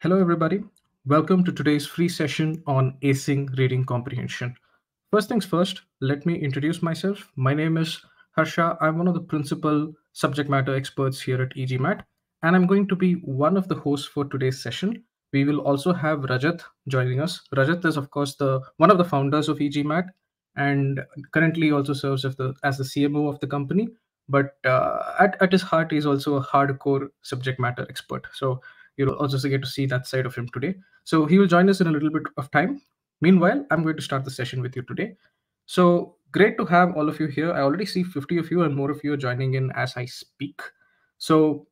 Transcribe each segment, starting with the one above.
Hello, everybody. Welcome to today's free session on acing reading comprehension. First things first, let me introduce myself. My name is Harsha. I'm one of the principal subject matter experts here at e-GMAT, and I'm going to be one of the hosts for today's session. We will also have Rajat joining us. Rajat is, of course, one of the founders of e-GMAT and currently also serves as the CMO of the company. But at his heart, he's also a hardcore subject matter expert. So you'll also get to see that side of him today. So he will join us in a little bit of time. Meanwhile, I'm going to start the session with you today. So great to have all of you here. I already see 50 of you and more of you are joining in as I speak. So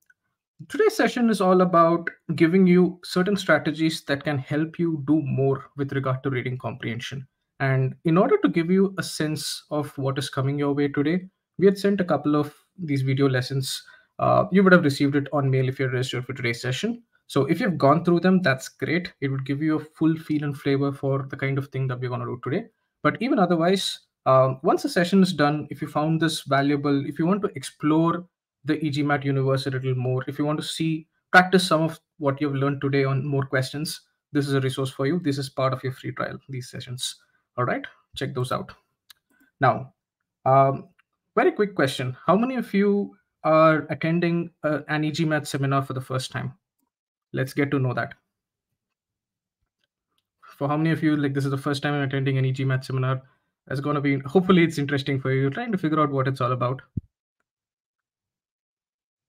today's session is all about giving you certain strategies that can help you do more with regard to reading comprehension. And in order to give you a sense of what is coming your way today, we had sent a couple of these video lessons. You would have received it on mail if you're registered for today's session. So if you've gone through them, that's great. It would give you a full feel and flavor for the kind of thing that we're going to do today. But even otherwise, once the session is done, if you found this valuable, if you want to explore the e-GMAT universe a little more, if you want to practice some of what you've learned today on more questions, this is a resource for you. This is part of your free trial, these sessions. All right, check those out. Now, very quick question. How many of you are attending an e-GMAT seminar for the first time? Let's get to know that. For how many of you, like, this is the first time I'm attending an e-GMAT seminar? It's going to be, hopefully it's interesting for you. You're trying to figure out what it's all about.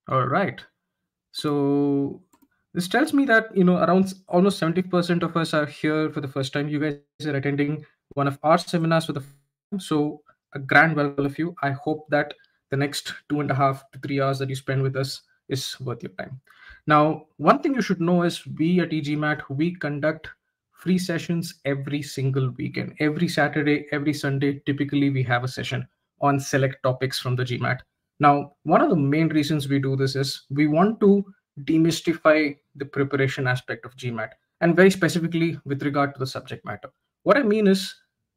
All right. So this tells me that, you know, around almost 70% of us are here for the first time. You guys are attending one of our seminars for the first time. So a grand welcome of you. I hope that the next 2.5 to 3 hours that you spend with us is worth your time. Now, one thing you should know is we at e-GMAT, we conduct free sessions every single weekend. Every Saturday, every Sunday, typically we have a session on select topics from the GMAT. Now, one of the main reasons we do this is we want to demystify the preparation aspect of GMAT, and very specifically with regard to the subject matter. What I mean is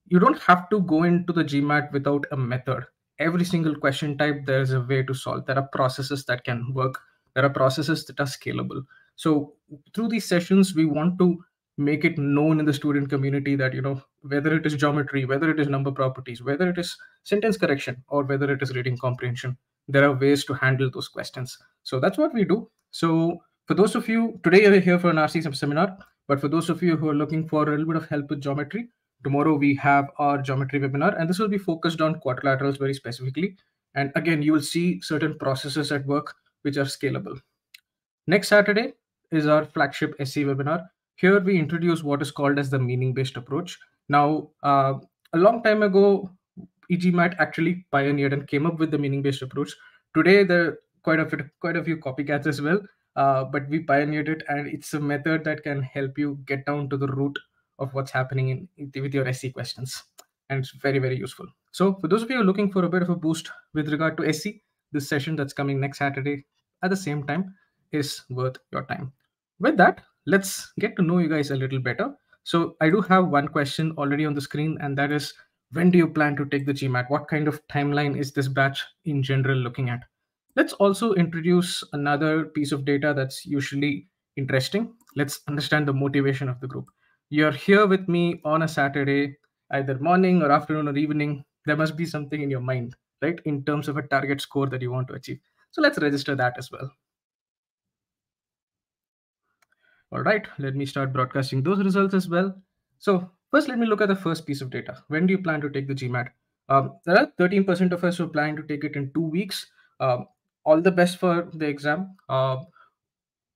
you don't have to go into the GMAT without a method. Every single question type, there is a way to solve. There are processes that can work. There are processes that are scalable. So through these sessions, we want to make it known in the student community that, you know, whether it is geometry, whether it is number properties, whether it is sentence correction, or whether it is reading comprehension, there are ways to handle those questions. So that's what we do. So for those of you, today we're here for an RCSM seminar, but for those of you who are looking for a little bit of help with geometry, tomorrow we have our geometry webinar, and this will be focused on quadrilaterals very specifically. And again, you will see certain processes at work which are scalable. Next Saturday is our flagship SE webinar. Here we introduce what is called as the meaning-based approach. Now, a long time ago, e-GMAT actually pioneered and came up with the meaning-based approach. Today, there are quite a few copycats as well, but we pioneered it, and it's a method that can help you get down to the root of what's happening with your SE questions. And it's very, very useful. So for those of you who are looking for a bit of a boost with regard to SE, this session that's coming next Saturday at the same time is worth your time. With that, let's get to know you guys a little better. So I do have one question already on the screen, and that is, when do you plan to take the GMAT? What kind of timeline is this batch in general looking at? Let's also introduce another piece of data that's usually interesting. Let's understand the motivation of the group. You're here with me on a Saturday, either morning or afternoon or evening. There must be something in your mind, right, in terms of a target score that you want to achieve. So let's register that as well. All right, let me start broadcasting those results as well. So first, let me look at the first piece of data. When do you plan to take the GMAT? There are 13% of us who plan to take it in 2 weeks. All the best for the exam.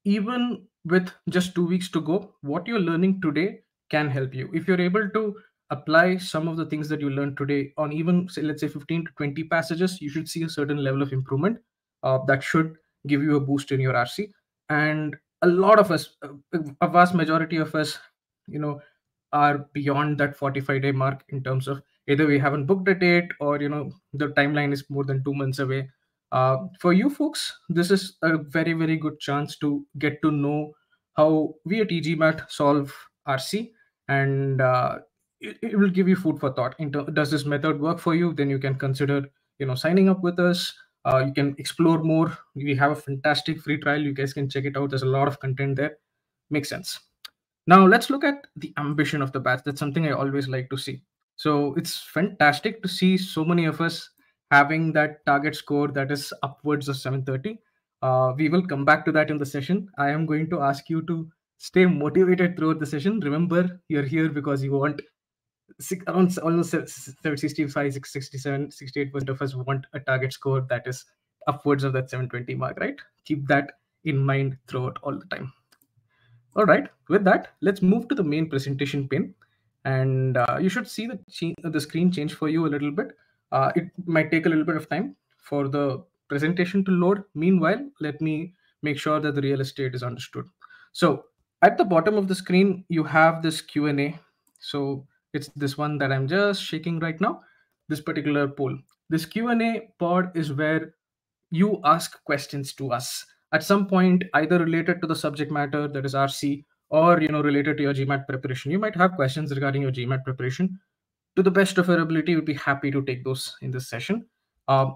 Even with just 2 weeks to go, what you're learning today can help you. If you're able to apply some of the things that you learned today on even, say, let's say 15 to 20 passages, you should see a certain level of improvement that should give you a boost in your RC. And a lot of us, a vast majority of us, you know, are beyond that 45-day mark in terms of either we haven't booked a date or, you know, the timeline is more than 2 months away. For you folks, this is a very, very good chance to get to know how we at e-GMAT solve RC, and it will give you food for thought. Does this method work for you? Then you can consider, you know, signing up with us. You can explore more. We have a fantastic free trial. You guys can check it out. There's a lot of content there. Makes sense. Now let's look at the ambition of the batch. That's something I always like to see. So it's fantastic to see so many of us having that target score that is upwards of 730. We will come back to that in the session. I am going to ask you to stay motivated throughout the session. Remember, you're here because you want around almost 65, 67, 68% of us want a target score that is upwards of that 720 mark, right? Keep that in mind throughout all the time. All right, with that, let's move to the main presentation pane. And you should see the screen change for you a little bit. It might take a little bit of time for the presentation to load. Meanwhile, let me make sure that the real estate is understood. So at the bottom of the screen, you have this Q&A. So it's this one that I'm just shaking right now, this particular poll. This Q&A pod is where you ask questions to us at some point, either related to the subject matter that is RC, or related to your GMAT preparation. You might have questions regarding your GMAT preparation. To the best of your ability, we'd be happy to take those in this session. The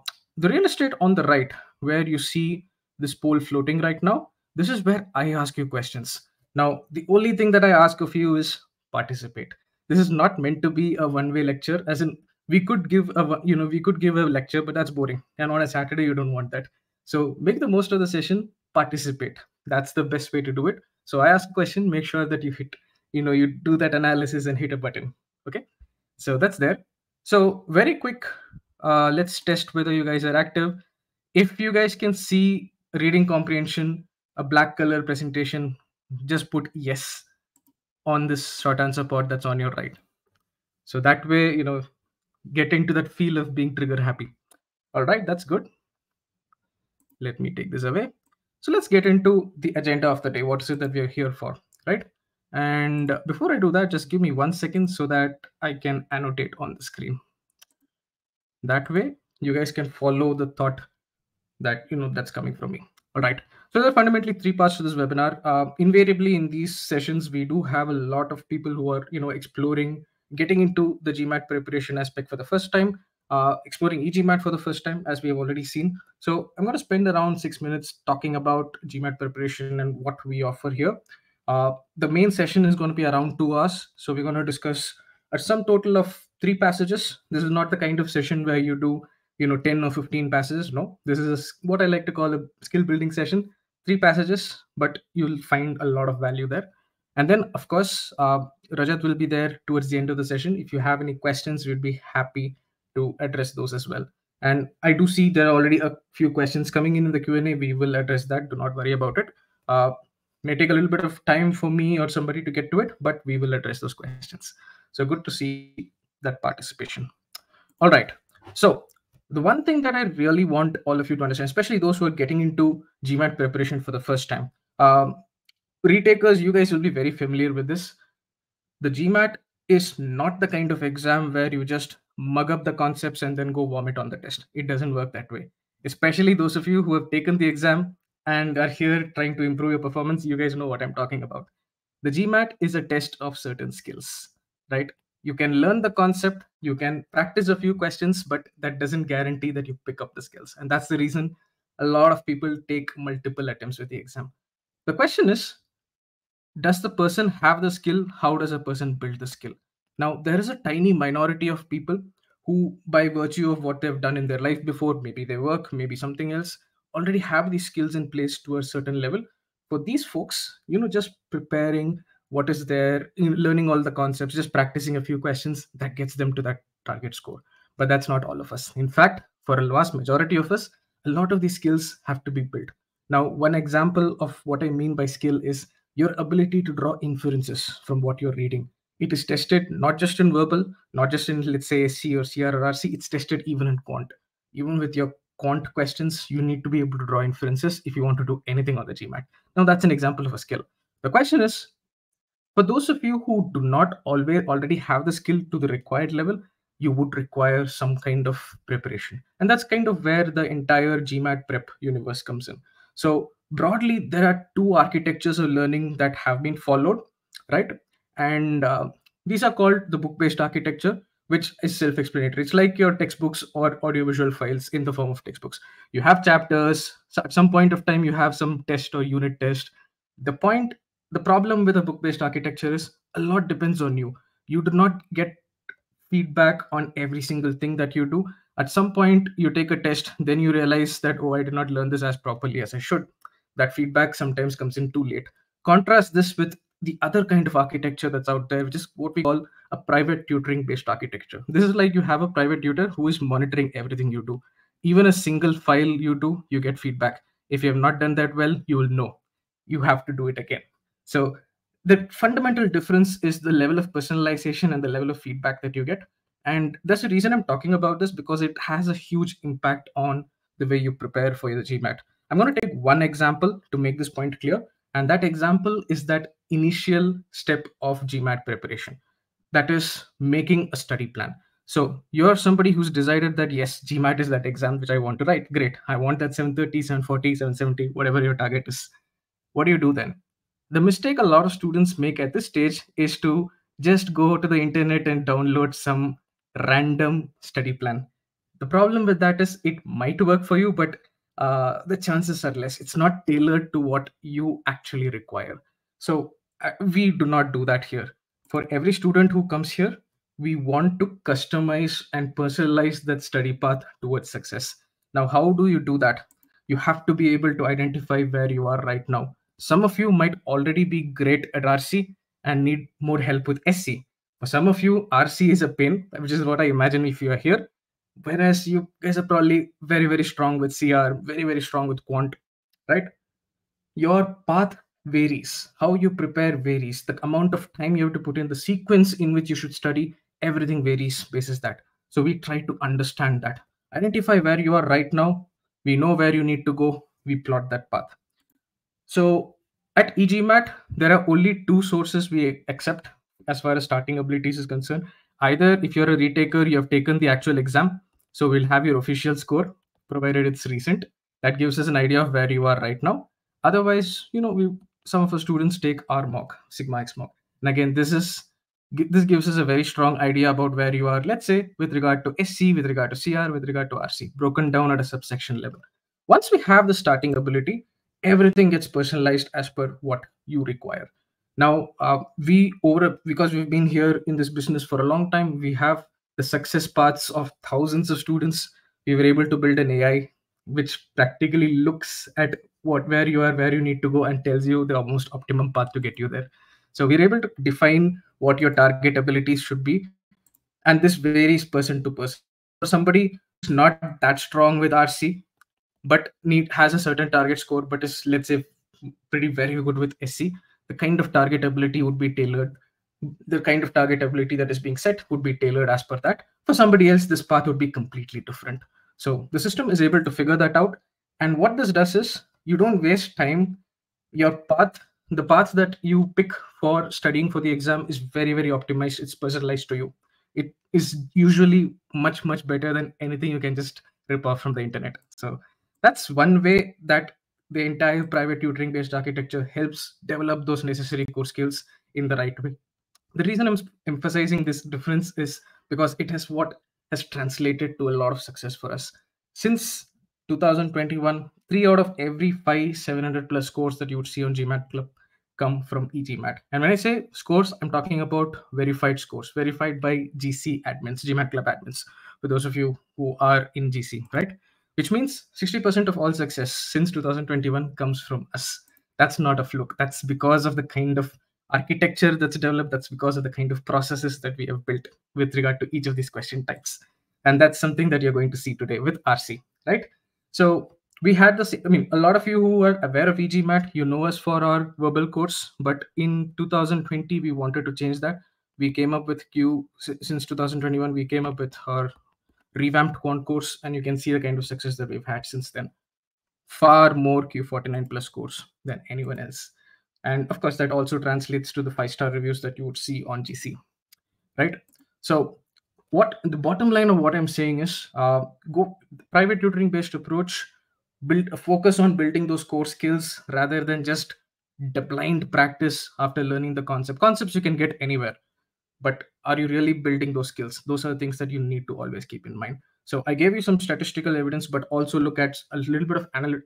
real estate on the right, where you see this poll floating right now, this is where I ask you questions. Now, the only thing that I ask of you is participate. This is not meant to be a one-way lecture, as in we could give a lecture, but that's boring. And on a Saturday, you don't want that. So make the most of the session, participate. That's the best way to do it. So I ask a question, make sure that you hit, you do that analysis and hit a button. Okay, so that's there. So very quick, let's test whether you guys are active. If you guys can see reading comprehension, a black color presentation, just put yes on this short answer pod that's on your right. So that way, get into that feel of being trigger happy. All right, that's good. Let me take this away. So let's get into the agenda of the day. What is it that we are here for, right? And before I do that, just give me 1 second so that I can annotate on the screen. That way, you guys can follow the thought that, that's coming from me. All right. So there are fundamentally three parts to this webinar. Invariably in these sessions, we do have a lot of people who are, exploring, getting into the GMAT preparation aspect for the first time. Exploring e-GMAT for the first time, as we have already seen. So I'm going to spend around 6 minutes talking about GMAT preparation and what we offer here. The main session is going to be around 2 hours. So we're going to discuss a sum total of 3 passages. This is not the kind of session where you do, 10 or 15 passages. No, this is what I like to call a skill building session, 3 passages, but you'll find a lot of value there. And then, of course, Rajat will be there towards the end of the session. If you have any questions, we'd be happy to address those as well. And I do see there are already a few questions coming in the Q&A. We will address that. Do not worry about it. May take a little bit of time for me or somebody to get to it, but we will address those questions. So good to see that participation. All right. So the one thing that I really want all of you to understand, especially those who are getting into GMAT preparation for the first time, retakers, you guys will be very familiar with this. The GMAT is not the kind of exam where you just mug up the concepts and then go vomit on the test. It doesn't work that way. Especially those of you who have taken the exam and are here trying to improve your performance, you guys know what I'm talking about. The GMAT is a test of certain skills, right? You can learn the concept, you can practice a few questions, but that doesn't guarantee that you pick up the skills. And that's the reason a lot of people take multiple attempts with the exam. The question is, does the person have the skill? How does a person build the skill? Now, there is a tiny minority of people who, by virtue of what they've done in their life before, maybe their work, maybe something else, already have these skills in place to a certain level. For these folks, just preparing what is there, learning all the concepts, just practicing a few questions, that gets them to that target score. But that's not all of us. In fact, for a vast majority of us, a lot of these skills have to be built. Now, one example of what I mean by skill is your ability to draw inferences from what you're reading. It is tested not just in verbal, not just in, let's say, SC or CR or RC, it's tested even in quant. Even with your quant questions, you need to be able to draw inferences if you want to do anything on the GMAT. Now, that's an example of a skill. The question is, for those of you who do not already have the skill to the required level, you would require some kind of preparation. And that's kind of where the entire GMAT prep universe comes in. So broadly, there are 2 architectures of learning that have been followed, right? And these are called the book-based architecture, which is self-explanatory. It's like your textbooks or audiovisual files in the form of textbooks. You have chapters. So at some point of time, you have some test or unit test. The point the problem with a book-based architecture is a lot depends on you. You do not get feedback on every single thing that you do. At some point, you take a test, then you realize that, oh, I did not learn this as properly as I should. That feedback sometimes comes in too late. Contrast this with the other kind of architecture that's out there, which is what we call a private tutoring-based architecture. This is like you have a private tutor who is monitoring everything you do. Even a single file you do, you get feedback. If you have not done that well, you will know. You have to do it again. So the fundamental difference is the level of personalization and the level of feedback that you get. And that's the reason I'm talking about this, because it has a huge impact on the way you prepare for your GMAT. I'm going to take one example to make this point clear. And that example is that initial step of GMAT preparation. That is making a study plan. So you're somebody who's decided that, yes, GMAT is that exam which I want to write. Great. I want that 730, 740, 770, whatever your target is. What do you do then? The mistake a lot of students make at this stage is to just go to the internet and download some random study plan. The problem with that is it might work for you, but the chances are less. It's not tailored to what you actually require. So we do not do that here. For every student who comes here, we want to customize and personalize that study path towards success. Now, how do you do that? You have to be able to identify where you are right now. Some of you might already be great at RC and need more help with SC. For some of you, RC is a pain, which is what I imagine if you are here. Whereas you guys are probably very, very strong with CR, very, very strong with quant, right? Your path varies. How you prepare varies. The amount of time you have to put in, the sequence in which you should study, everything varies basis that. So we try to understand that. Identify where you are right now. We know where you need to go. We plot that path. So at e-GMAT, there are only two sources we accept as far as starting abilities is concerned. Either if you're a retaker, you have taken the actual exam. So we'll have your official score, provided it's recent. That gives us an idea of where you are right now. Otherwise, you know, some of our students take our mock, Sigma X mock. And again, this gives us a very strong idea about where you are, let's say, with regard to SC, with regard to CR, with regard to RC, broken down at a subsection level. Once we have the starting ability, everything gets personalized as per what you require. Now, because we've been here in this business for a long time, we have the success paths of thousands of students. We were able to build an AI which practically looks at where you are, where you need to go, and tells you the most optimum path to get you there. So we're able to define what your target abilities should be. And this varies person to person. For somebody who's not that strong with RC, but has a certain target score, but is, let's say, very good with SC, the kind of target ability would be tailored. The kind of target ability that is being set would be tailored as per that. For somebody else, this path would be completely different. So the system is able to figure that out. And what this does is, you don't waste time. Your path, the path that you pick for studying for the exam is very, very optimized. It's personalized to you. It is usually much, much better than anything you can just rip off from the internet. So that's one way that the entire private tutoring-based architecture helps develop those necessary core skills in the right way. The reason I'm emphasizing this difference is because it is what has translated to a lot of success for us. Since 2021, 3 out of every 5 700+ scores that you would see on GMAT Club come from e-GMAT. And when I say scores, I'm talking about verified scores, verified by GC admins, GMAT Club admins, for those of you who are in GC, right? Which means 60% of all success since 2021 comes from us. That's not a fluke. That's because of the kind of architecture that's developed. That's because of the kind of processes that we have built with regard to each of these question types. And that's something that you're going to see today with RC, right? So we had this, I mean, a lot of you who are aware of e-GMAT, you know us for our verbal course, but in 2020, we wanted to change that. We came up with since 2021, we came up with our revamped quant course, and you can see the kind of success that we've had since then. Far more Q49+ scores than anyone else. And of course, that also translates to the 5-star reviews that you would see on GC, right? So what the bottom line of what I'm saying is, private tutoring-based approach, focus on building those core skills rather than just blind practice after learning the concept. Concepts you can get anywhere, but are you really building those skills? Those are the things that you need to always keep in mind. So I gave you some statistical evidence, but also look at a little bit of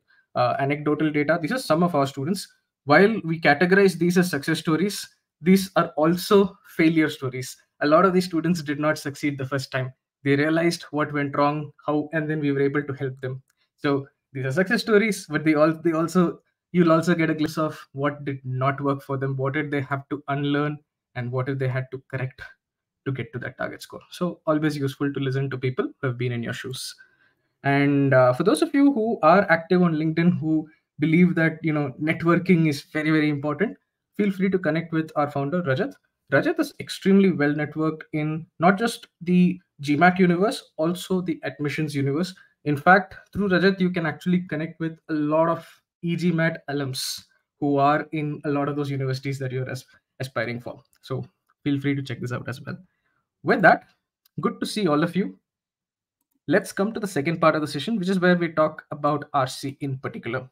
anecdotal data. These are some of our students while we categorize these as success stories, these are also failure stories. A lot of these students did not succeed the first time. They realized what went wrong, how, and then we were able to help them. So these are success stories, but you'll also get a glimpse of what did not work for them, what did they have to unlearn, and what did they had to correct to get to that target score. So always useful to listen to people who have been in your shoes. And for those of you who are active on LinkedIn, who believe that networking is very, very important, feel free to connect with our founder, Rajat. Rajat is extremely well networked in not just the GMAT universe, also the admissions universe. In fact, through Rajat, you can actually connect with a lot of e-GMAT alums who are in a lot of those universities that you're aspiring for. So feel free to check this out as well. With that, good to see all of you. Let's come to the second part of the session, which is where we talk about RC in particular,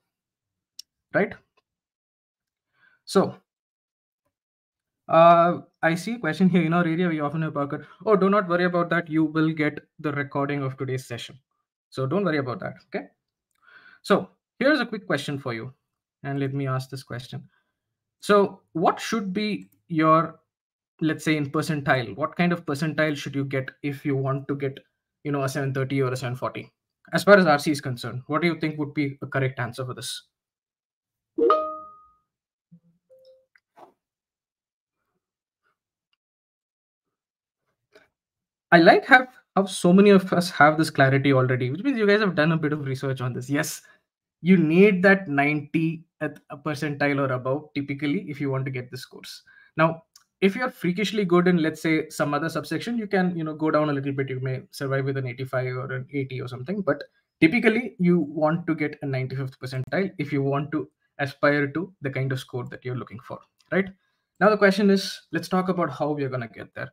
right? So I see a question here. In our area, we often have Parker. Oh, do not worry about that. You will get the recording of today's session. So don't worry about that, okay? So here's a quick question for you. And let me ask this question. So what should be your, let's say, in percentile? What kind of percentile should you get if you want to get a 730 or a 740? As far as RC is concerned, what do you think would be a correct answer for this? I like how so many of us have this clarity already, which means you guys have done a bit of research on this. Yes, you need that 90th percentile or above, typically, if you want to get this course. Now, if you're freakishly good in, let's say, some other subsection, you can go down a little bit. You may survive with an 85 or an 80 or something, but typically you want to get a 95th percentile if you want to aspire to the kind of score that you're looking for, right? Now, the question is, let's talk about how we're going to get there.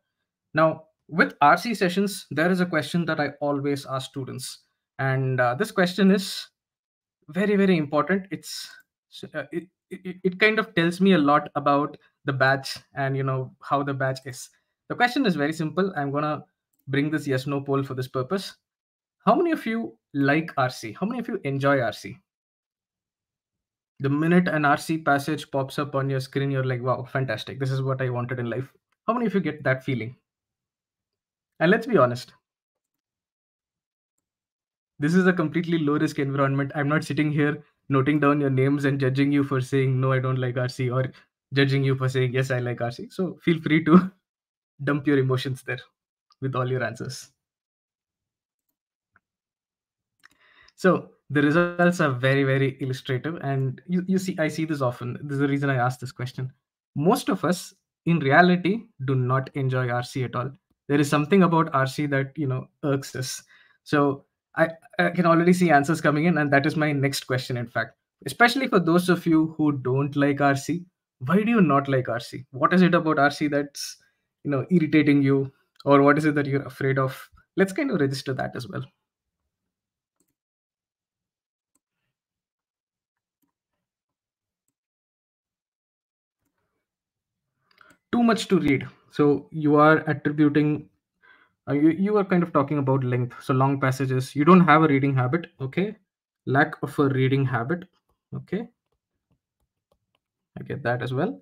Now, with RC sessions, there is a question that I always ask students. And this question is very, very important. It kind of tells me a lot about the batch and how the batch is. The question is very simple. I'm gonna bring this yes no poll for this purpose. How many of you like RC? How many of you enjoy RC? The minute an RC passage pops up on your screen, you're like, wow, fantastic. This is what I wanted in life. How many of you get that feeling? And let's be honest. This is a completely low-risk environment. I'm not sitting here noting down your names and judging you for saying, no, I don't like RC, or judging you for saying, yes, I like RC. So feel free to dump your emotions there with all your answers. So the results are very, very illustrative. And I see this often. This is the reason I asked this question. Most of us in reality do not enjoy RC at all. There is something about RC that, irks us. So I can already see answers coming in. And that is my next question, in fact, especially for those of you who don't like RC. Why do you not like RC? What is it about RC that's, irritating you? Or what is it that you're afraid of? Let's kind of register that as well. Too much to read. So you are attributing, you are kind of talking about length. So long passages, you don't have a reading habit. Okay. Lack of a reading habit. Okay. I get that as well.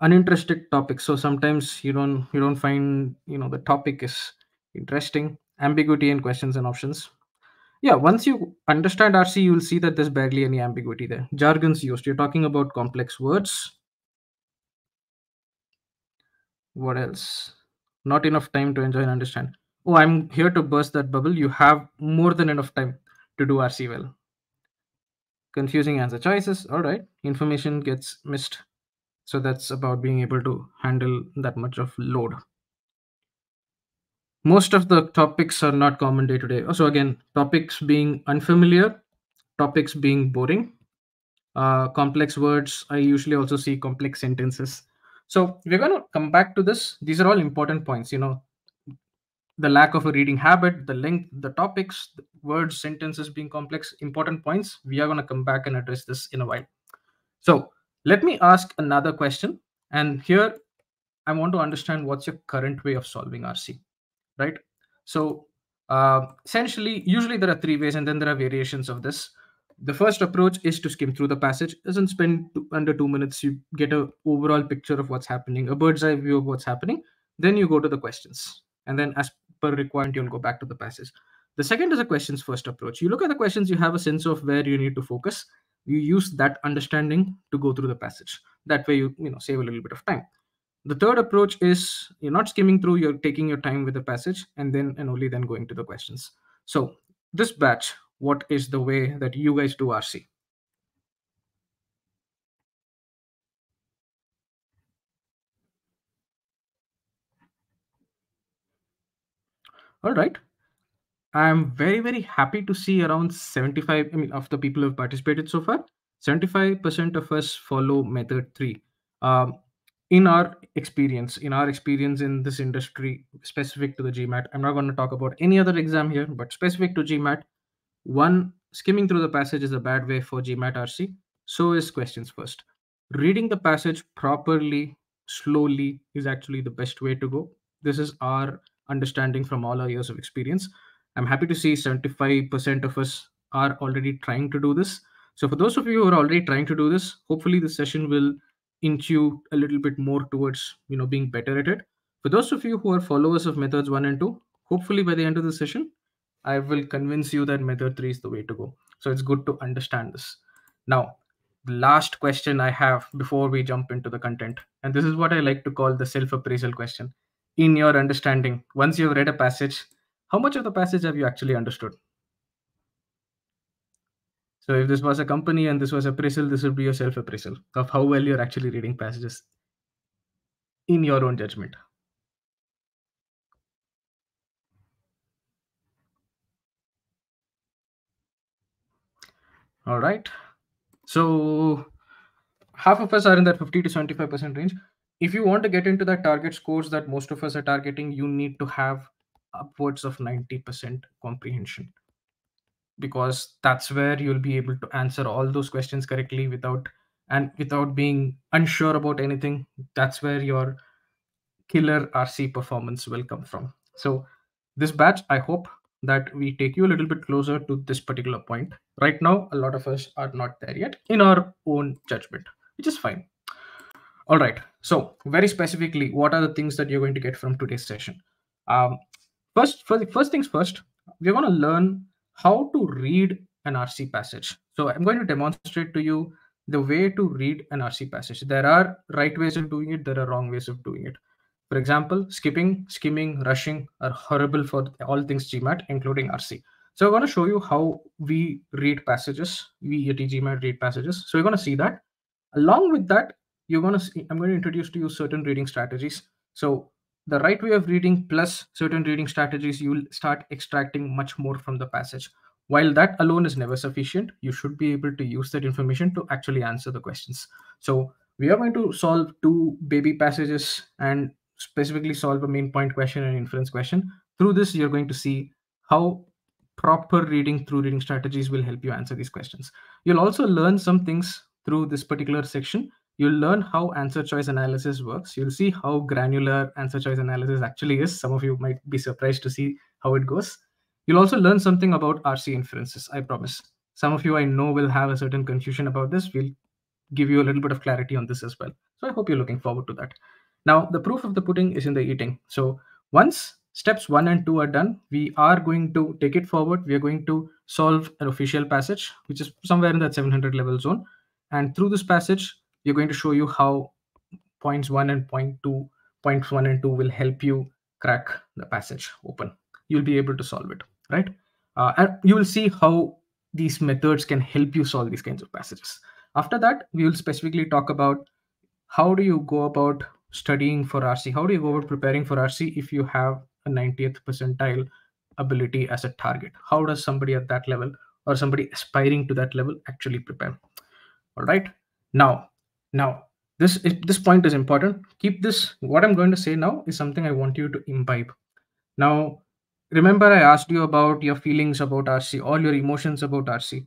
Uninterested topics. So sometimes you don't find, the topic is interesting. Ambiguity in questions and options. Yeah. Once you understand RC, you will see that there's barely any ambiguity there. Jargons used. You're talking about complex words. What else? Not enough time to enjoy and understand. Oh, I'm here to burst that bubble. You have more than enough time to do RC well. Confusing answer choices. All right. Information gets missed. So that's about being able to handle that much of load. Most of the topics are not common day to day. So again, topics being unfamiliar, topics being boring, complex words. I usually also see complex sentences. So we're going to come back to this. These are all important points, the lack of a reading habit, the length, the topics, the words, sentences being complex, important points. We are going to come back and address this in a while. So let me ask another question. And here I want to understand what's your current way of solving RC, right? So essentially, usually there are three ways and then there are variations of this. The first approach is to skim through the passage. Doesn't spend under 2 minutes. You get an overall picture of what's happening, a bird's eye view of what's happening. Then you go to the questions. And then as per requirement, you'll go back to the passage. The second is a questions first approach. You look at the questions, you have a sense of where you need to focus. You use that understanding to go through the passage. That way you save a little bit of time. The third approach is you're not skimming through, you're taking your time with the passage and then and only then going to the questions. So this batch, what is the way that you guys do RC? All right. I'm very, very happy to see around 75, of the people who have participated so far, 75% of us follow method 3. In our experience in this industry, specific to the GMAT, I'm not going to talk about any other exam here, but specific to GMAT, one, skimming through the passage is a bad way for GMAT RC. So is questions first. Reading the passage properly, slowly is actually the best way to go. This is our understanding from all our years of experience. I'm happy to see 75% of us are already trying to do this. So for those of you who are already trying to do this, hopefully this session will inch you a little bit more towards being better at it. For those of you who are followers of methods 1 and 2, hopefully by the end of the session, I will convince you that method 3 is the way to go. So it's good to understand this. Now, the last question I have before we jump into the content, and this is what I like to call the self-appraisal question. In your understanding, once you've read a passage, how much of the passage have you actually understood? So if this was a company and this was appraisal, this would be your self-appraisal of how well you're actually reading passages in your own judgment. All right. So half of us are in that 50 to 75% range. If you want to get into that target scores that most of us are targeting, you need to have upwards of 90% comprehension, because that's where you'll be able to answer all those questions correctly without being unsure about anything. That's where your killer RC performance will come from. So this batch, I hope that we take you a little bit closer to this particular point. Right now, a lot of us are not there yet in our own judgment, which is fine. All right. So very specifically, what are the things that you're going to get from today's session? First things first, we want to learn how to read an RC passage. So I'm going to demonstrate to you the way to read an RC passage. There are right ways of doing it. There are wrong ways of doing it. For example, skipping, skimming, rushing are horrible for all things GMAT, including RC. So I want to show you how we read passages. We at e-GMAT read passages. So you're going to see that. Along with that, you're going to see, I'm going to introduce to you certain reading strategies. So the right way of reading plus certain reading strategies, you will start extracting much more from the passage. While that alone is never sufficient, you should be able to use that information to actually answer the questions. So we are going to solve two baby passages and specifically solve a main point question and inference question. Through this, you're going to see how proper reading through reading strategies will help you answer these questions. You'll also learn some things through this particular section. You'll learn how answer choice analysis works. You'll see how granular answer choice analysis actually is. Some of you might be surprised to see how it goes. You'll also learn something about RC inferences, I promise. Some of you I know will have a certain confusion about this. We'll give you a little bit of clarity on this as well. So I hope you're looking forward to that. Now, the proof of the pudding is in the eating. So once steps 1 and 2 are done, we are going to take it forward. We are going to solve an official passage, which is somewhere in that 700 level zone. And through this passage, we're going to show you how points 1 and 2 will help you crack the passage open. You'll be able to solve it, right? And you will see how these methods can help you solve these kinds of passages. After that, we will specifically talk about how do you go about studying for RC? How do you go about preparing for RC if you have a 90th percentile ability as a target? How does somebody at that level or somebody aspiring to that level actually prepare? All right. Now, this point is important. Keep this. What I'm going to say now is something I want you to imbibe. Now, remember I asked you about your feelings about RC, all your emotions about RC.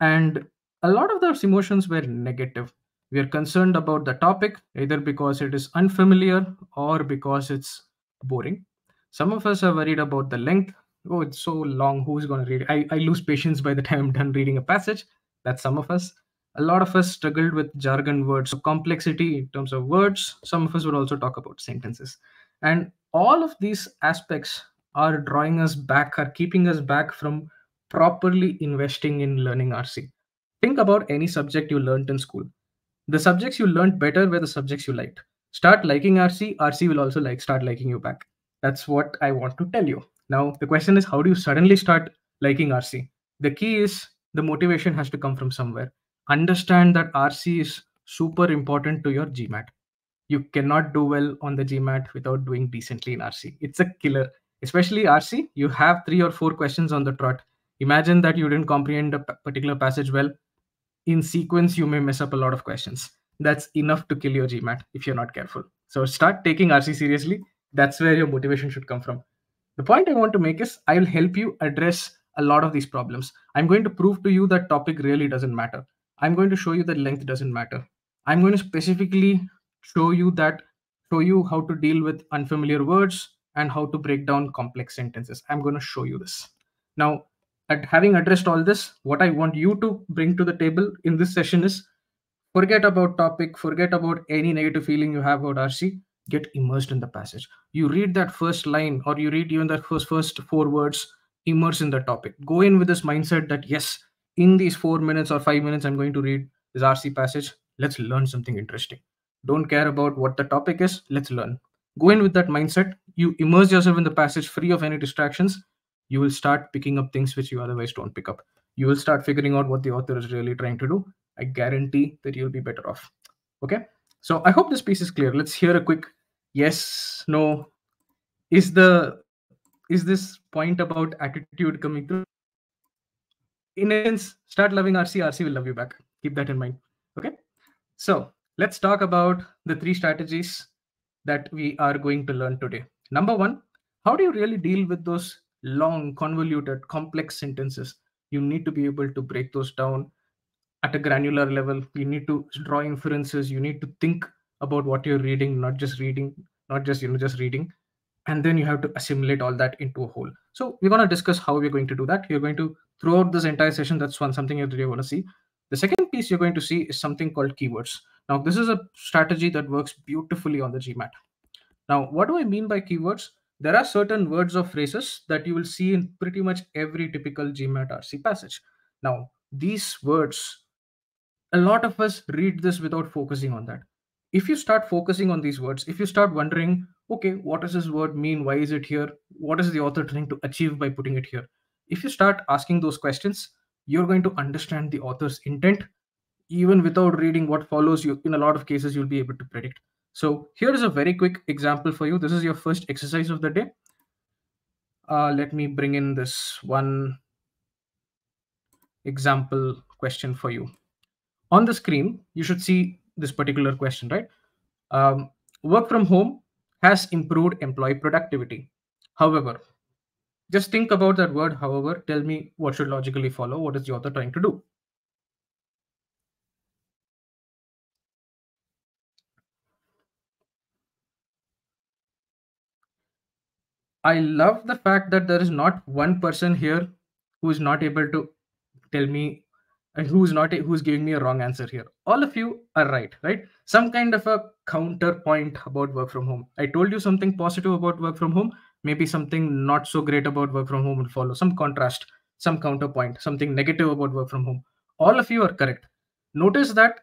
And a lot of those emotions were negative. We are concerned about the topic, either because it is unfamiliar or because it's boring. Some of us are worried about the length. Oh, it's so long. Who's going to read it? I lose patience by the time I'm done reading a passage. that some of us, a lot of us struggled with jargon words, so complexity in terms of words. Some of us would also talk about sentences. And all of these aspects are drawing us back, are keeping us back from properly investing in learning RC. Think about any subject you learned in school. The subjects you learned better were the subjects you liked. Start liking RC, RC will also start liking you back. That's what I want to tell you. Now, the question is, how do you suddenly start liking RC? The key is the motivation has to come from somewhere. Understand that RC is super important to your GMAT. You cannot do well on the GMAT without doing decently in RC. It's a killer, especially RC. You have 3 or 4 questions on the trot. Imagine that you didn't comprehend a particular passage well. In sequence, you may mess up a lot of questions. That's enough to kill your GMAT if you're not careful. So start taking RC seriously. That's where your motivation should come from. The point I want to make is I will help you address a lot of these problems. I'm going to prove to you that topic really doesn't matter. I'm going to show you that length doesn't matter. I'm going to specifically show you how to deal with unfamiliar words and how to break down complex sentences. I'm going to show you this. Now, having addressed all this, what I want you to bring to the table in this session is forget about topic, forget about any negative feeling you have about RC. Get immersed in the passage. You read that first line or you read even that first 4 words, immerse in the topic. Go in with this mindset that yes, in these 4 minutes or 5 minutes, I'm going to read this RC passage. Let's learn something interesting. Don't care about what the topic is. Let's learn. Go in with that mindset. You immerse yourself in the passage free of any distractions. You will start picking up things which you otherwise don't pick up. You will start figuring out what the author is really trying to do. I guarantee that you'll be better off. Okay. So I hope this piece is clear. Let's hear a quick yes, no. Is this point about attitude coming through? In a sense, start loving RC, RC will love you back. Keep that in mind. Okay. So let's talk about the 3 strategies that we are going to learn today. Number 1, how do you really deal with those long, convoluted, complex sentences? You need to be able to break those down at a granular level. You need to draw inferences. You need to think about what you're reading, not just reading. And then you have to assimilate all that into a whole. So we're going to discuss how we're going to do that. You're going to, throughout this entire session, that's something you're going to see. The second piece you're going to see is something called keywords. Now, this is a strategy that works beautifully on the GMAT. Now, what do I mean by keywords? There are certain words or phrases that you will see in pretty much every typical GMAT RC passage. Now, these words, a lot of us read this without focusing on that. If you start focusing on these words, if you start wondering, okay, what does this word mean? Why is it here? What is the author trying to achieve by putting it here? If you start asking those questions, you're going to understand the author's intent. Even without reading what follows, you, in a lot of cases, you'll be able to predict. So here is a very quick example for you. This is your first exercise of the day. Let me bring in this one example question for you. On the screen, you should see this particular question, right? Work from home has improved employee productivity. However, just think about that word, however. Tell me what should logically follow. What is the author trying to do? I love the fact that there is not one person here who is not able to tell me and who's giving me a wrong answer here. All of you are right? Some kind of a counterpoint about work from home. I told you something positive about work from home. Maybe something not so great about work from home will follow. Some contrast, some counterpoint, something negative about work from home. All of you are correct. Notice that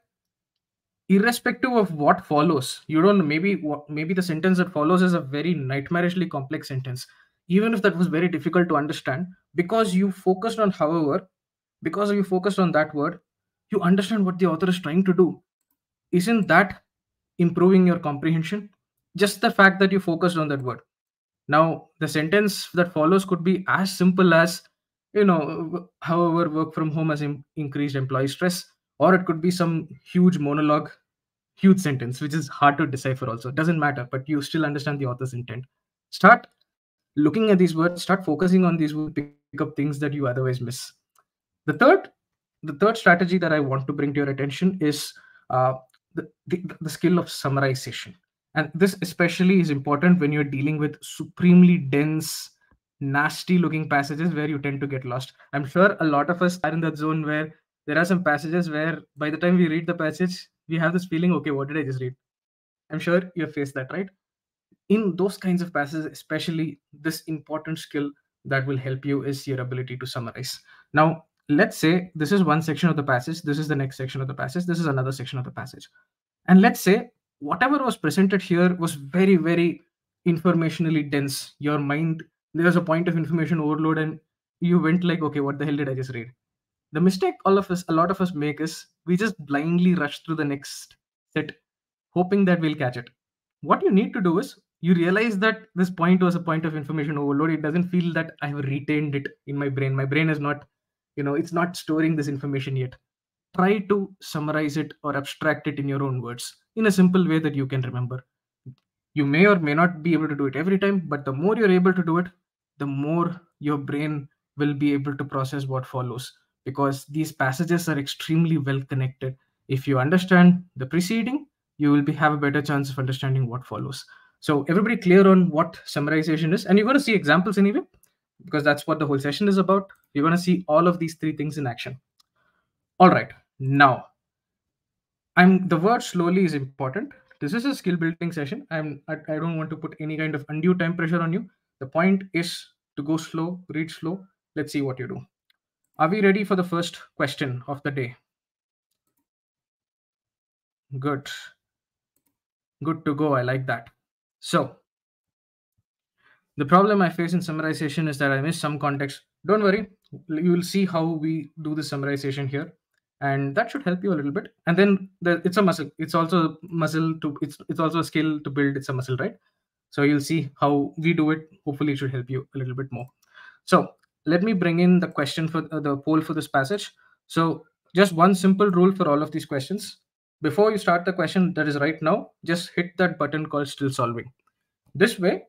irrespective of what follows, you don't know, maybe the sentence that follows is a very nightmarishly complex sentence. Even if that was very difficult to understand, because you focused on however, because you focused on that word, you understand what the author is trying to do. Isn't that improving your comprehension? Just the fact that you focused on that word. Now, the sentence that follows could be as simple as, you know, however, work from home has increased employee stress. Or it could be some huge monologue, huge sentence, which is hard to decipher also. It doesn't matter, but you still understand the author's intent. Start looking at these words, start focusing on these words, pick up things that you otherwise miss. The third strategy that I want to bring to your attention is the skill of summarization. And this especially is important when you're dealing with supremely dense, nasty looking passages where you tend to get lost. I'm sure a lot of us are in that zone where there are some passages where by the time we read the passage, we have this feeling, okay, what did I just read? I'm sure you have faced that, right? In those kinds of passages, especially, this important skill that will help you is your ability to summarize. Now, let's say this is one section of the passage. This is the next section of the passage. This is another section of the passage. And let's say whatever was presented here was very, very informationally dense. Your mind, there was a point of information overload and you went like, okay, what the hell did I just read? The mistake a lot of us make is we just blindly rush through the next set, hoping that we'll catch it. What you need to do is you realize that this point was a point of information overload. It doesn't feel that I have retained it in my brain. My brain is not, it's not storing this information yet. Try to summarize it or abstract it in your own words in a simple way that you can remember. You may or may not be able to do it every time, but the more you're able to do it, the more your brain will be able to process what follows, because these passages are extremely well connected. If you understand the preceding, you will have a better chance of understanding what follows. So everybody clear on what summarization is? And you're going to see examples anyway, because that's what the whole session is about. You're going to see all of these three things in action. All right. Now, the word slowly is important. This is a skill building session. I don't want to put any kind of undue time pressure on you. The point is to go slow, read slow. Let's see what you do. Are we ready for the first question of the day? Good. Good to go. I like that. So the problem I face in summarization is that I miss some context. Don't worry, you will see how we do the summarization here, and that should help you a little bit. And then it's a muscle. It's also a muscle to it's also a skill to build. It's a muscle, right? So you'll see how we do it. Hopefully, it should help you a little bit more. So let me bring in the question for the poll for this passage. So just one simple rule for all of these questions. Before you start the question that is right now, just hit that button called still solving. This way,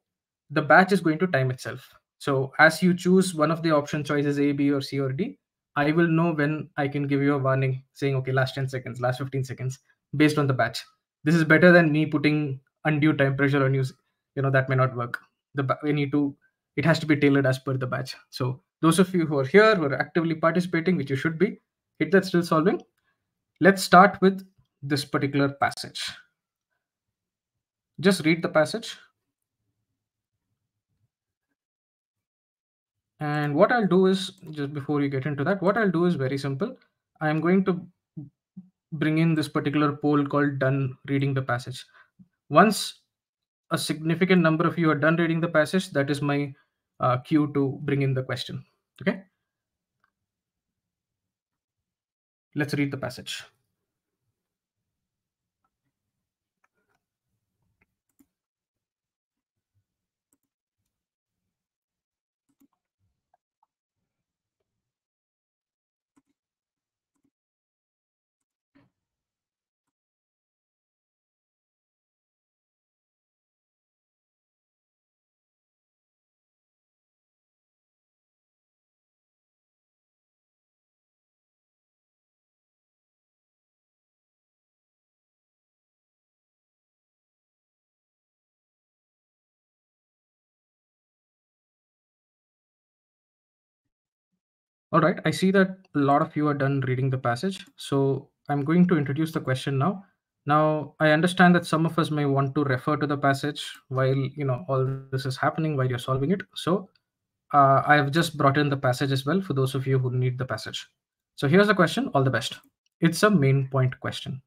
the batch is going to time itself. So as you choose one of the option choices, A, B, or C, or D, I will know when I can give you a warning saying, okay, last 10 seconds, last 15 seconds, based on the batch. This is better than me putting undue time pressure on you. That may not work. It has to be tailored as per the batch. So those of you who are here, who are actively participating, which you should be, hit that still solving. Let's start with this particular passage. Just read the passage. And what I'll do is, just before you get into that, what I'll do is very simple. I'm going to bring in this particular poll called done reading the passage. Once a significant number of you are done reading the passage, that is my cue to bring in the question. Okay. Let's read the passage. All right, I see that a lot of you are done reading the passage, so I'm going to introduce the question now. Now, I understand that some of us may want to refer to the passage while all this is happening, while you're solving it. So I have just brought in the passage as well for those of you who need the passage. So here's the question, all the best. It's a main point question.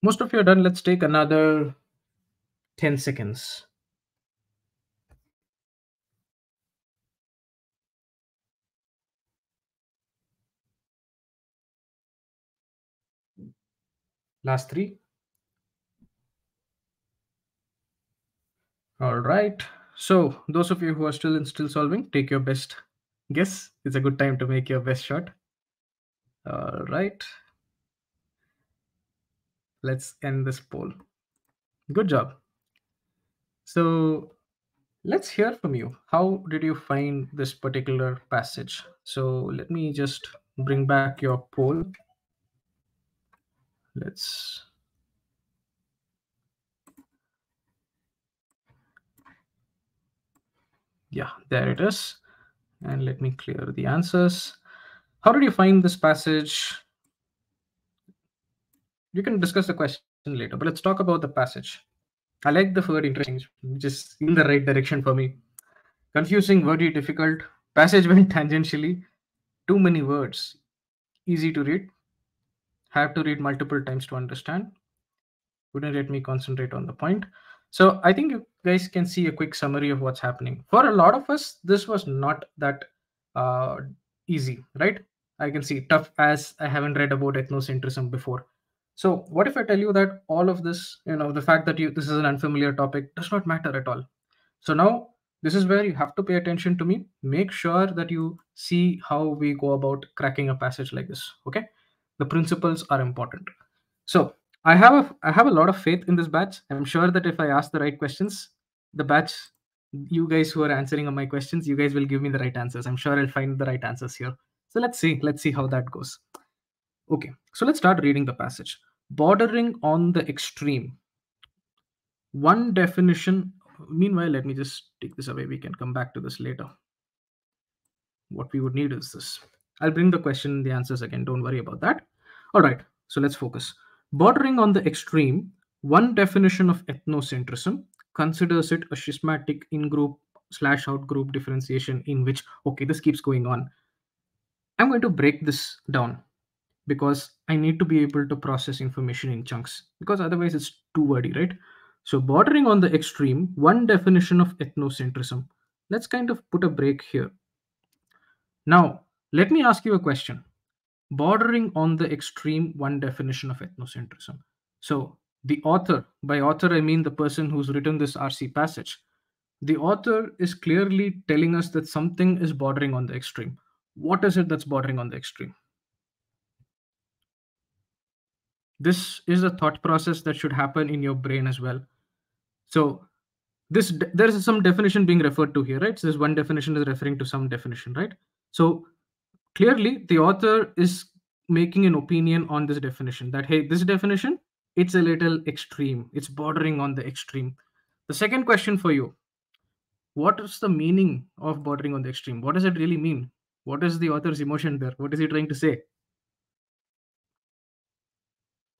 Most of you are done. Let's take another 10 seconds. Last three. All right. So those of you who are still in still solving, take your best guess. It's a good time to make your best shot. All right. Let's end this poll. Good job. So let's hear from you. How did you find this particular passage? So let me just bring back your poll. Let's. Yeah, there it is. And let me clear the answers. How did you find this passage? You can discuss the question later, but let's talk about the passage. I like the word interchange, which is in the right direction for me. Confusing, wordy, difficult. Passage went tangentially. Too many words. Easy to read. Have to read multiple times to understand. Wouldn't let me concentrate on the point. So I think you guys can see a quick summary of what's happening. For a lot of us, this was not that easy, right? I can see tough as I haven't read about ethnocentrism before. So what if I tell you that all of this, you know, the fact that this is an unfamiliar topic does not matter at all. So now this is where you have to pay attention to me. Make sure that you see how we go about cracking a passage like this. Okay. The principles are important. So I have a lot of faith in this batch. I'm sure that if I ask the right questions, the batch, you guys who are answering on my questions, you guys will give me the right answers. I'm sure I'll find the right answers here. So let's see how that goes. Okay, so let's start reading the passage. Bordering on the extreme. One definition. Meanwhile, let me just take this away. We can come back to this later. What we would need is this. I'll bring the question, the answers again. Don't worry about that. All right, so let's focus. Bordering on the extreme, one definition of ethnocentrism considers it a schismatic in-group / out-group differentiation in which, okay, this keeps going on. I'm going to break this down because I need to be able to process information in chunks because otherwise it's too wordy, right? So bordering on the extreme, one definition of ethnocentrism. Let's kind of put a break here. Now, let me ask you a question. Bordering on the extreme, one definition of ethnocentrism. So the author, by author I mean the person who's written this RC passage, the author is clearly telling us that something is bordering on the extreme. What is it that's bordering on the extreme? This is a thought process that should happen in your brain as well. So there is some definition being referred to here, right? So this one definition is referring to some definition, right? So clearly, the author is making an opinion on this definition that, hey, this definition, it's a little extreme. It's bordering on the extreme. The second question for you, what is the meaning of bordering on the extreme? What does it really mean? What is the author's emotion there? What is he trying to say?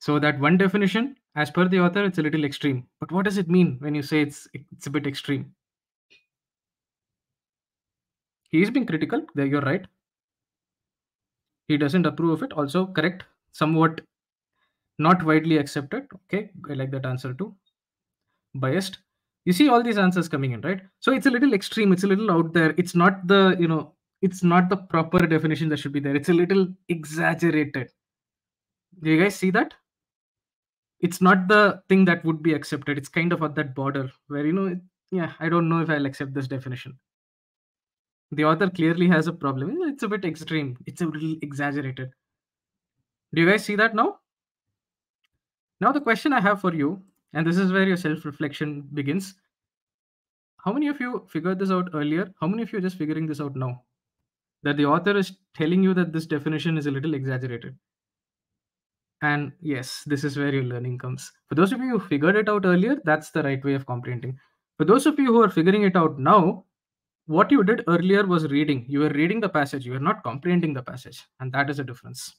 So that one definition, as per the author, it's a little extreme. But what does it mean when you say it's a bit extreme? He is being critical. There, you're right. He doesn't approve of it. Also correct, somewhat not widely accepted. Okay, I like that answer too. Biased. You see all these answers coming in, right? So it's a little extreme. It's a little out there. It's not the, you know, it's not the proper definition that should be there. It's a little exaggerated. Do you guys see that? It's not the thing that would be accepted. It's kind of at that border where, you know, yeah, I don't know if I'll accept this definition. The author clearly has a problem. It's a bit extreme. It's a little exaggerated. Do you guys see that now? Now the question I have for you, and this is where your self-reflection begins. How many of you figured this out earlier? How many of you are just figuring this out now? That the author is telling you that this definition is a little exaggerated. And yes, this is where your learning comes. For those of you who figured it out earlier, that's the right way of comprehending. For those of you who are figuring it out now, what you did earlier was reading. You were reading the passage. You were not comprehending the passage. And that is a difference.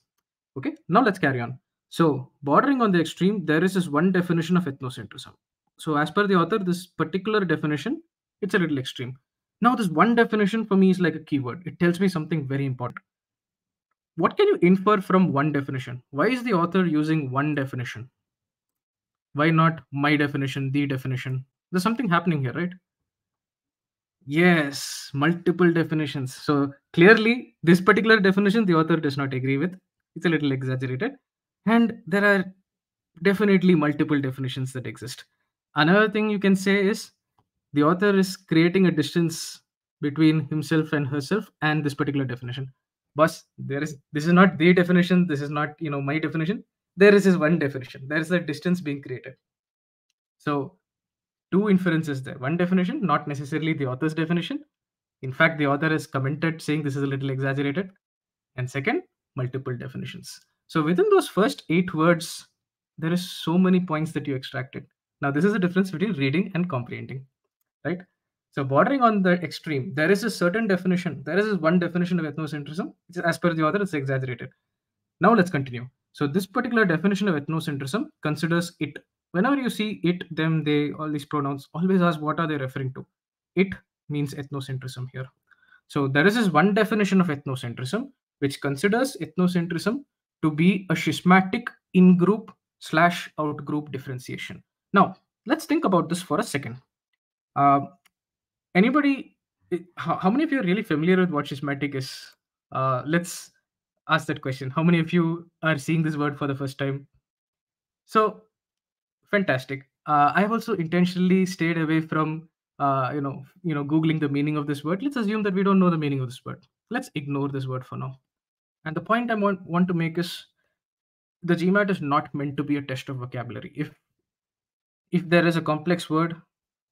Okay, now let's carry on. So bordering on the extreme, there is this one definition of ethnocentrism. So as per the author, this particular definition, it's a little extreme. Now this one definition for me is like a keyword. It tells me something very important. What can you infer from one definition? Why is the author using one definition? Why not my definition, the definition? There's something happening here, right? Yes, multiple definitions. So clearly, this particular definition, the author does not agree with. It's a little exaggerated. And there are definitely multiple definitions that exist. Another thing you can say is the author is creating a distance between himself and herself and this particular definition. Boss, this is not the definition. This is not, you know, my definition. There is this one definition. There is a distance being created. So two inferences there. One definition, not necessarily the author's definition. In fact, the author has commented saying this is a little exaggerated. And second, multiple definitions. So within those first 8 words, there is so many points that you extracted. Now, this is the difference between reading and comprehending, right? So bordering on the extreme, there is a certain definition. There is one definition of ethnocentrism. As per the author, it's exaggerated. Now let's continue. So this particular definition of ethnocentrism considers it. Whenever you see it, them, they, all these pronouns, always ask what are they referring to. It means ethnocentrism here. So there is this one definition of ethnocentrism, which considers ethnocentrism to be a schismatic in-group / out-group differentiation. Now, let's think about this for a second. Anybody, how many of you are really familiar with what schismatic is? Let's ask that question. How many of you are seeing this word for the first time? So, fantastic. I've also intentionally stayed away from, Googling the meaning of this word. Let's assume that we don't know the meaning of this word. Let's ignore this word for now. And the point I want to make is the GMAT is not meant to be a test of vocabulary. If there is a complex word,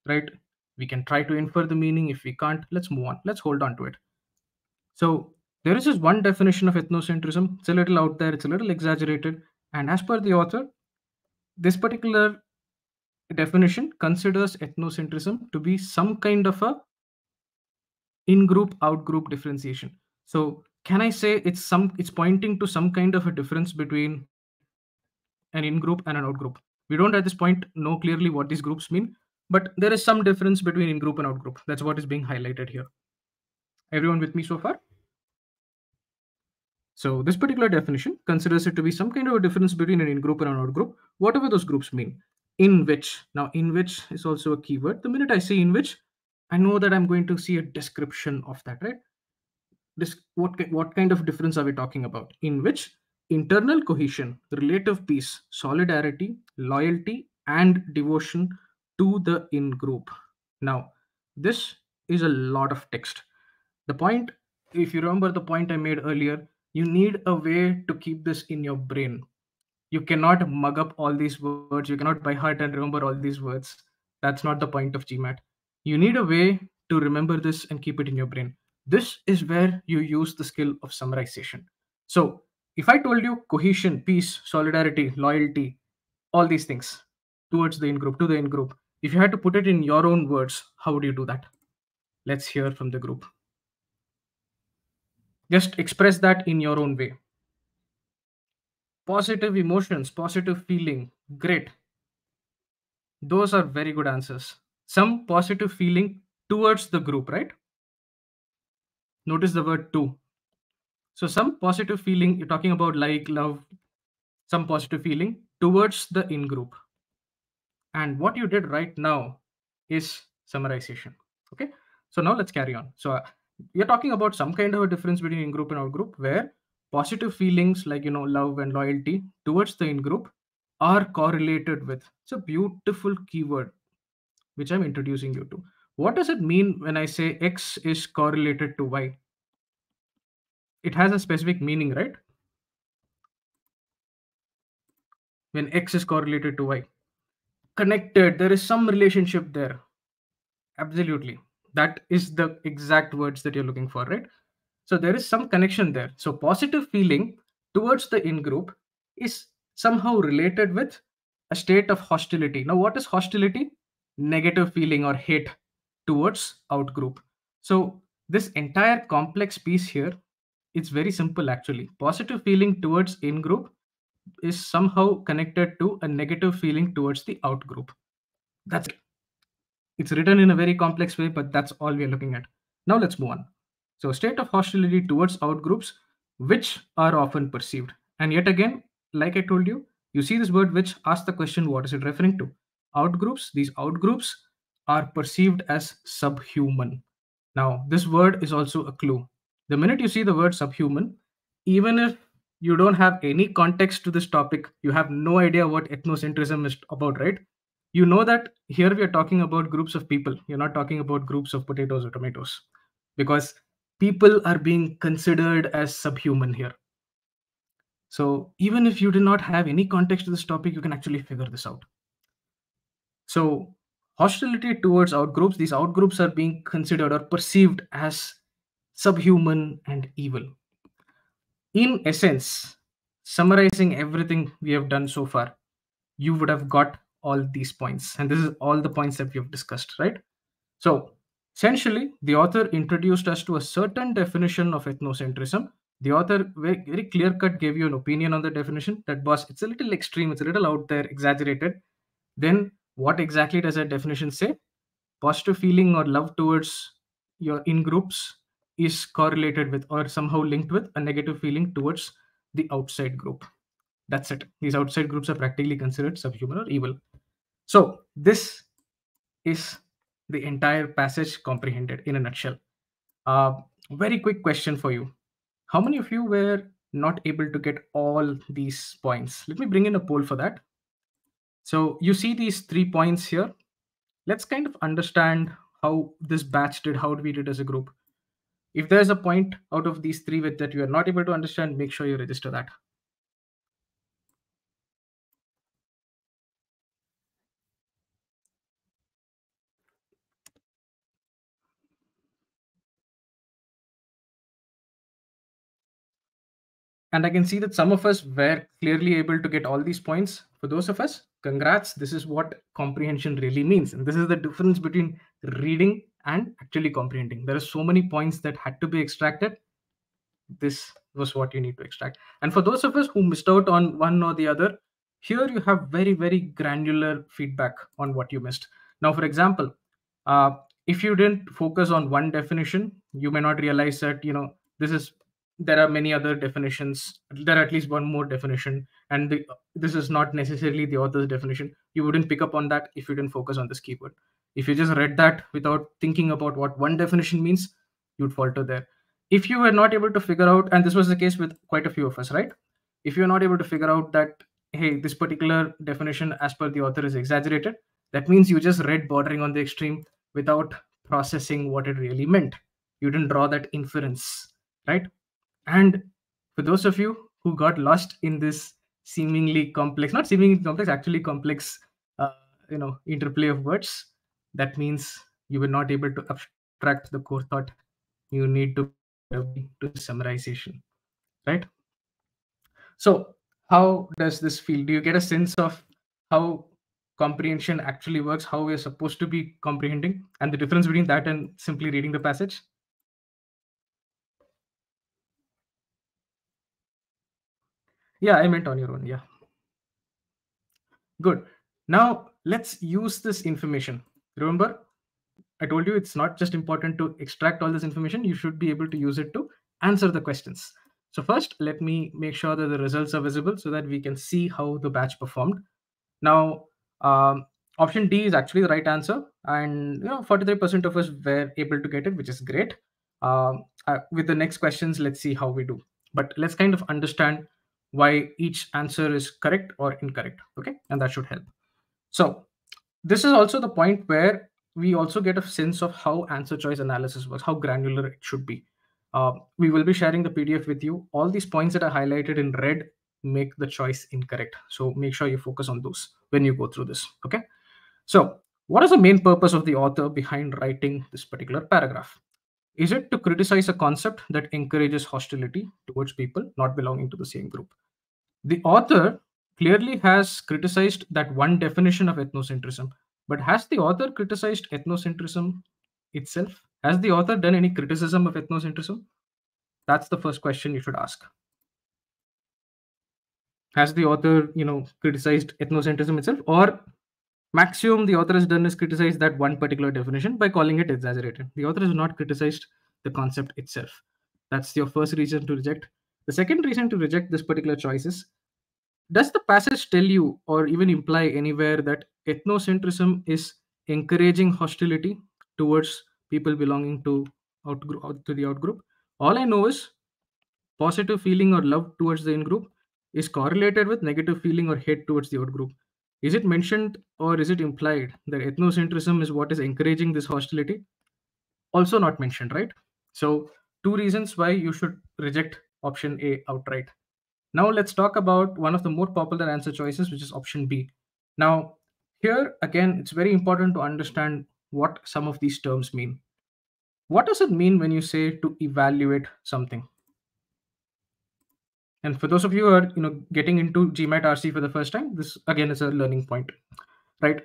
right, we can try to infer the meaning. If we can't, let's move on. Let's hold on to it. So there is this one definition of ethnocentrism. It's a little out there. It's a little exaggerated. And as per the author, this particular definition considers ethnocentrism to be some kind of a in-group, out-group differentiation. So can I say it's pointing to some kind of a difference between an in-group and an out-group? We don't at this point know clearly what these groups mean, but there is some difference between in-group and out-group. That's what is being highlighted here. Everyone with me so far? So this particular definition considers it to be some kind of a difference between an in-group and an out-group, whatever those groups mean. In which, now in which is also a keyword. The minute I say in which, I know that I'm going to see a description of that, right? What kind of difference are we talking about? In which internal cohesion, relative peace, solidarity, loyalty, and devotion to the in-group. Now, this is a lot of text. The point, if you remember the point I made earlier, you need a way to keep this in your brain. You cannot mug up all these words. You cannot by heart and remember all these words. That's not the point of GMAT. You need a way to remember this and keep it in your brain. This is where you use the skill of summarization. So if I told you cohesion, peace, solidarity, loyalty, all these things towards the in-group, to the in-group, if you had to put it in your own words, how would you do that? Let's hear from the group. Just express that in your own way. Positive emotions, positive feeling, great. Those are very good answers. Some positive feeling towards the group, right? Notice the word to. So some positive feeling, you're talking about like love, some positive feeling towards the in-group. And what you did right now is summarization. Okay. So now let's carry on. So you're talking about some kind of a difference between in-group and out-group where positive feelings like, you know, love and loyalty towards the in-group are correlated with. It's a beautiful keyword, which I'm introducing you to. What does it mean when I say X is correlated to Y? It has a specific meaning, right? When X is correlated to Y. Connected, there is some relationship there. Absolutely. That is the exact words that you're looking for, right? So there is some connection there. So positive feeling towards the in-group is somehow related with a state of hostility. Now, what is hostility? Negative feeling or hate towards out-group. So this entire complex piece here, it's very simple actually. Positive feeling towards in-group is somehow connected to a negative feeling towards the out-group. That's it. It's written in a very complex way, but that's all we're looking at. Now let's move on. So state of hostility towards out-groups, which are often perceived. And yet again, like I told you, you see this word which, ask the question, what is it referring to? Out-groups, these out-groups are perceived as subhuman. Now, this word is also a clue. The minute you see the word subhuman, even if you don't have any context to this topic. You have no idea what ethnocentrism is about, right? You know that here we are talking about groups of people. You're not talking about groups of potatoes or tomatoes, because people are being considered as subhuman here. So even if you do not have any context to this topic, you can actually figure this out. So hostility towards outgroups, these outgroups are being considered or perceived as subhuman and evil. In essence, summarizing everything we have done so far, you would have got all these points. And this is all the points that we have discussed, right? So essentially, the author introduced us to a certain definition of ethnocentrism. The author very clear-cut gave you an opinion on the definition that was, it's a little extreme, it's a little out there, exaggerated. Then what exactly does that definition say? Positive feeling or love towards your in-groups is correlated with or somehow linked with a negative feeling towards the outside group. That's it. These outside groups are practically considered subhuman or evil. So this is the entire passage comprehended in a nutshell. Very quick question for you. How many of you were not able to get all these points? Let me bring in a poll for that. So you see these 3 points here. Let's kind of understand how this batch did, how we did as a group. If there's a point out of these 3 that you are not able to understand, make sure you register that. And I can see that some of us were clearly able to get all these points. For those of us, congrats. This is what comprehension really means. And this is the difference between reading and actually comprehending. There are so many points that had to be extracted. This was what you need to extract. And for those of us who missed out on one or the other, here you have very, very granular feedback on what you missed. Now, for example, if you didn't focus on one definition, you may not realize that, you know, this is, there are many other definitions. There are at least one more definition. And this is not necessarily the author's definition. You wouldn't pick up on that if you didn't focus on this keyword. If you just read that without thinking about what one definition means, you'd falter there. If you were not able to figure out, and this was the case with quite a few of us, right? If you're not able to figure out that, hey, this particular definition as per the author is exaggerated, that means you just read bordering on the extreme without processing what it really meant. You didn't draw that inference, right? And for those of you who got lost in this seemingly complex, not seemingly complex, actually complex, you know, interplay of words, that means you were not able to abstract the core thought. You need to do summarization, right? So how does this feel? Do you get a sense of how comprehension actually works, how we're supposed to be comprehending, and the difference between that and simply reading the passage? Yeah, I meant on your own. Yeah. Good. Now let's use this information. Remember, I told you it's not just important to extract all this information. You should be able to use it to answer the questions. So first, let me make sure that the results are visible so that we can see how the batch performed. Now, option D is actually the right answer. And you know, 43% of us were able to get it, which is great. With the next questions, let's see how we do. But let's kind of understand why each answer is correct or incorrect, okay? And that should help. So this is also the point where we also get a sense of how answer choice analysis works, how granular it should be. We will be sharing the PDF with you. All these points that are highlighted in red make the choice incorrect. So make sure you focus on those when you go through this, okay? So what is the main purpose of the author behind writing this particular paragraph? Is it to criticize a concept that encourages hostility towards people not belonging to the same group? The author clearly has criticized that one definition of ethnocentrism, but has the author criticized ethnocentrism itself? Has the author done any criticism of ethnocentrism? That's the first question you should ask. Has the author, you know, criticized ethnocentrism itself, or maximum the author has done is criticized that one particular definition by calling it exaggerated? The author has not criticized the concept itself. That's your first reason to reject. The second reason to reject this particular choice is, does the passage tell you or even imply anywhere that ethnocentrism is encouraging hostility towards people belonging to the outgroup? All I know is Positive feeling or love towards the in-group is correlated with negative feeling or hate towards the out-group. Is it mentioned or is it implied that ethnocentrism is what is encouraging this hostility? Also not mentioned, right? So two reasons why you should reject option A outright. Now let's talk about one of the more popular answer choices, which is option B. Now here again, it's very important to understand what some of these terms mean. What does it mean when you say to evaluate something? And for those of you who are getting into GMAT RC for the first time, this again is a learning point, right?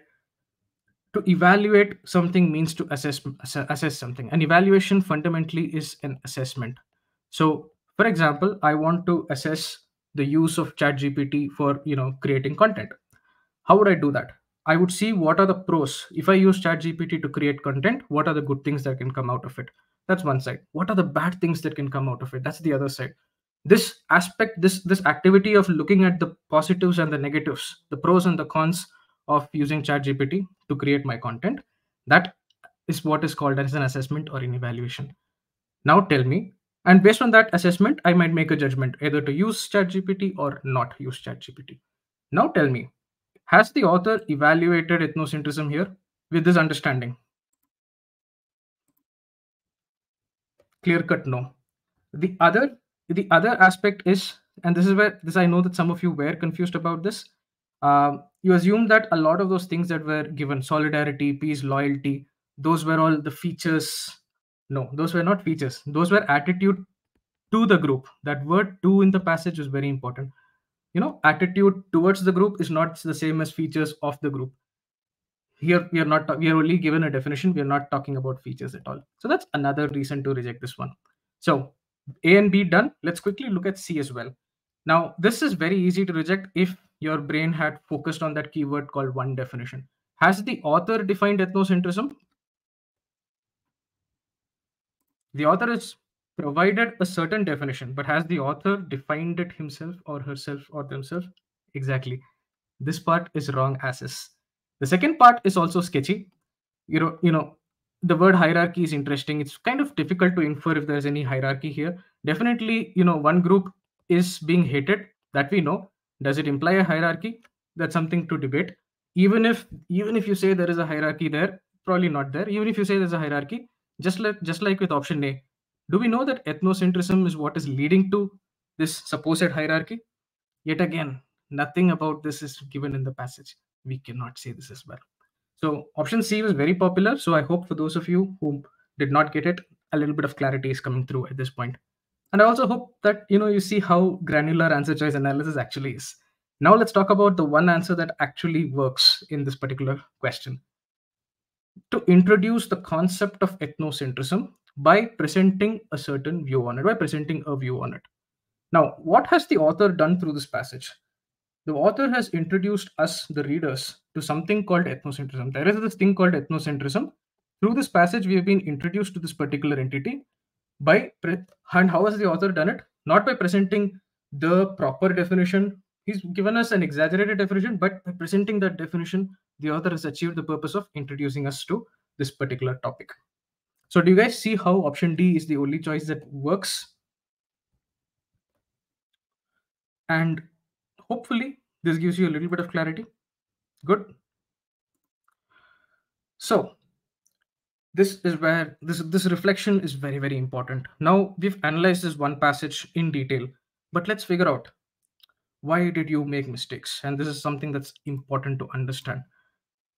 To evaluate something means to assess something. An evaluation fundamentally is an assessment. So for example, I want to assess the use of ChatGPT for creating content. How would I do that? I would see what are the pros. If I use ChatGPT to create content, what are the good things that can come out of it? That's one side. What are the bad things that can come out of it? That's the other side. This aspect, this activity of looking at the positives and the negatives, the pros and the cons of using ChatGPT to create my content, that is what is called as an assessment or an evaluation. Now tell me, and based on that assessment, I might make a judgment either to use ChatGPT or not use ChatGPT. Now tell me, has the author evaluated ethnocentrism here with this understanding? Clear-cut no. The other aspect is, and this is where I know that some of you were confused about this. You assume that a lot of those things that were given, solidarity, peace, loyalty, those were all the features. No, those were not features. Those were attitude to the group. That word "to" in the passage is very important. Attitude towards the group is not the same as features of the group. Here we are only given a definition. We are not talking about features at all. So that's another reason to reject this one. So A and B done. Let's quickly look at C as well. Now, this is very easy to reject if your brain had focused on that keyword called one definition. Has the author defined ethnocentrism? The author has provided a certain definition, but has the author defined it himself or herself or themselves? Exactly. This part is wrong as is. The second part is also sketchy. The word hierarchy is interesting. It's kind of difficult to infer if there's any hierarchy here. Definitely, one group is being hated, that we know. Does it imply a hierarchy? That's something to debate. Even if you say there is a hierarchy there, probably not there. Even if you say there's a hierarchy, just like with option A, do we know that ethnocentrism is what is leading to this supposed hierarchy? Yet again, nothing about this is given in the passage. We cannot say this as well. So option C was very popular. So I hope for those of you who did not get it, a little bit of clarity is coming through at this point. And I also hope that you see how granular answer choice analysis actually is. Now let's talk about the one answer that actually works in this particular question. To introduce the concept of ethnocentrism by presenting a certain view on it, by presenting a view on it. Now, what has the author done through this passage? The author has introduced us, the readers, to something called ethnocentrism. There is this thing called ethnocentrism. Through this passage, we have been introduced to this particular entity. And how has the author done it? Not by presenting the proper definition. He's given us an exaggerated definition, but by presenting that definition, the author has achieved the purpose of introducing us to this particular topic. So do you guys see how option D is the only choice that works? And hopefully, this gives you a little bit of clarity. Good. So this is where this reflection is very, very important. Now we've analyzed this one passage in detail, but let's figure out why did you make mistakes? And this is something that's important to understand.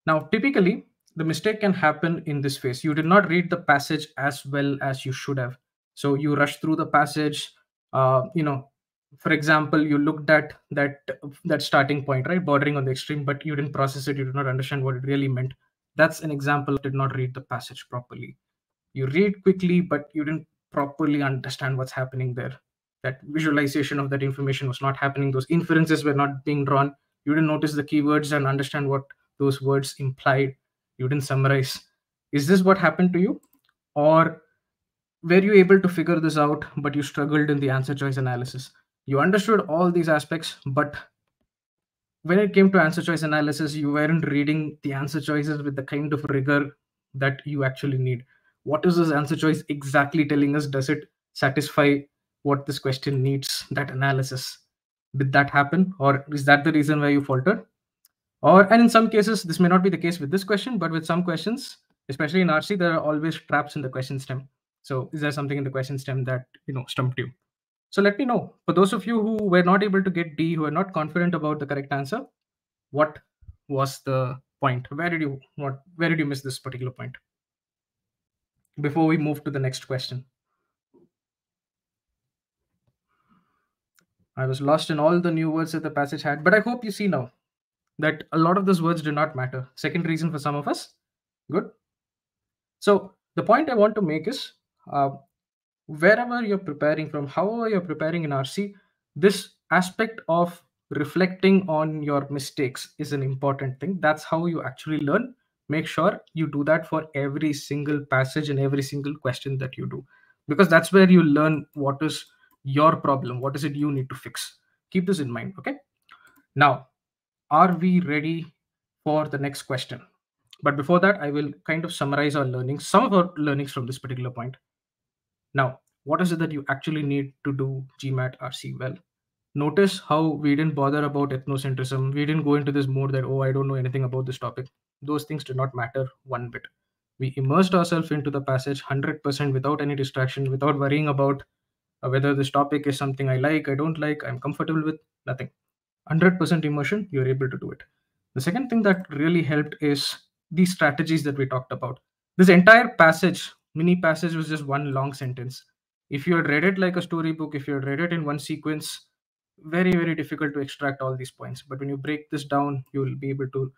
Now, typically the mistake can happen in this phase. You did not read the passage as well as you should have. So you rushed through the passage, for example, you looked at that starting point, right? Bordering on the extreme, but you didn't process it. You did not understand what it really meant. That's an example. Did not read the passage properly. You read quickly, but you didn't properly understand what's happening there. That visualization of that information was not happening. Those inferences were not being drawn. You didn't notice the keywords and understand what those words implied. You didn't summarize. Is this what happened to you? Or were you able to figure this out, but you struggled in the answer choice analysis? You understood all these aspects, but when it came to answer choice analysis, you weren't reading the answer choices with the kind of rigor that you actually need. What is this answer choice exactly telling us? Does it satisfy what this question needs, that analysis. Did that happen, or is that the reason why you faltered? And in some cases, this may not be the case with this question, but with some questions, especially in RC, there are always traps in the question stem. So is there something in the question stem that, you know, stumped you? So let me know, for those of you who were not able to get D, who are not confident about the correct answer, what was the point? Where did you miss this particular point? Before we move to the next question. I was lost in all the new words that the passage had, but I hope you see now that a lot of those words do not matter. Second reason for some of us. Good. So the point I want to make is, wherever you're preparing from, however you're preparing in RC, this aspect of reflecting on your mistakes is an important thing. That's how you actually learn. Make sure you do that for every single passage and every single question that you do, because that's where you learn what is your problem, what is it you need to fix. Keep this in mind, okay? Now, are we ready for the next question? But before that, I will kind of summarize our learnings, some of our learnings from this particular point. Now, what is it that you actually need to do GMAT RC well? Notice how we didn't bother about ethnocentrism. We didn't go into this mode that, oh, I don't know anything about this topic. Those things do not matter one bit. We immersed ourselves into the passage 100% without any distraction, without worrying about whether this topic is something I like, I don't like, I'm comfortable with, nothing. 100% immersion, you're able to do it. The second thing that really helped is these strategies that we talked about. This entire passage, mini passage, was just one long sentence. If you had read it like a storybook, if you had read it in one sequence, very, very difficult to extract all these points. But when you break this down, you will be able to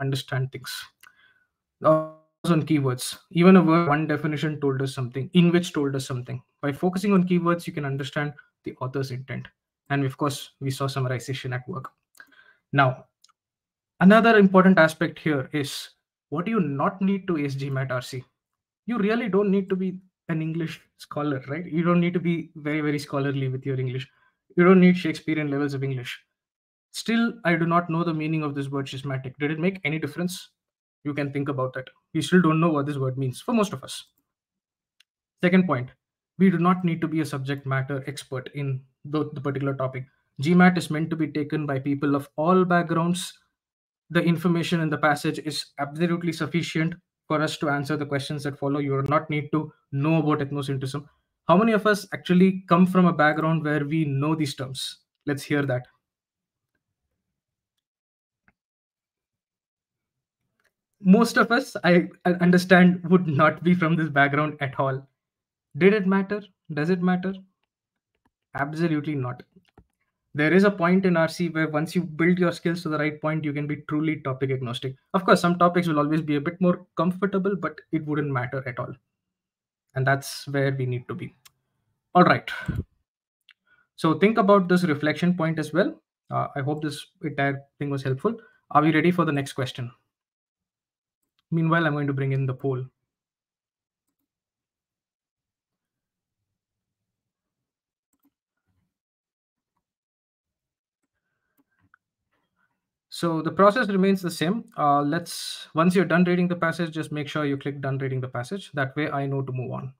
understand things. Also on keywords, even a word, one definition told us something, in which told us something. By focusing on keywords, you can understand the author's intent. And of course, we saw summarization at work. Now, another important aspect here is, what do you not need to ace GMAT RC? You really don't need to be an English scholar, right? You don't need to be very, very scholarly with your English. You don't need Shakespearean levels of English. Still, I do not know the meaning of this word schismatic. Did it make any difference? You can think about that. You still don't know what this word means for most of us. Second point, we do not need to be a subject matter expert in the particular topic. GMAT is meant to be taken by people of all backgrounds. The information in the passage is absolutely sufficient for us to answer the questions that follow. You do not need to know about ethnocentrism. How many of us actually come from a background where we know these terms? Let's hear that. Most of us, I understand, would not be from this background at all. Did it matter? Does it matter? Absolutely not. There is a point in RC where once you build your skills to the right point, you can be truly topic agnostic. Of course, some topics will always be a bit more comfortable, but it wouldn't matter at all. And that's where we need to be. All right. So think about this reflection point as well. I hope this entire thing was helpful. Are we ready for the next question? Meanwhile, I'm going to bring in the poll. So the process remains the same. Once you're done reading the passage, just make sure you click done reading the passage. That way I know to move on.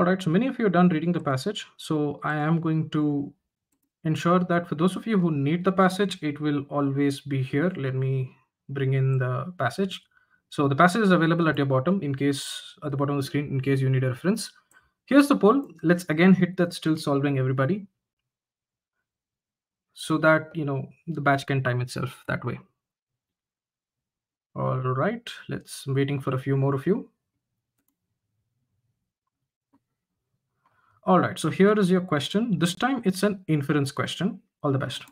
All right, so many of you are done reading the passage. So I am going to ensure that for those of you who need the passage, it will always be here. Let me bring in the passage. So the passage is available at your bottom, in case at the bottom of the screen, in case you need a reference. Here's the poll. Let's again hit that still solving everybody, so that you know the batch can time itself that way. All right, let's I'm waiting for a few more of you. All right, so here is your question. This time it's an inference question. All the best.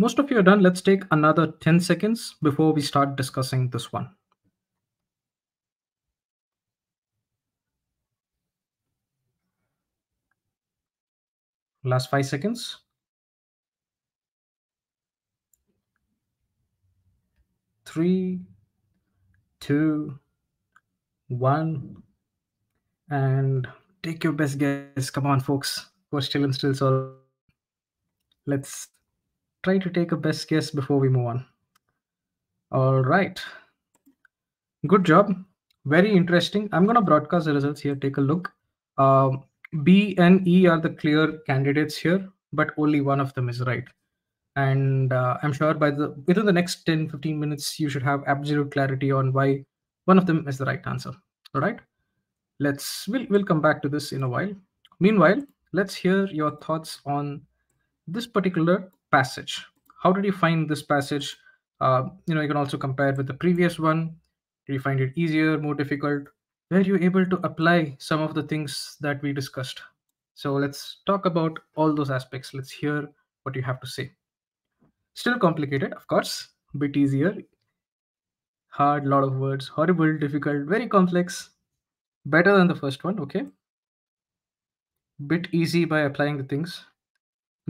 Most of you are done. Let's take another 10 seconds before we start discussing this one. Last 5 seconds. 3, 2, 1, and take your best guess. Come on, folks, we're still solving. Let's try to take a best guess before we move on. All right. Good job. Very interesting. I'm going to broadcast the results here. Take a look. B and E are the clear candidates here, but only one of them is right. And I'm sure by within the next 10-15 minutes, you should have absolute clarity on why one of them is the right answer. All right. We'll come back to this in a while. Meanwhile, let's hear your thoughts on this particular passage. How did you find this passage? You know, you can also compare with the previous one. Did you find it easier, more difficult? Were you able to apply some of the things that we discussed? So let's talk about all those aspects. Let's hear what you have to say. Still complicated, of course, bit easier. Hard, lot of words, horrible, difficult, very complex. Better than the first one, okay. Bit easy by applying the things.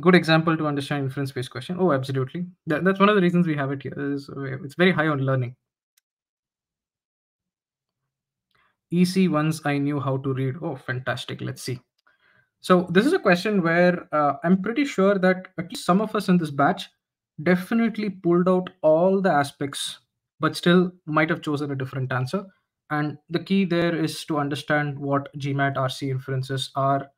Good example to understand inference-based question. Oh, absolutely. That's one of the reasons we have it here. It's very high on learning. Easy ones I knew how to read. Oh, fantastic. Let's see. So this is a question where I'm pretty sure that at least some of us in this batch definitely pulled out all the aspects, but still might have chosen a different answer. And the key there is to understand what GMAT RC inferences are.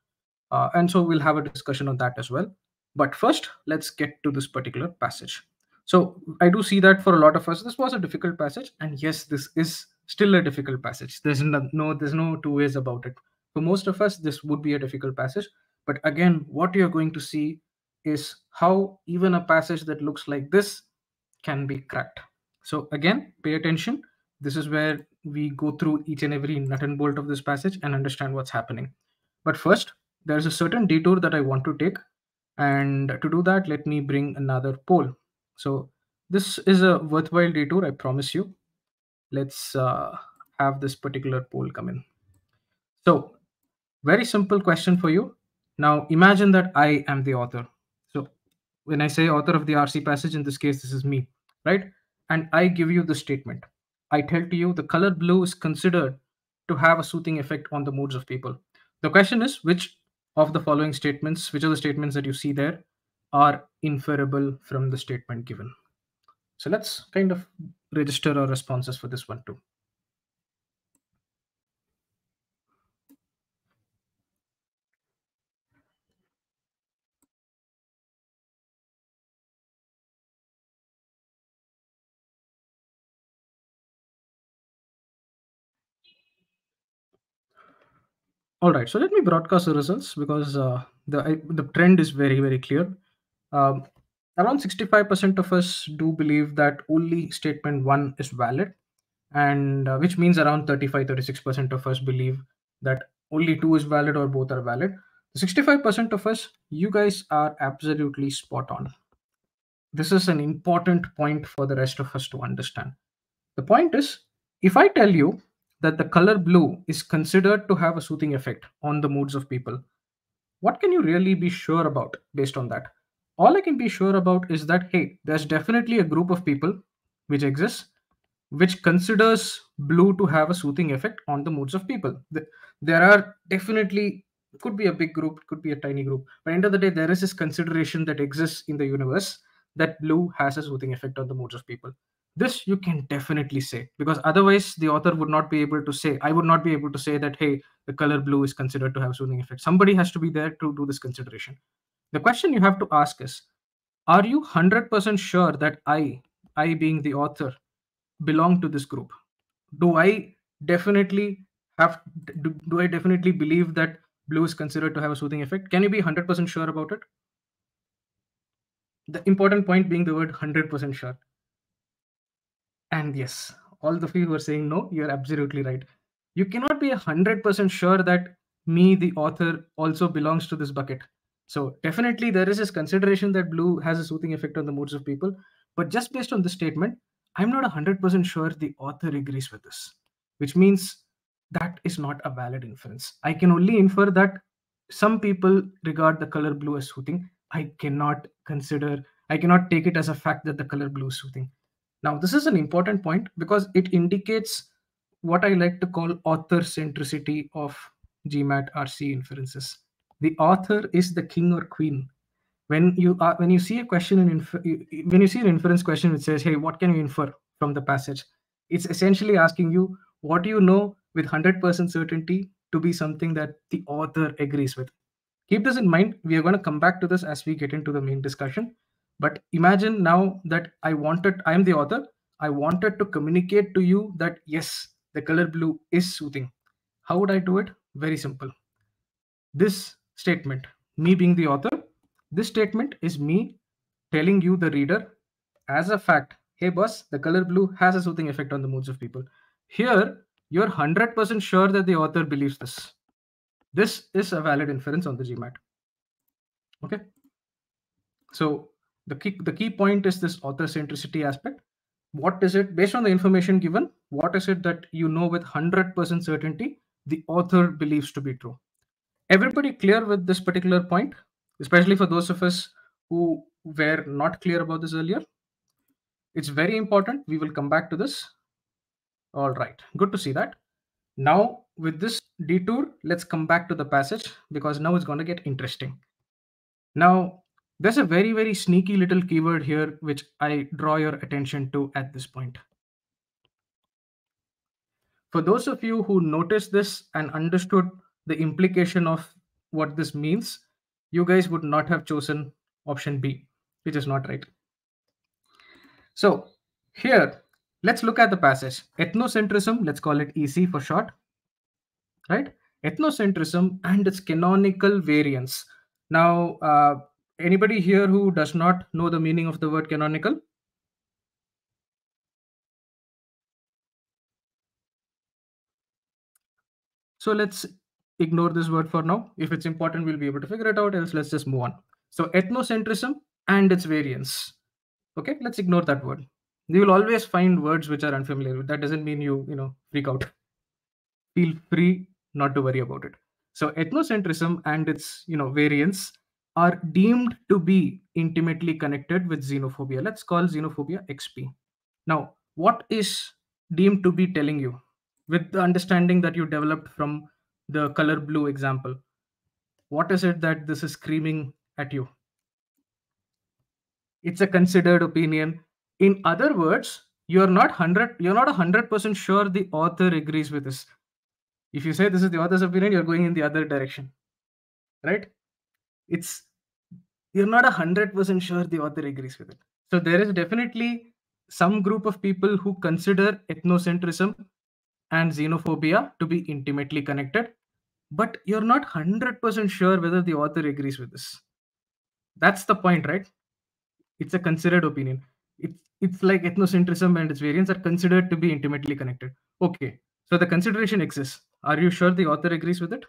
And so we'll have a discussion on that as well. But first, let's get to this particular passage. So I do see that for a lot of us, this was a difficult passage. And yes, this is still a difficult passage. There's no two ways about it. For most of us, this would be a difficult passage. But again, what you're going to see is how even a passage that looks like this can be cracked. So again, pay attention. This is where we go through each and every nut and bolt of this passage and understand what's happening. But first, there's a certain detour that I want to take. And to do that, let me bring another poll. So this is a worthwhile detour, I promise you. Let's have this particular poll come in. So very simple question for you. Now imagine that I am the author. So when I say author of the RC passage, in this case, this is me, right? And I give you the statement. I tell to you the color blue is considered to have a soothing effect on the moods of people. The question is, which of the statements that you see there are inferable from the statement given? So let's kind of register our responses for this one too. All right, so let me broadcast the results because the trend is very, very clear. Around 65% of us do believe that only statement 1 is valid, and which means around 35-36% of us believe that only 2 is valid or both are valid. 65% of us, you guys are absolutely spot on. This is an important point for the rest of us to understand. The point is, if I tell you that the color blue is considered to have a soothing effect on the moods of people, what can you really be sure about based on that? All I can be sure about is that, hey, there's definitely a group of people which exists, which considers blue to have a soothing effect on the moods of people. There are definitely, could be a big group, could be a tiny group, but at the end of the day, there is this consideration that exists in the universe that blue has a soothing effect on the moods of people. This you can definitely say, because otherwise the author would not be able to say, I would not be able to say that, hey, the color blue is considered to have a soothing effect. Somebody has to be there to do this consideration. The question you have to ask is, are you 100% sure that I being the author, belong to this group? Do I definitely believe that blue is considered to have a soothing effect? Can you be 100% sure about it? The important point being the word 100% sure. And yes, all the people who are saying no, you're absolutely right. You cannot be 100% sure that me, the author, also belongs to this bucket. So definitely there is this consideration that blue has a soothing effect on the moods of people. But just based on this statement, I'm not 100% sure the author agrees with this, which means that is not a valid inference. I can only infer that some people regard the color blue as soothing. I cannot take it as a fact that the color blue is soothing. Now, this is an important point because it indicates what I like to call author centricity of GMAT RC inferences. The author is the king or queen. When you see a question when you see an inference question which says, hey, what can you infer from the passage? It's essentially asking you, what do you know with 100% certainty to be something that the author agrees with? Keep this in mind. We are going to come back to this as we get into the main discussion. But imagine now that I'm the author. I wanted to communicate to you that, yes, the color blue is soothing. How would I do it? Very simple. This statement, me being the author, this statement is me telling you, the reader, as a fact, hey, boss, the color blue has a soothing effect on the moods of people. Here, you're 100% sure that the author believes this. This is a valid inference on the GMAT. Okay. So the key point is this author centricity aspect. What is it, based on the information given, what is it that you know with 100% certainty the author believes to be true? Everybody clear with this particular point? Especially for those of us who were not clear about this earlier. It's very important. We will come back to this. All right, good to see that. Now, with this detour, let's come back to the passage because now it's going to get interesting. Now, there's a very, very sneaky little keyword here which I draw your attention to at this point. For those of you who noticed this and understood the implication of what this means, you guys would not have chosen option B, which is not right. So here, let's look at the passage. Ethnocentrism, let's call it EC for short, right? Ethnocentrism and its canonical variants. Now, anybody here who does not know the meaning of the word canonical? So let's ignore this word for now. If it's important, we'll be able to figure it out. Else, let's just move on. So ethnocentrism and its variants. Okay, let's ignore that word. You will always find words which are unfamiliar with. That doesn't mean you freak out. Feel free not to worry about it. So ethnocentrism and its variants are deemed to be intimately connected with xenophobia. Let's call xenophobia XP. Now, what is deemed to be telling you with the understanding that you developed from the color blue example? What is it that this is screaming at you? It's a considered opinion. In other words, you're not 100% sure the author agrees with this. If you say this is the author's opinion, you're going in the other direction, right? You're not 100% sure the author agrees with it. So there is definitely some group of people who consider ethnocentrism and xenophobia to be intimately connected. but you're not 100% sure whether the author agrees with this. That's the point, right? It's a considered opinion. It's like ethnocentrism and its variants are considered to be intimately connected. Okay, so the consideration exists. Are you sure the author agrees with it?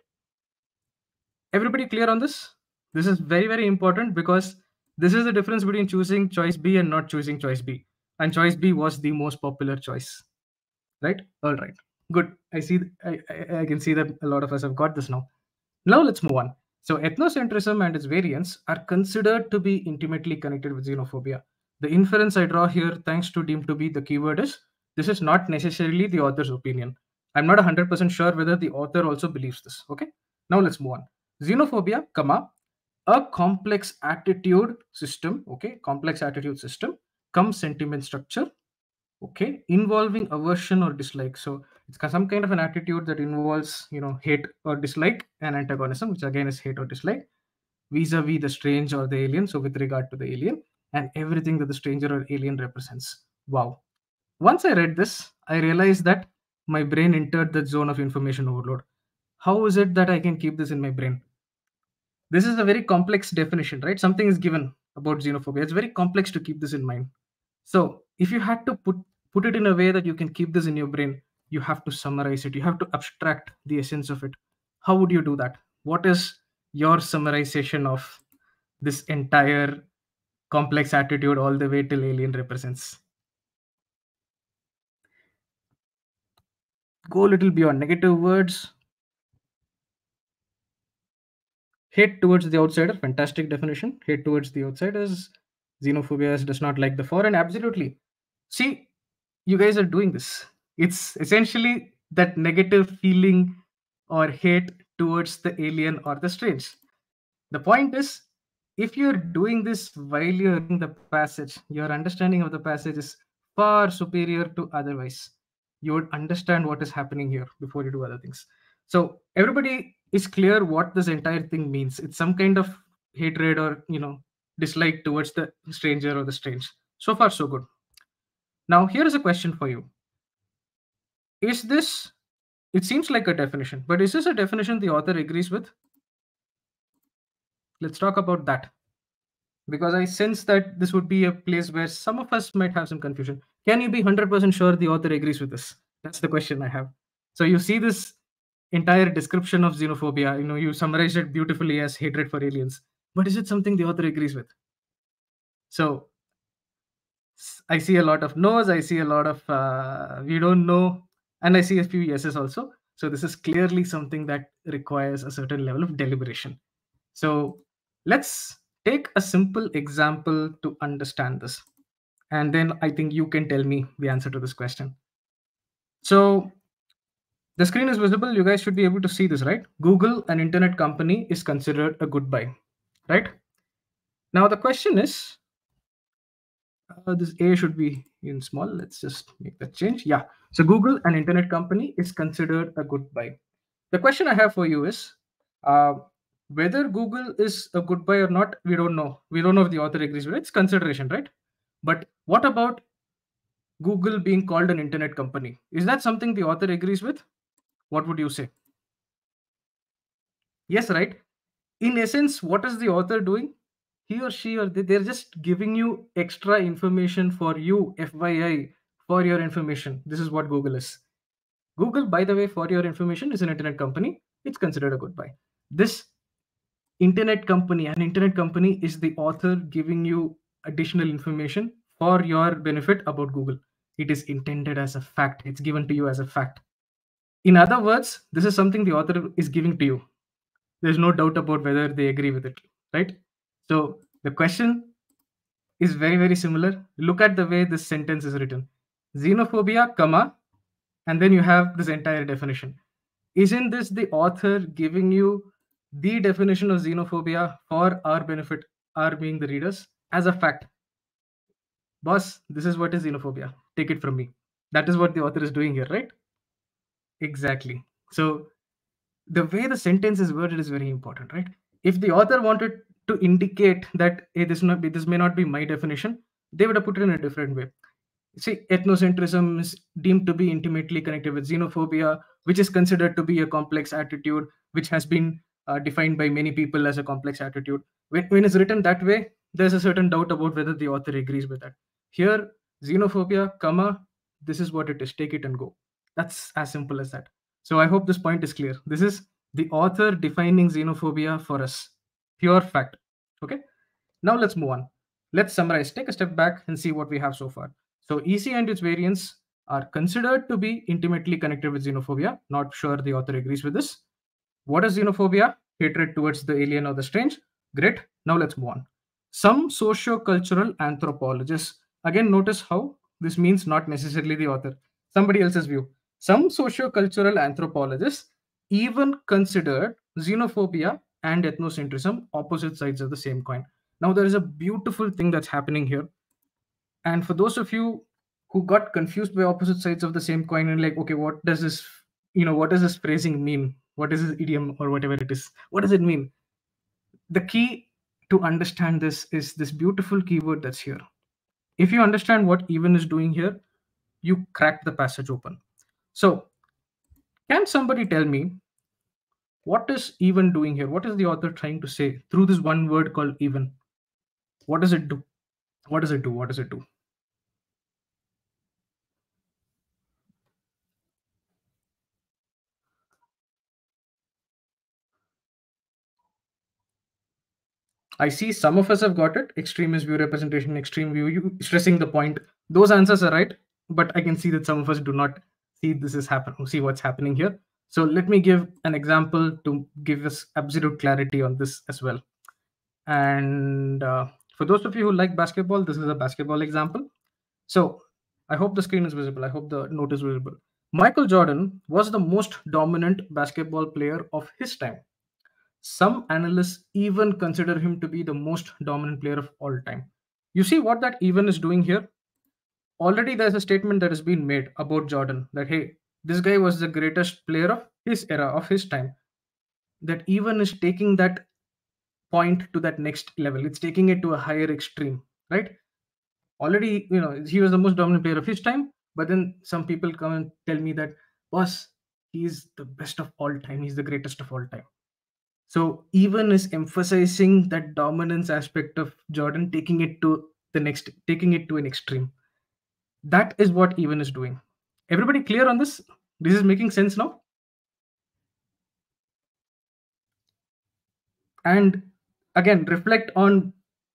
Everybody clear on this? This is very, very important because this is the difference between choosing choice B and not choosing choice B. And choice B was the most popular choice, right? All right, good. I see. I can see that a lot of us have got this now. Now let's move on. So ethnocentrism and its variants are considered to be intimately connected with xenophobia. The inference I draw here, thanks to deemed to be the keyword, is this is not necessarily the author's opinion. I'm not 100% sure whether the author also believes this. Okay, now let's move on. Xenophobia, a complex attitude system. Okay, complex attitude system, sentiment structure. Okay, involving aversion or dislike. So it's some kind of an attitude that involves, you know, hate or dislike and antagonism, which again is hate or dislike, vis-a-vis the strange or the alien. So with regard to the alien and everything that the stranger or alien represents. Wow. Once I read this, I realized that my brain entered the zone of information overload. How is it that I can keep this in my brain? This is a very complex definition, right? Something is given about xenophobia. It's very complex to keep this in mind. So if you had to put it in a way that you can keep this in your brain, you have to summarize it. You have to abstract the essence of it. How would you do that? What is your summarization of this entire complex attitude all the way till alien represents? Go a little beyond negative words. Hate towards the outsider, fantastic definition. Hate towards the outsiders. Xenophobia does not like the foreign. Absolutely. See, you guys are doing this. It's essentially that negative feeling or hate towards the alien or the strange. The point is, if you're doing this while you're reading the passage, your understanding of the passage is far superior to otherwise. You would understand what is happening here before you do other things. So everybody is clear what this entire thing means. It's some kind of hatred or, you know, dislike towards the stranger or the strange. So far, so good. Now, here is a question for you. Is this, it seems like a definition, but is this a definition the author agrees with? Let's talk about that, because I sense that this would be a place where some of us might have some confusion. Can you be 100% sure the author agrees with this? That's the question I have. So you see this entire description of xenophobia, you know, you summarized it beautifully as hatred for aliens, but is it something the author agrees with? So I see a lot of no's, I see a lot of we don't know, and I see a few yeses also. So this is clearly something that requires a certain level of deliberation. So let's take a simple example to understand this, and then I think you can tell me the answer to this question. So the screen is visible. You guys should be able to see this, right? Google, an internet company, is considered a good buy, right? Now the question is, this A should be in small. Let's just make that change. Yeah. So Google, an internet company, is considered a good buy. The question I have for you is, whether Google is a good buy or not, we don't know. We don't know if the author agrees with it. It's consideration, right? But what about Google being called an internet company? Is that something the author agrees with? What would you say? Yes, right? In essence, what is the author doing? He or she or they, they're just giving you extra information for you, FYI, for your information. This is what Google is. Google, by the way, for your information, is an internet company. It's considered a good buy. This internet company, an internet company, is the author giving you additional information for your benefit about Google. It is intended as a fact. It's given to you as a fact. In other words, this is something the author is giving to you. There's no doubt about whether they agree with it, right? So the question is very, very similar. Look at the way this sentence is written. Xenophobia, and then you have this entire definition. Isn't this the author giving you the definition of xenophobia for our benefit, our being the readers, as a fact? Boss, this is what is xenophobia. Take it from me. That is what the author is doing here, right? Exactly. So the way the sentence is worded is very important, right? If the author wanted to indicate that, hey, this may not be my definition, they would have put it in a different way. See, ethnocentrism is deemed to be intimately connected with xenophobia, which is considered to be a complex attitude, which has been defined by many people as a complex attitude. When it's written that way, there's a certain doubt about whether the author agrees with that. Here, xenophobia, comma, this is what it is, take it and go. That's as simple as that. So I hope this point is clear. This is the author defining xenophobia for us. Pure fact. Okay. Now let's move on. Let's summarize. Take a step back and see what we have so far. So EC and its variants are considered to be intimately connected with xenophobia. Not sure the author agrees with this. What is xenophobia? Hatred towards the alien or the strange. Great. Now let's move on. Some socio-cultural anthropologists. Again, notice how this means not necessarily the author. Somebody else's view. Some socio-cultural anthropologists even considered xenophobia and ethnocentrism opposite sides of the same coin. Now, there is a beautiful thing that's happening here. And for those of you who got confused by opposite sides of the same coin and like, okay, what does this, what does this phrasing mean? What is this idiom or whatever it is? What does it mean? The key to understand this is this beautiful keyword that's here. If you understand what even is doing here, you crack the passage open. So can somebody tell me what is even doing here? What is the author trying to say through this one word called even? What does it do? What does it do? What does it do? I see some of us have got it. Extreme is view representation, extreme view, you stressing the point. Those answers are right, but I can see that some of us do not see this is happening, see what's happening here. So let me give an example to give us absolute clarity on this as well. And for those of you who like basketball, this is a basketball example. So I hope the screen is visible. I hope the note is visible. Michael Jordan was the most dominant basketball player of his time. Some analysts even consider him to be the most dominant player of all time. You see what that even is doing here? Already there's a statement that has been made about Jordan that, hey, this guy was the greatest player of his era, of his time. That even is taking that point to that next level. It's taking it to a higher extreme, right? Already, he was the most dominant player of his time, but then some people come and tell me that, boss, he's the best of all time. He's the greatest of all time. So even is emphasizing that dominance aspect of Jordan, taking it to the next, taking it to an extreme. That is what even is doing. Everybody clear on this? This is making sense now? And again, reflect on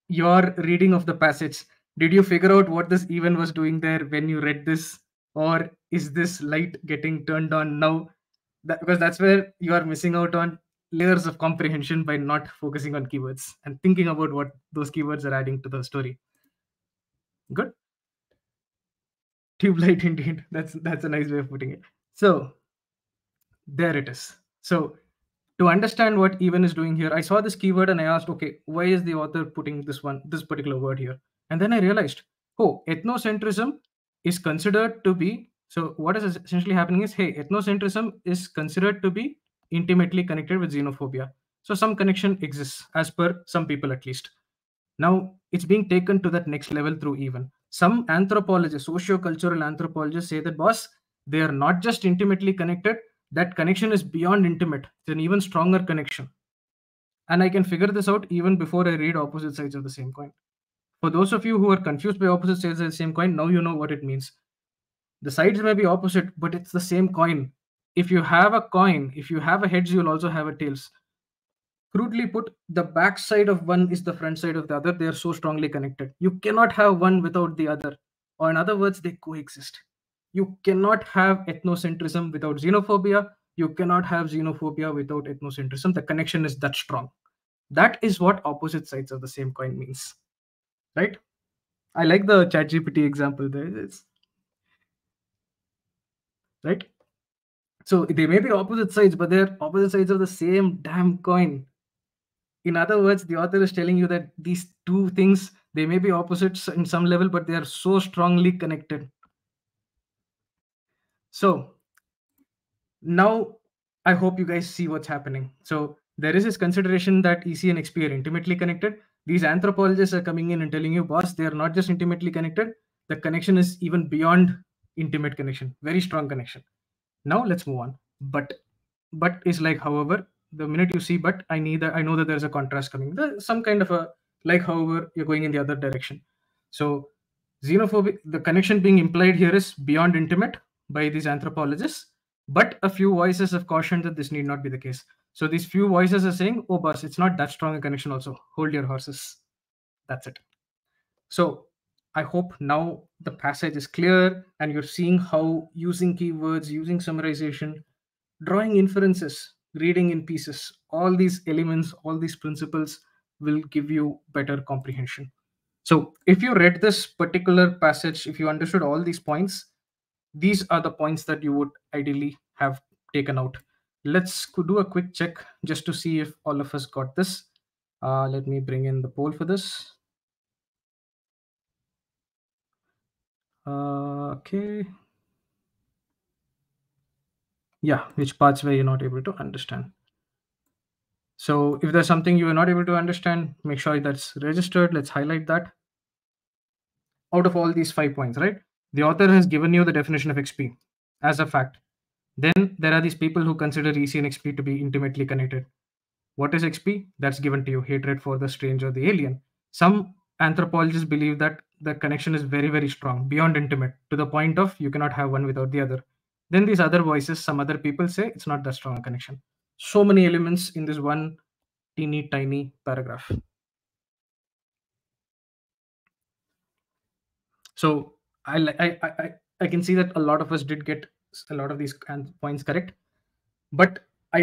your reading of the passage. Did you figure out what this even was doing there when you read this? Or is this light getting turned on now? Because that's where you are missing out on layers of comprehension by not focusing on keywords and thinking about what those keywords are adding to the story. Good. Tube light indeed. That's a nice way of putting it. So there it is. So to understand what even is doing here, I saw this keyword and I asked, okay, why is the author putting this particular word here? And then I realized, oh, ethnocentrism is considered to be, so what is essentially happening is, hey, ethnocentrism is considered to be intimately connected with xenophobia. So some connection exists as per some people at least. Now it's being taken to that next level through even. Some anthropologists, socio-cultural anthropologists say that, boss, they are not just intimately connected, that connection is beyond intimate. It's an even stronger connection. And I can figure this out even before I read opposite sides of the same coin. For those of you who are confused by opposite sides of the same coin, now you know what it means. The sides may be opposite, but it's the same coin. If you have a coin, if you have a heads, you'll also have a tails. Crudely put, the back side of one is the front side of the other. They are so strongly connected. You cannot have one without the other. Or in other words, they coexist. You cannot have ethnocentrism without xenophobia. You cannot have xenophobia without ethnocentrism. The connection is that strong. That is what opposite sides of the same coin means. Right? I like the ChatGPT example there. Right? So they may be opposite sides, but they're opposite sides of the same damn coin. In other words, the author is telling you that these two things, they may be opposites in some level, but they are so strongly connected. So now I hope you guys see what's happening. So there is this consideration that EC and XP are intimately connected. These anthropologists are coming in and telling you, boss, they are not just intimately connected. The connection is even beyond intimate connection, very strong connection. Now let's move on. But is like, however, the minute you see but, I know that there's a contrast coming. There's some kind of a, like, however, you're going in the other direction. So xenophobic, the connection being implied here is beyond intimate by these anthropologists, but a few voices have cautioned that this need not be the case. So these few voices are saying, oh, boss, it's not that strong a connection also. Hold your horses. That's it. So I hope now the passage is clear and you're seeing how using keywords, using summarization, drawing inferences, reading in pieces, all these elements, all these principles will give you better comprehension. So if you read this particular passage, if you understood all these points, these are the points that you would ideally have taken out. Let's do a quick check just to see if all of us got this. Let me bring in the poll for this. Okay. Yeah, which parts were you not able to understand? So if there's something you were not able to understand, make sure that's registered. Let's highlight that. Out of all these 5 points, right? The author has given you the definition of XP as a fact. Then there are these people who consider EC and XP to be intimately connected. What is XP? That's given to you, hatred for the strange or the alien. Some anthropologists believe that the connection is very, very strong, beyond intimate, to the point of you cannot have one without the other. Then these other voices, some other people say it's not that strong a connection. So many elements in this one teeny tiny paragraph. So I can see that a lot of us did get a lot of these points correct, but I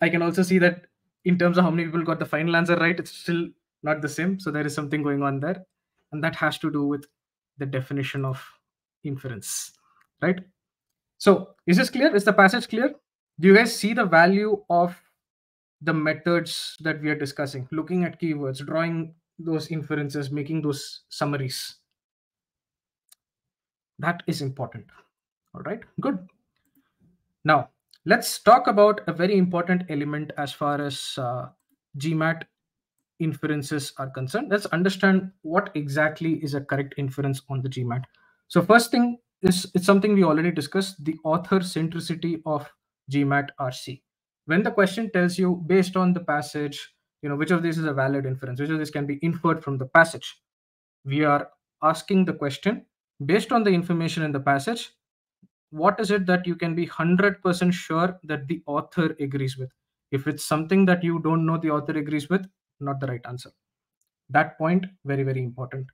can also see that in terms of how many people got the final answer right, it's still not the same. So there is something going on there, and that has to do with the definition of inference, right? So is this clear? Is the passage clear? Do you guys see the value of the methods that we are discussing? Looking at keywords, drawing those inferences, making those summaries. That is important. All right, good. Now, let's talk about a very important element as far as GMAT inferences are concerned. Let's understand what exactly is a correct inference on the GMAT. So first thing is, it's something we already discussed, the author centricity of GMAT RC. When the question tells you, based on the passage, you know, which of these is a valid inference, which of these can be inferred from the passage, we are asking the question, based on the information in the passage, what is it that you can be 100% sure that the author agrees with? If it's something that you don't know the author agrees with, not the right answer. That point, very, very important.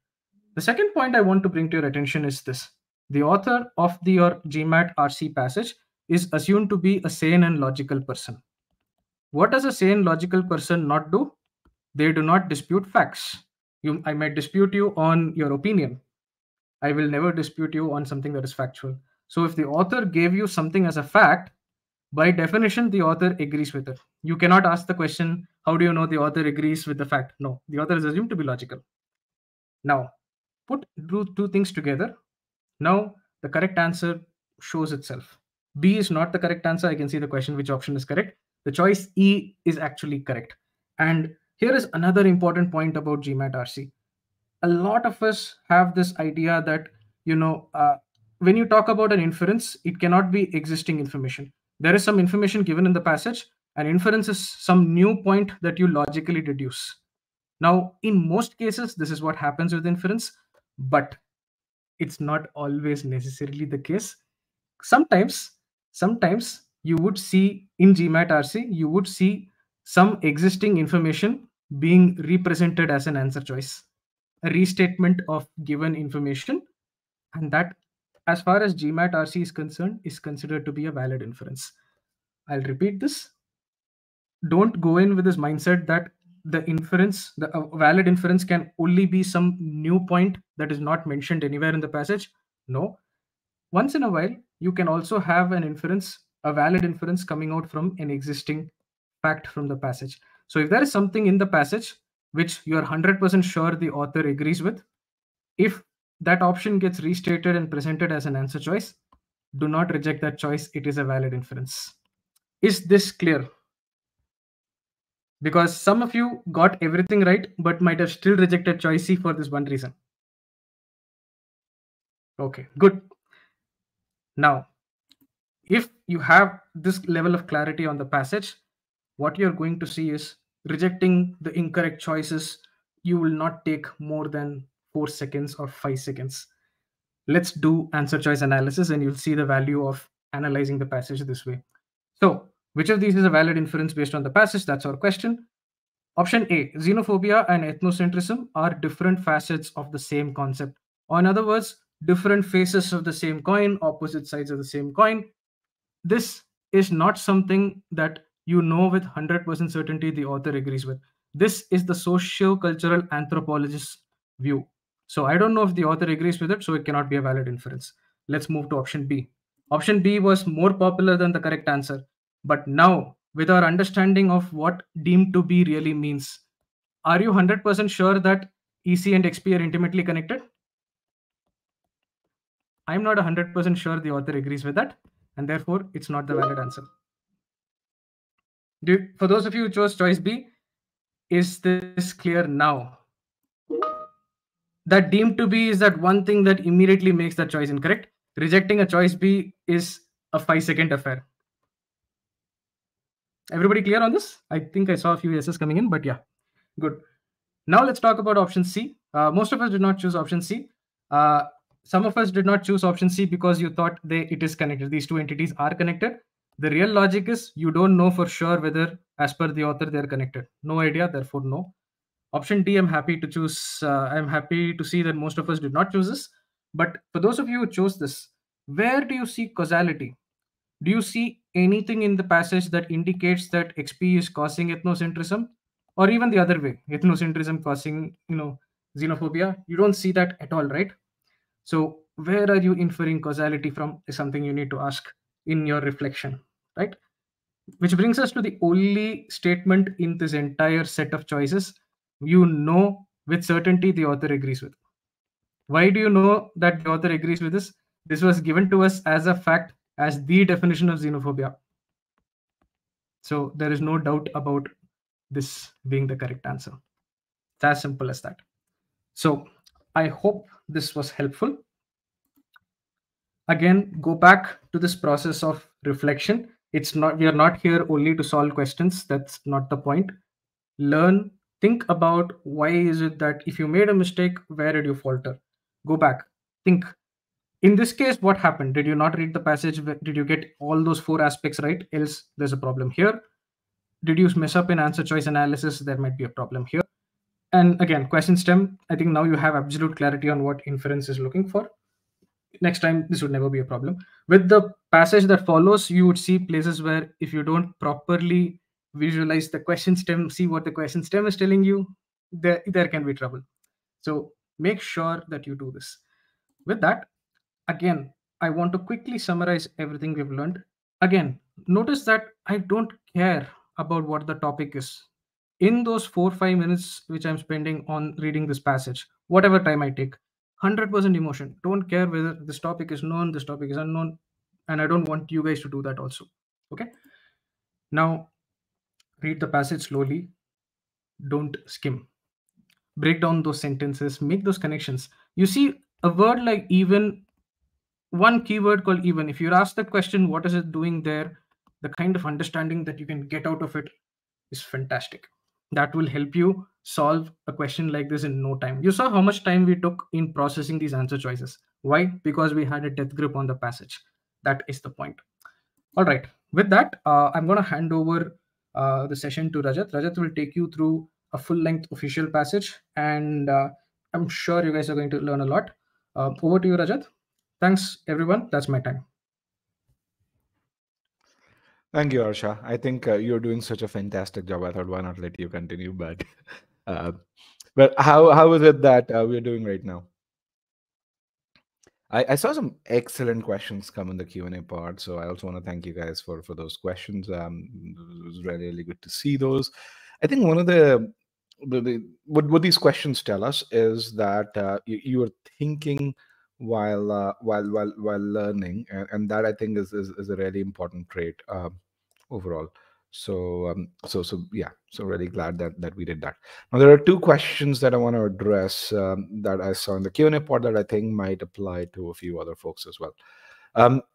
The second point I want to bring to your attention is this. The author of your GMAT RC passage is assumed to be a sane and logical person. What does a sane, logical person not do? They do not dispute facts. I might dispute you on your opinion. I will never dispute you on something that is factual. So if the author gave you something as a fact, by definition, the author agrees with it. You cannot ask the question, how do you know the author agrees with the fact? No, the author is assumed to be logical. Now, put two things together. Now, the correct answer shows itself. B is not the correct answer. I can see the question, which option is correct. The choice E is actually correct. And here is another important point about GMAT RC. A lot of us have this idea that, you know, when you talk about an inference, it cannot be existing information. There is some information given in the passage, and inference is some new point that you logically deduce. Now, in most cases, this is what happens with inference, but it's not always necessarily the case. Sometimes you would see in GMAT RC, you would see some existing information being represented as an answer choice, a restatement of given information, and that, as far as GMAT RC is concerned, is considered to be a valid inference. I'll repeat this. Don't go in with this mindset that the inference, the valid inference can only be some new point that is not mentioned anywhere in the passage. No. Once in a while, you can also have an inference, a valid inference coming out from an existing fact from the passage. So if there is something in the passage which you are 100% sure the author agrees with, if that option gets restated and presented as an answer choice, do not reject that choice. It is a valid inference. Is this clear? Because some of you got everything right, but might have still rejected choice C for this one reason. Okay, good. Now, if you have this level of clarity on the passage, what you're going to see is rejecting the incorrect choices. You will not take more than 4 seconds or 5 seconds. Let's do answer choice analysis and you'll see the value of analyzing the passage this way. So which of these is a valid inference based on the passage? That's our question. Option A, xenophobia and ethnocentrism are different facets of the same concept. Or in other words, different faces of the same coin, opposite sides of the same coin. This is not something that you know with 100% certainty the author agrees with. This is the socio-cultural anthropologist's view. So I don't know if the author agrees with it, so it cannot be a valid inference. Let's move to option B. Option B was more popular than the correct answer. But now, with our understanding of what deemed to be really means, are you 100% sure that EC and XP are intimately connected? I'm not 100% sure the author agrees with that, and therefore it's not the valid answer. For those of you who chose choice B, is this clear now? That deemed to be is that one thing that immediately makes that choice incorrect. Rejecting a choice B is a 5-second affair. Everybody clear on this? I think I saw a few yeses coming in, but yeah, good. Now let's talk about option C. Most of us did not choose option C. Some of us did not choose option C because you thought it is connected. These two entities are connected. The real logic is you don't know for sure whether, as per the author, they're connected. No idea, therefore no. Option D, I'm happy to choose. I'm happy to see that most of us did not choose this. But for those of you who chose this, where do you see causality? Do you see anything in the passage that indicates that XP is causing ethnocentrism, or even the other way, ethnocentrism causing, xenophobia? You don't see that at all, right? So where are you inferring causality from is something you need to ask in your reflection, right? Which brings us to the only statement in this entire set of choices you know with certainty the author agrees with. Why do you know that the author agrees with this? This was given to us as a fact, as the definition of xenophobia. So there is no doubt about this being the correct answer. It's as simple as that. So I hope this was helpful. Again, go back to this process of reflection. We are not here only to solve questions. That's not the point. Learn, think about why is it that if you made a mistake, where did you falter? Go back, think. In this case, what happened? Did you not read the passage? Did you get all those 4 aspects right? Else there's a problem here. Did you mess up in answer choice analysis? There might be a problem here. And again, question stem, I think now you have absolute clarity on what inference is looking for. Next time, this would never be a problem. With the passage that follows, you would see places where if you don't properly visualize the question stem, see what the question stem is telling you, there can be trouble. So make sure that you do this. With that, again, I want to quickly summarize everything we've learned. Again, notice that I don't care about what the topic is. In those 4 or 5 minutes which I'm spending on reading this passage, whatever time I take, 100% emotion. Don't care whether this topic is known, this topic is unknown, and I don't want you guys to do that also. Okay? Now, read the passage slowly. Don't skim. Break down those sentences. Make those connections. You see a word like even, one keyword called even. If you're asked the question, what is it doing there? The kind of understanding that you can get out of it is fantastic. That will help you solve a question like this in no time. You saw how much time we took in processing these answer choices. Why? Because we had a death grip on the passage. That is the point. All right. With that, I'm going to hand over the session to Rajat. Rajat will take you through a full-length official passage, and I'm sure you guys are going to learn a lot. Over to you, Rajat. Thanks, everyone. That's my time. Thank you, Harsha. I think you're doing such a fantastic job. I thought why not let you continue, but how is it that we're doing right now? I saw some excellent questions come in the Q&A part, so I also want to thank you guys for those questions. It was really, really good to see those. I think one of what these questions tell us is that you are thinking while learning, and that I think is a really important trait overall. So so really glad that we did that. Now there are 2 questions that I want to address that I saw in the Q&A part that I think might apply to a few other folks as well.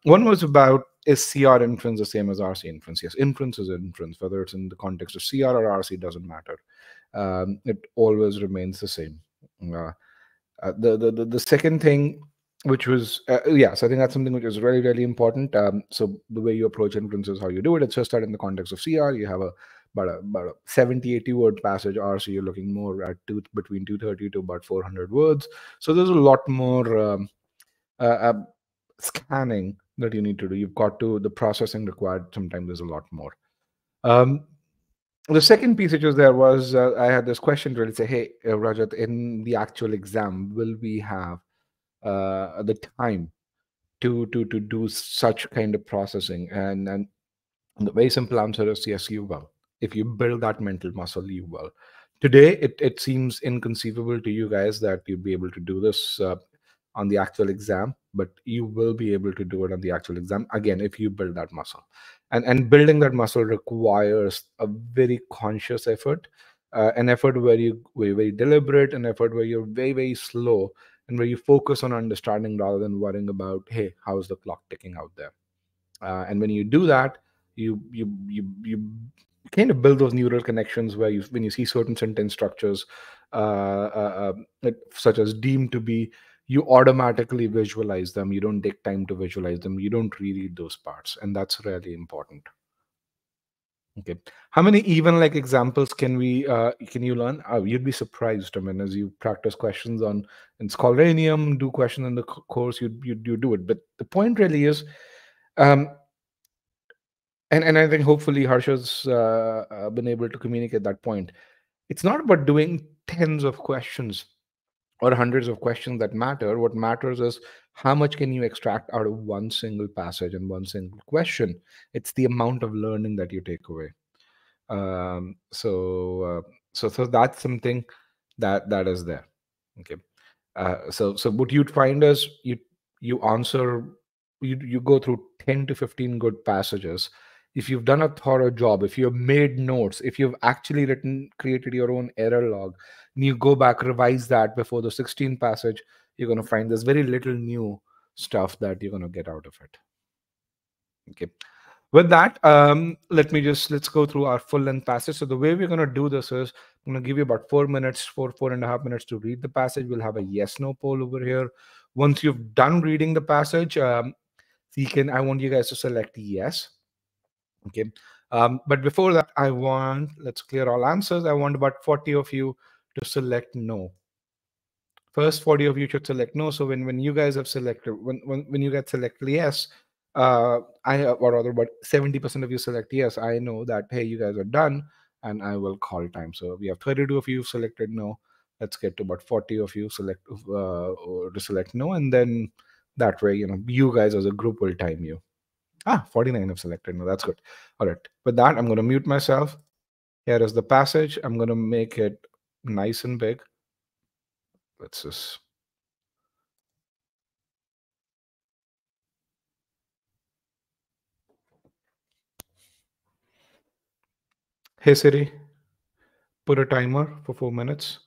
One was about Is CR inference the same as RC inference? Yes, inference is inference. Whether it's in the context of CR or RC doesn't matter. It always remains the same. The second thing, which was, yes, I think that's something which is really, really important. So the way you approach inference is how you do it. It's just that in the context of CR, you have about a 70-80 word passage. RC, you're looking more at between 230 to about 400 words. So there's a lot more scanning that you need to do. You've got to, the processing required sometimes there's a lot more. The second piece which was there was, I had this question to really say, hey, Rajat, in the actual exam, will we have the time to do such kind of processing? And the very simple answer is yes, you will. If you build that mental muscle, you will. Today, it seems inconceivable to you guys that you'd be able to do this on the actual exam, but you will be able to do it on the actual exam, again, if you build that muscle. And building that muscle requires a very conscious effort, an effort where you are very deliberate, an effort where you're very, very slow, and where you focus on understanding rather than worrying about, hey, how is the clock ticking out there? And when you do that, you kind of build those neural connections where you, when you see certain sentence structures, such as deemed to be, you automatically visualize them. You don't take time to visualize them. You don't reread those parts. And that's really important. Okay. How many even like examples can you learn? You'd be surprised. I mean, as you practice questions in Scholaranium, do questions in the course, you do it. But the point really is, and I think hopefully Harsha's been able to communicate that point. It's not about doing tens of questions or hundreds of questions that matter. What matters is how much can you extract out of one single passage and one single question. It's the amount of learning that you take away. So that's something that is there. Okay. So what you'd find is you go through 10 to 15 good passages. If you've done a thorough job, if you've made notes, if you've actually created your own error log, and you go back, revise that before the 16th passage, you're going to find there's very little new stuff that you're going to get out of it. Okay. With that, let's go through our full-length passage. So the way we're going to do this is I'm going to give you about 4 minutes, four and a half minutes to read the passage. We'll have a yes/no poll over here. Once you've done reading the passage, I want you guys to select yes. Okay. But before that, let's clear all answers. I want about 40 of you to select no. First 40 of you should select no. So when you guys have selected, when you guys select yes, about 70% of you select yes, I know that, hey, you guys are done and I will call time. So we have 32 of you selected no. Let's get to about 40 of you select no. And then that way, you guys as a group will time you. 49 have selected no. That's good. All right. With that, I'm going to mute myself. Here is the passage. I'm going to make it nice and big. Let's just. Hey Siri, put a timer for 4 minutes.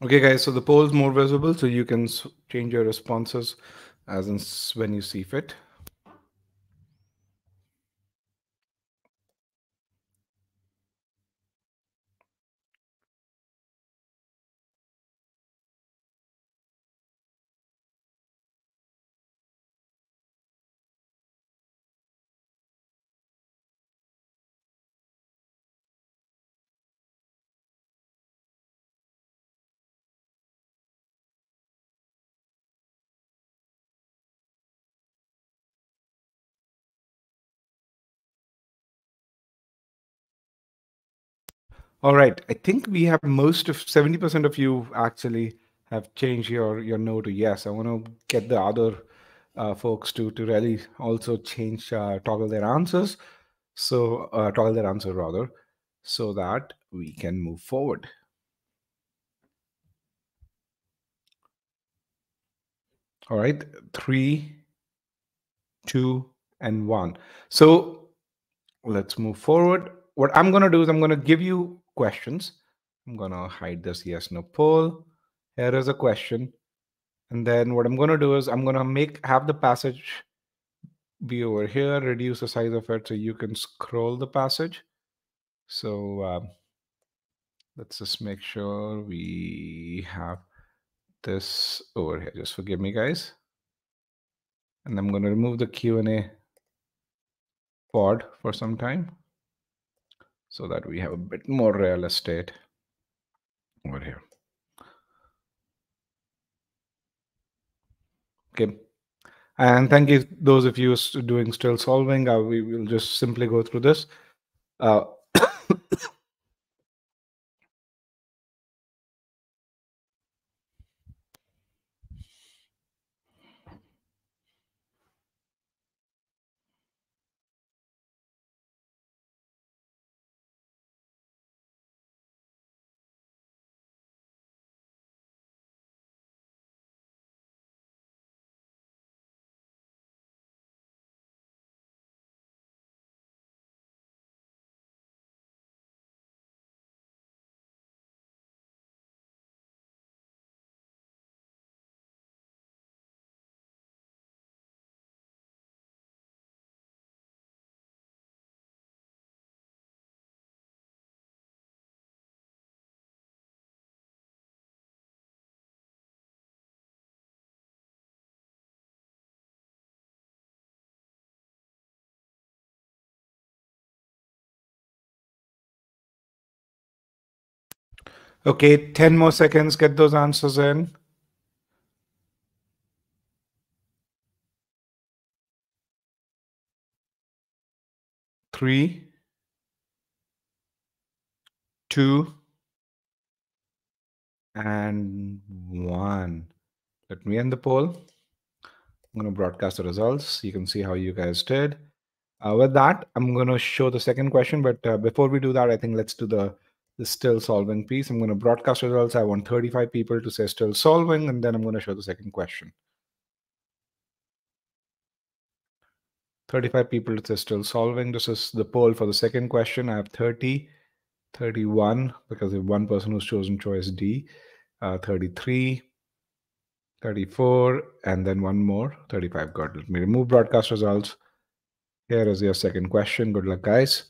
Okay, guys, so the poll is more visible, so you can change your responses as in when you see fit. All right, I think we have most of 70% of you actually have changed your no to yes. I want to get the other folks to really also change, toggle their answers. So toggle their answer rather, so that we can move forward. All right, 3, 2, and 1. So let's move forward. What I'm going to do is I'm going to give you questions. I'm going to hide this yes no poll. Here is a question, and then what I'm going to do is I'm going to have the passage be over here, reduce the size of it so you can scroll the passage. So let's just make sure we have this over here. Just forgive me, guys, and I'm going to remove the Q&A pod for some time so that we have a bit more real estate over here. Okay, and thank you those of you doing still solving. We will just simply go through this. Okay, 10 more seconds, get those answers in. Three, two, and one. Let me end the poll. I'm going to broadcast the results. You can see how you guys did. With that, I'm going to show the second question. But before we do that, I think let's do the still solving piece. I'm going to broadcast results. I want 35 people to say still solving, and then I'm going to show the second question. 35 people to say still solving. This is the poll for the second question. I have 30, 31, because there's one person who's chosen choice D, 33, 34, and then one more, 35. Good. Let me remove broadcast results. Here is your second question. Good luck, guys.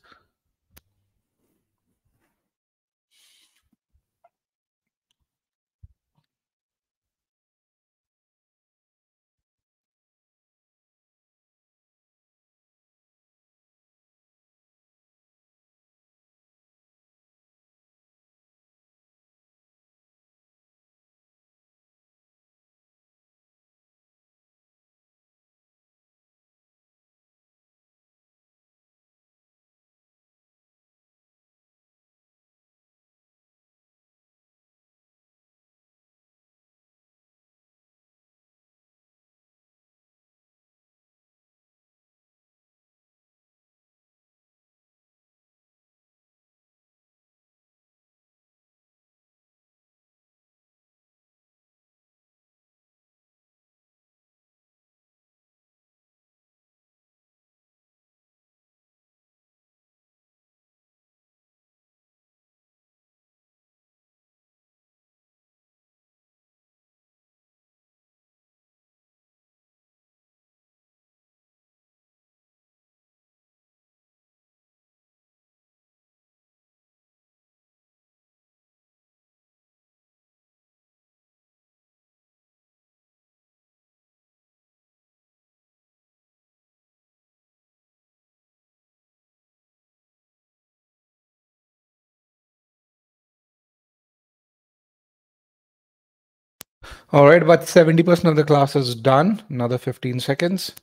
All right, but 70% of the class is done. Another 15 seconds.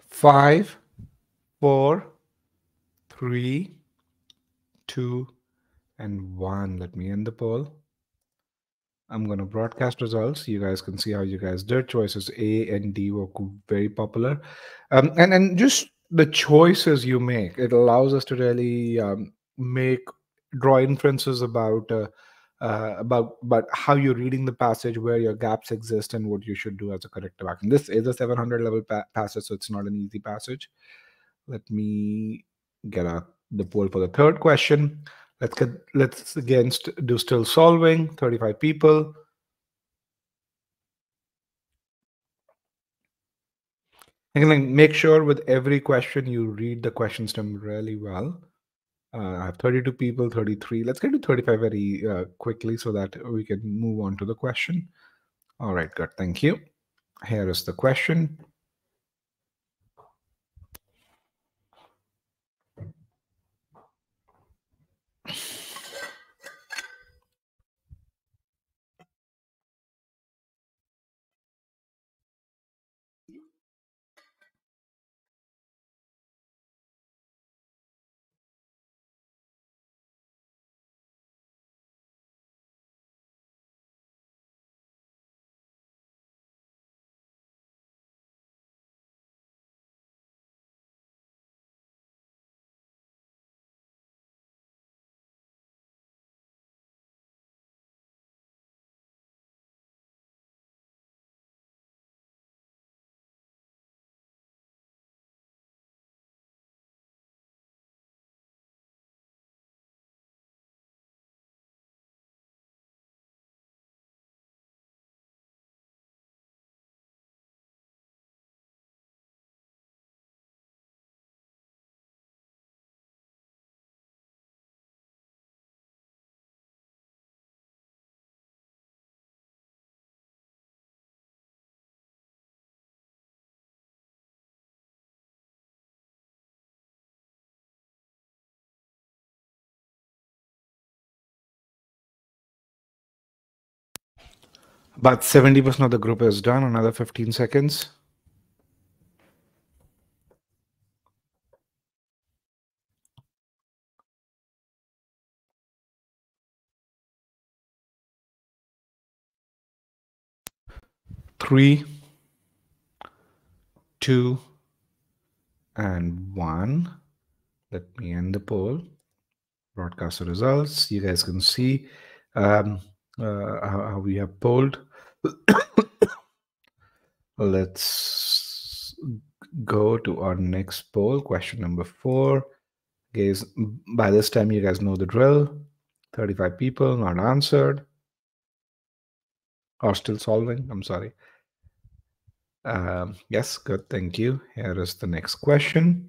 Five, four, three, two, and one. Let me end the poll. I'm going to broadcast results. You guys can see how you guys did. Choices A and D were very popular. And just the choices you make, it allows us to really draw inferences about how you're reading the passage, where your gaps exist, and what you should do as a corrective action. This is a 700 level passage, so it's not an easy passage. Let me get out the poll for the third question. Let's again do still solving. 35 people. Again, make sure with every question you read the question stem really well. I have 32 people, 33. Let's get to 35 very quickly so that we can move on to the question. All right, good. Thank you. Here is the question. About 70% of the group is done. Another 15 seconds. Three, two, and one. Let me end the poll. Broadcast the results. You guys can see how we have polled. Let's go to our next poll, question number 4. Guys, by this time you guys know the drill. 35 people not answered or still solving. I'm sorry. Yes, good, thank you. Here is the next question.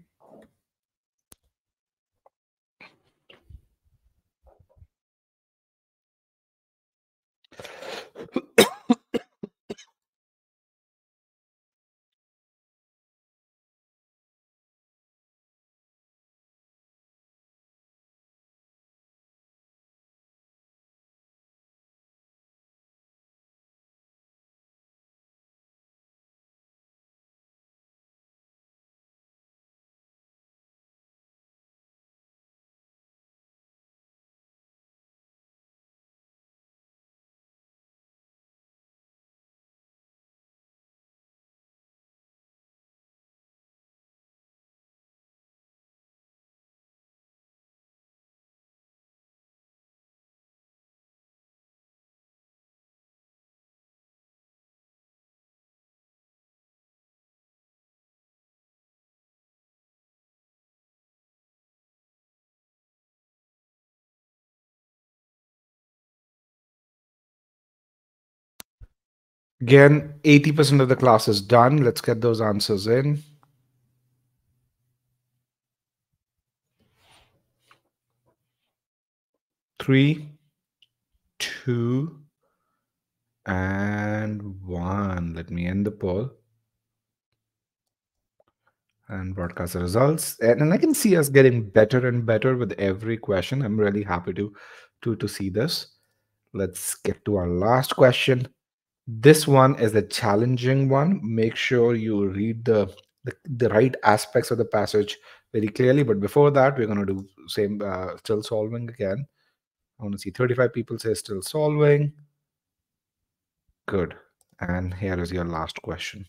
Again, 80% of the class is done. Let's get those answers in. Three, two, and one. Let me end the poll and broadcast the results. And I can see us getting better and better with every question. I'm really happy to see this. Let's get to our last question. This one is the challenging one. Make sure you read the right aspects of the passage very clearly. But before that, we're going to do same still solving again. I want to see 35 people say still solving. Good. And here is your last question.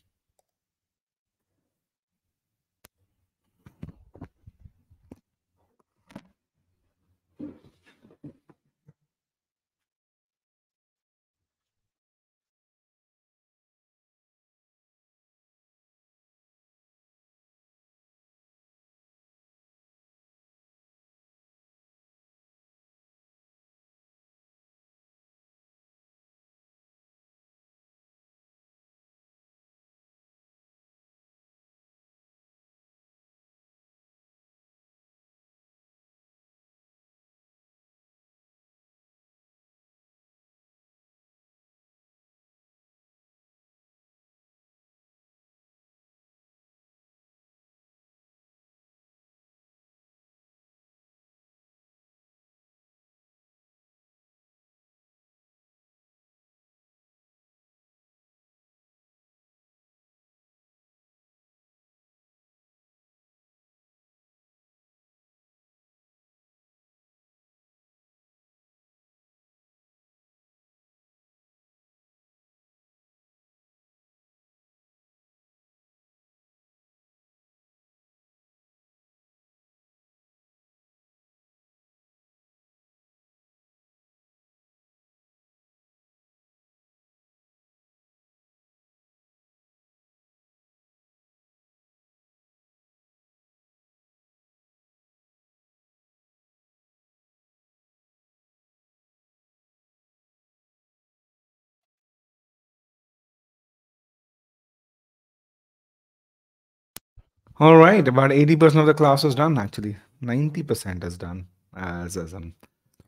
All right, about 80% of the class is done, actually. 90% is done as I'm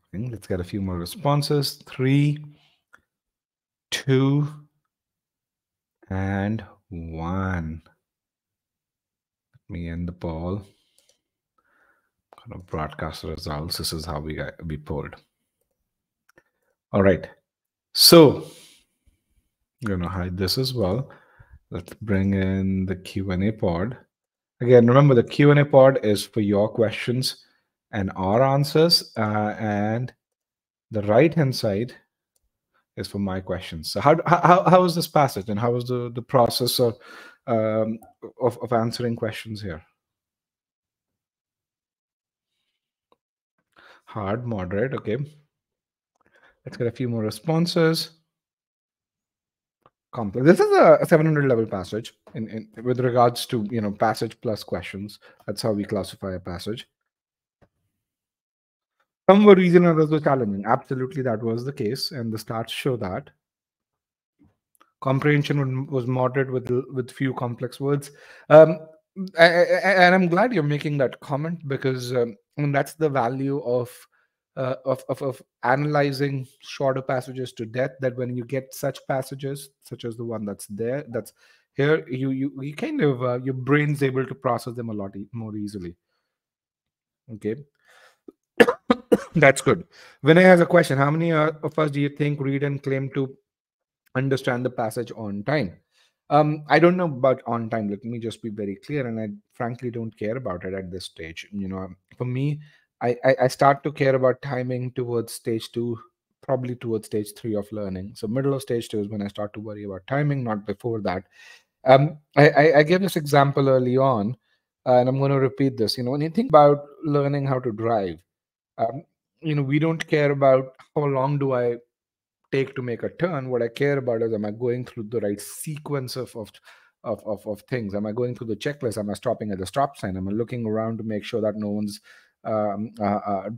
talking. Let's get a few more responses. 3, 2, and 1. Let me end the poll. I'm going to broadcast the results. This is how we polled. All right. So I'm going to hide this as well. Let's bring in the Q&A pod. Again, remember the Q&A pod is for your questions and our answers, and the right-hand side is for my questions. So how is this passage, and how is the process of answering questions here? Hard, moderate, okay. Let's get a few more responses. Complex. This is a 700 level passage in with regards to, you know, passage plus questions. That's how we classify a passage. Some were easy and others were challenging. Absolutely, that was the case, and the stats show that. Comprehension was moderate with few complex words. And I'm glad you're making that comment, because and that's the value of analyzing shorter passages to depth, that when you get such passages, such as the one that's there, that's here, you kind of, your brain's able to process them a lot more easily. Okay. That's good. Vinay has a question. How many of us do you think read and claim to understand the passage on time? I don't know about on time. Let me just be very clear. And I frankly don't care about it at this stage. You know, for me, I start to care about timing towards stage 2, probably towards stage 3 of learning. So middle of stage 2 is when I start to worry about timing, not before that. I gave this example early on, and I'm going to repeat this. You know, when you think about learning how to drive, you know, we don't care about how long do I take to make a turn. What I care about is, am I going through the right sequence of things? Am I going through the checklist? Am I stopping at the stop sign? Am I looking around to make sure that no one's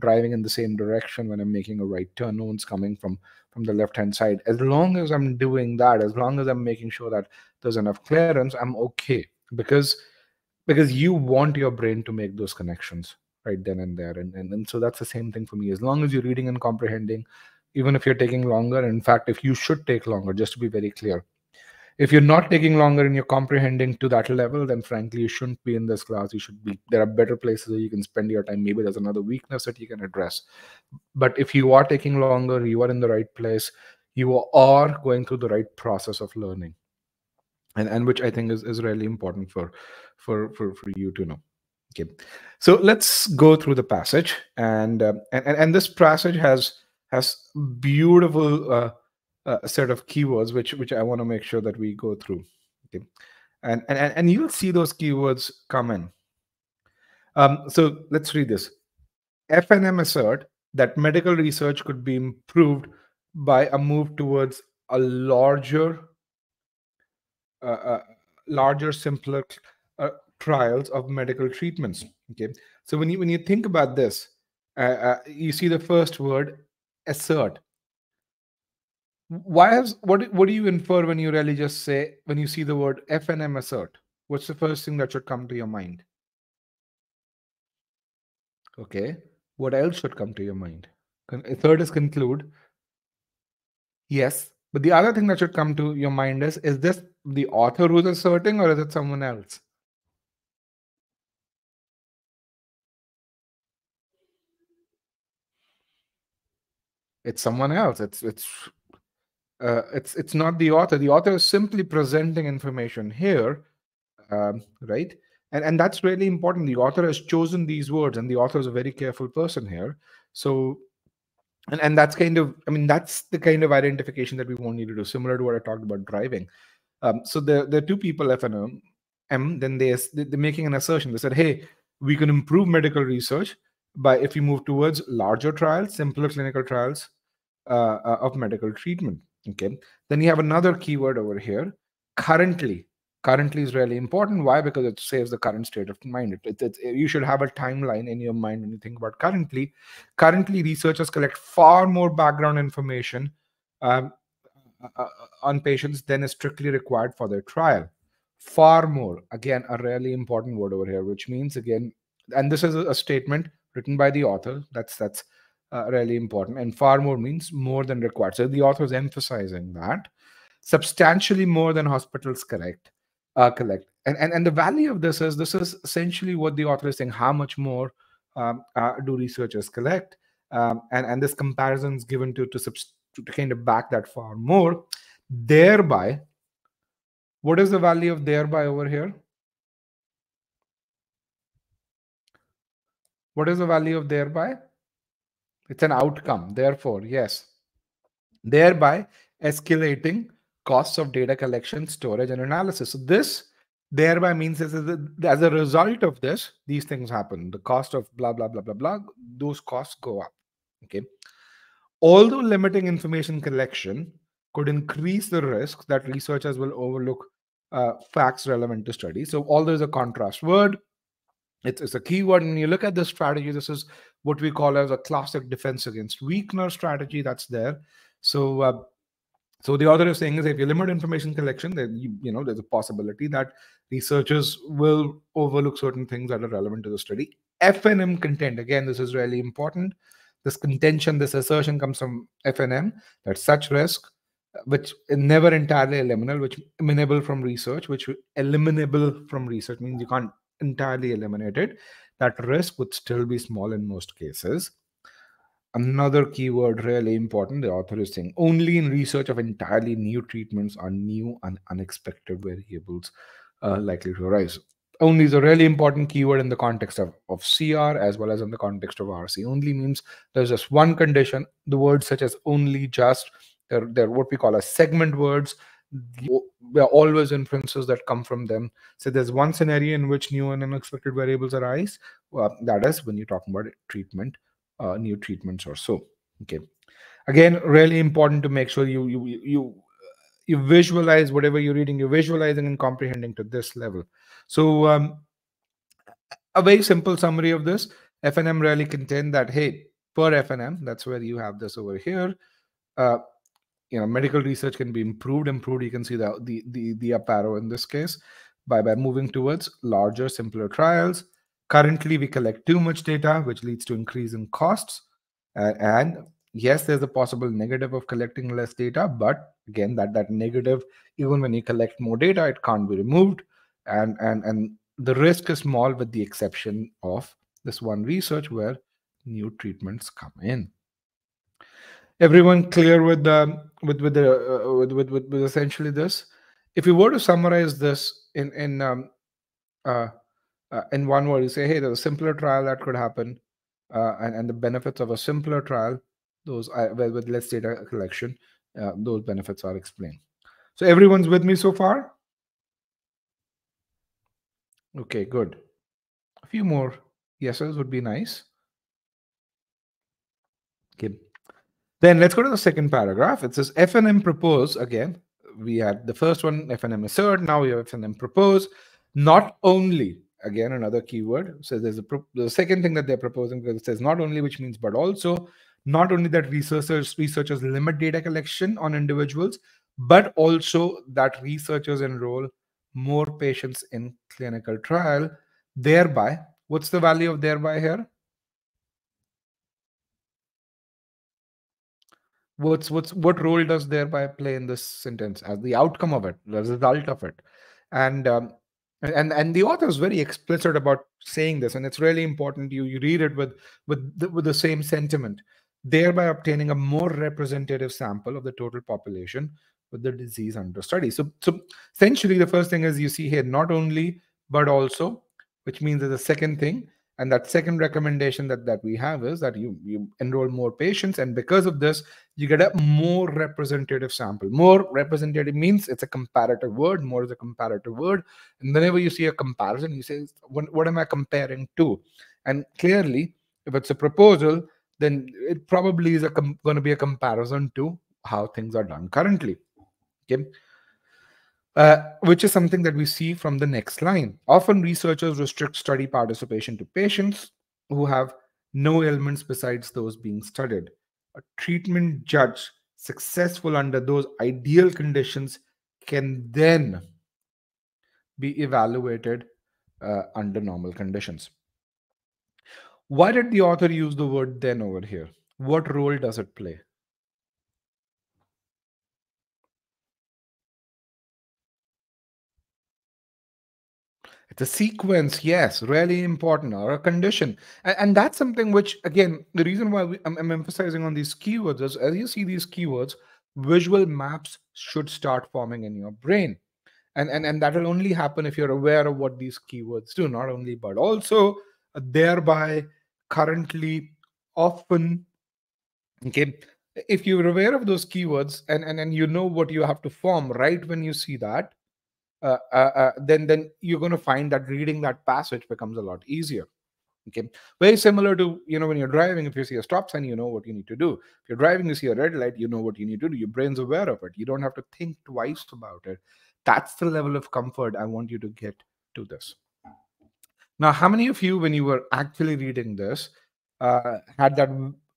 driving in the same direction when I'm making a right turn, no one's coming from the left-hand side? As long as I'm doing that, as long as I'm making sure that there's enough clearance, I'm okay, because you want your brain to make those connections right then and there. And so that's the same thing for me. As long as you're reading and comprehending, even if you're taking longer. In fact, if you should take longer, just to be very clear. If you're not taking longer and you're comprehending to that level, then frankly, you shouldn't be in this class. You should be, there are better places where you can spend your time. Maybe there's another weakness that you can address. But if you are taking longer, you are in the right place, you are going through the right process of learning. And which I think is really important for you to know. Okay, so let's go through the passage, and this passage has beautiful a set of keywords which I want to make sure that we go through. Okay, and you'll see those keywords come in. So let's read this. FNM assert that medical research could be improved by a move towards a larger, simpler trials of medical treatments. Okay, so when you think about this, you see the first word, assert. What do you infer when you really just say, when you see the word FNM assert? What's the first thing that should come to your mind? Okay, what else should come to your mind? Third is conclude. Yes, but the other thing that should come to your mind is this the author who's asserting, or is it someone else? It's someone else. It's not the author. The author is simply presenting information here, right? And that's really important. The author has chosen these words, and the author is a very careful person here. So, and that's kind of, I mean, that's the kind of identification that we want you to do, similar to what I talked about driving. So there are two people, F and M, then they're making an assertion. They said, hey, we can improve medical research by if we move towards larger trials, simpler clinical trials of medical treatment. Okay, then you have another keyword over here, currently. Currently is really important. Why? Because it saves the current state of mind. You should have a timeline in your mind when you think about currently. Currently, researchers collect far more background information on patients than is strictly required for their trial. Far more, again, a really important word over here, which means, again, and this is a statement written by the author. That's really important. And far more means more than required. So the author is emphasizing that. Substantially more than hospitals collect. And the value of this is essentially what the author is saying, how much more do researchers collect? And this comparison is given to kind of back that far more. Thereby, what is the value of thereby over here? What is the value of thereby? It's an outcome. Therefore, yes. Thereby escalating costs of data collection, storage, and analysis. So this thereby means as a result of this, these things happen. The cost of blah, blah, blah, blah, blah, those costs go up. Okay. Although limiting information collection could increase the risk that researchers will overlook facts relevant to study. So although there's a contrast word, it's a keyword. And you look at this strategy, this is what we call as a classic defense against weakness strategy that's there. So, so the author is saying is if you limit information collection, then you know there's a possibility that researchers will overlook certain things that are relevant to the study. FNM content, again, this is really important. This contention, this assertion comes from FNM, that such risk, which is never entirely eliminable, which eliminable from research means you can't entirely eliminate it. That risk would still be small in most cases. Another keyword really important, the author is saying only in research of entirely new treatments are new and unexpected variables likely to arise. Only is a really important keyword in the context of CR as well as in the context of RC. Only means there's just one condition. The words such as only, just, they're what we call as segment words. There are always inferences that come from them. So there's one scenario in which new and unexpected variables arise. Well, that is when you're talking about treatment. New treatments or so. Okay, again, really important to make sure you visualize whatever you're reading. You're visualizing and comprehending to this level. So a very simple summary of this: FNM really contend that hey, per FNM, that's where you have this over here. You know, medical research can be improved. You can see the up arrow in this case by moving towards larger, simpler trials. Currently, we collect too much data, which leads to increase in costs. And yes, there's a possible negative of collecting less data, but again, that negative, even when you collect more data, it can't be removed. And the risk is small with the exception of this one research where new treatments come in. Everyone clear with essentially this? If you were to summarize this in one word, you say, hey, there's a simpler trial that could happen, and the benefits of a simpler trial, those are, well, with less data collection, those benefits are explained. So everyone's with me so far? Okay, good. A few more yeses would be nice. Okay. Then let's go to the second paragraph. It says FNM propose. Again, we had the first one, FNM assert. Now we have FNM propose. Not only, again, another keyword. So there's the second thing that they're proposing, because it says not only, which means but also. Not only that researchers limit data collection on individuals, but also that researchers enroll more patients in clinical trial. Thereby, what's the value of thereby here? What role does thereby play in this sentence as the outcome of it, the result of it? And the author is very explicit about saying this, and it's really important you read it with the same sentiment. Thereby obtaining a more representative sample of the total population with the disease under study. So essentially, the first thing is you see here, not only, but also, which means there's a second thing. And that second recommendation that we have is that you enroll more patients. And because of this, you get a more representative sample. More representative means it's a comparative word. More is a comparative word. And whenever you see a comparison, you say, what am I comparing to? And clearly, if it's a proposal, then it probably is going to be a comparison to how things are done currently, okay? Which is something that we see from the next line. Often researchers restrict study participation to patients who have no ailments besides those being studied. A treatment judged successful under those ideal conditions can then be evaluated under normal conditions. Why did the author use the word then over here? What role does it play? It's a sequence, yes, really important, or a condition. And that's something which, again, the reason why I'm emphasizing on these keywords is as you see these keywords, visual maps should start forming in your brain. And that will only happen if you're aware of what these keywords do, not only, but also, thereby, currently, often, okay? If you're aware of those keywords and you know what you have to form right when you see that, then you're going to find that reading that passage becomes a lot easier, okay? Very similar to, when you're driving, if you see a stop sign, you know what you need to do. If you're driving, you see a red light, you know what you need to do. Your brain's aware of it. You don't have to think twice about it. That's the level of comfort I want you to get to this. Now, how many of you, when you were actually reading this, had that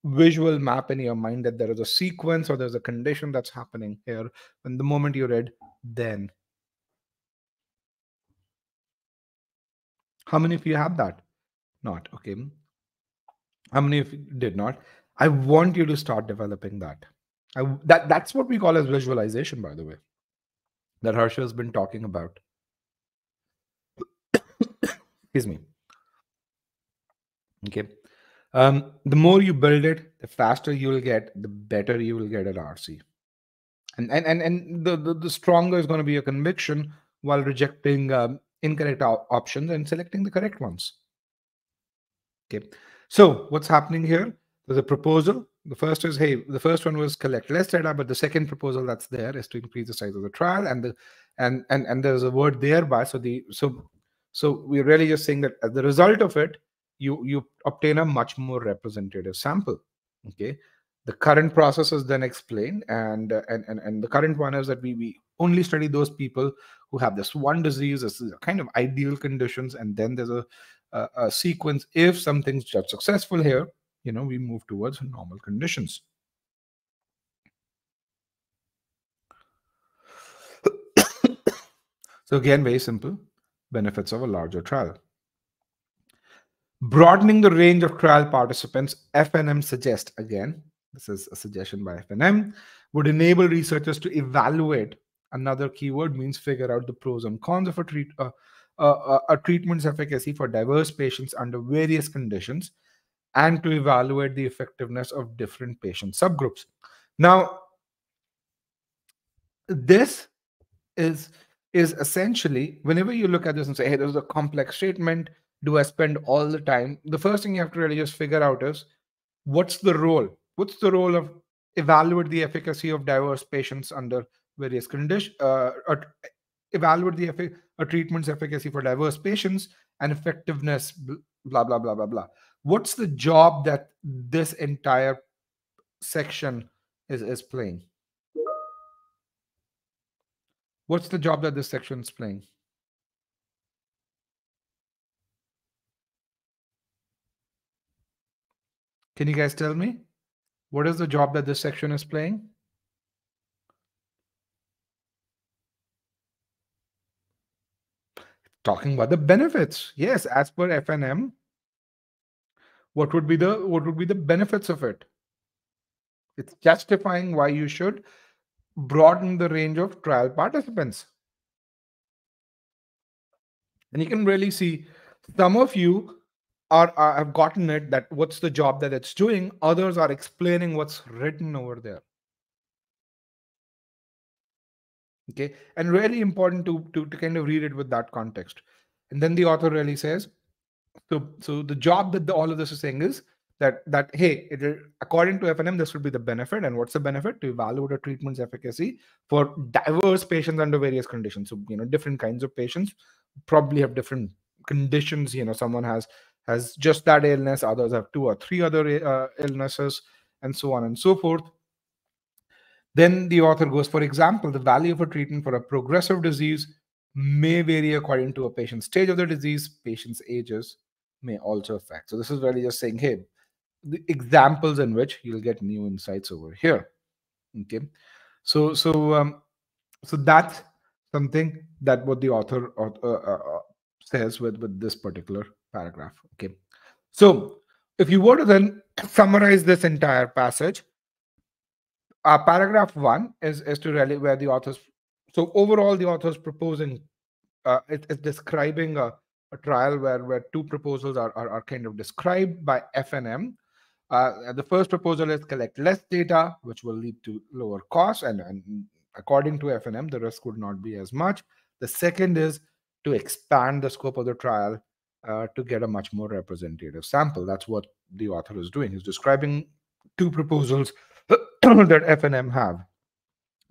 visual map in your mind that there is a sequence or there's a condition that's happening here when the moment you read then? How many of you have that? Not, okay. How many of you did not? I want you to start developing that. That's what we call as visualization, by the way, that Harsha has been talking about. Excuse me. Okay. The more you build it, the faster you will get, the better you will get at RC. And the stronger is going to be your conviction while rejecting incorrect options and selecting the correct ones. Okay. So what's happening here? There's a proposal. The first is, hey, the first one was collect less data, but the second proposal that's there is to increase the size of the trial, and there's a word thereby. So we're really just saying that as the result of it, you obtain a much more representative sample. Okay, the current process is then explained, and the current one is that we only study those people who have this one disease, this is kind of ideal conditions, and then there's a sequence. If something's just successful here, we move towards normal conditions. So again, very simple. Benefits of a larger trial. Broadening the range of trial participants, FNM suggests, again, this is a suggestion by FNM, would enable researchers to evaluate, another keyword means figure out the pros and cons of a treatment's efficacy for diverse patients under various conditions, and to evaluate the effectiveness of different patient subgroups. Now, this is essentially, whenever you look at this and say, hey, this is a complex statement, do I spend all the time? The first thing you have to really just figure out is, what's the role? What's the role of evaluate the efficacy of diverse patients under various conditions, evaluate a treatment's efficacy for diverse patients and effectiveness, blah, blah, blah, blah, blah. What's the job that this entire section is playing? What's the job that this section is playing? Can you guys tell me? What is the job that this section is playing? Talking about the benefits. Yes, as per FNM, what would be the benefits of it? It's justifying why you should broaden the range of trial participants. And you can really see some of you have gotten it, that what's the job that it's doing. Others are explaining what's written over there. Okay, and really important to kind of read it with that context. And then the author really says, so the job that all of this is saying is that hey, according to FNM, this would be the benefit. And what's the benefit? To evaluate a treatment's efficacy for diverse patients under various conditions. So, you know, different kinds of patients probably have different conditions. You know, someone has just that illness, others have 2 or 3 other illnesses, and so on and so forth. Then the author goes, for example, the value of a treatment for a progressive disease may vary according to a patient's stage of the disease. Patients' ages may also affect. So this is really just saying, hey, the examples in which you'll get new insights over here. Okay, so that's something that what the author says with this particular paragraph. Okay, so if you were to then summarize this entire passage, paragraph 1 is to really where the authors. So overall, the author's proposing it's describing a trial where 2 proposals are kind of described by FNM. The first proposal is collect less data, which will lead to lower costs, and according to FNM, the risk would not be as much. The second is to expand the scope of the trial to get a much more representative sample. That's what the author is doing. He's describing 2 proposals that FNM have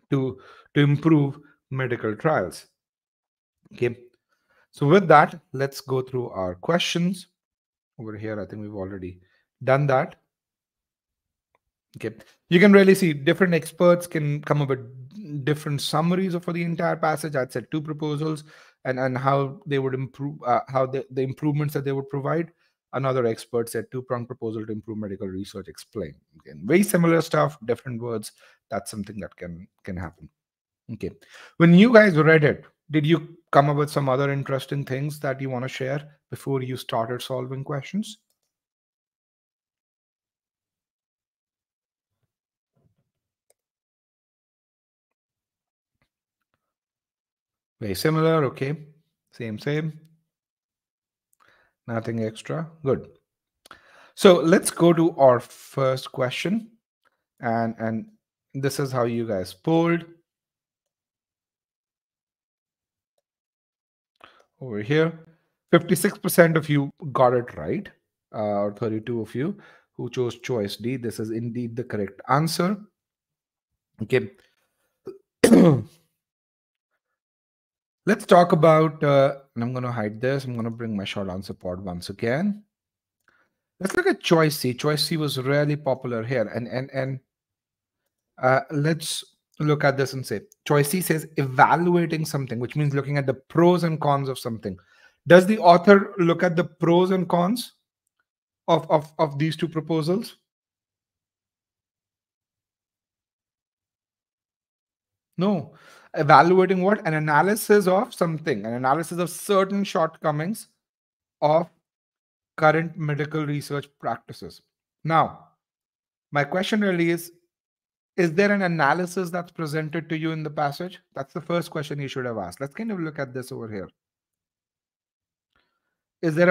to improve medical trials. Okay, so with that, let's go through our questions over here. I think we've already done that. Okay, you can really see different experts can come up with different summaries for the entire passage. I'd said 2 proposals and how they would improve, how the improvements that they would provide. Another expert said 2-pronged proposal to improve medical research, explain. Again, very similar stuff, different words. That's something that can happen. Okay. When you guys read it, did you come up with some other interesting things that you want to share before you started solving questions? Very similar, okay. Same, same. Nothing extra. Good. So let's go to our first question. And this is how you guys polled. Over here, 56% of you got it right, or 32 of you who chose choice D. This is indeed the correct answer. Okay. Let's talk about, and I'm going to hide this. I'm going to bring my short answer pod once again. Let's look at choice C. Choice C was really popular here. And let's look at this and say, choice C says evaluating something, which means looking at the pros and cons of something. Does the author look at the pros and cons of these 2 proposals? No. Evaluating what? An analysis of something, an analysis of certain shortcomings of current medical research practices. Now, My question really is there an analysis that's presented to you in the passage? That's the first question you should have asked. Let's kind of look at this over here. Is there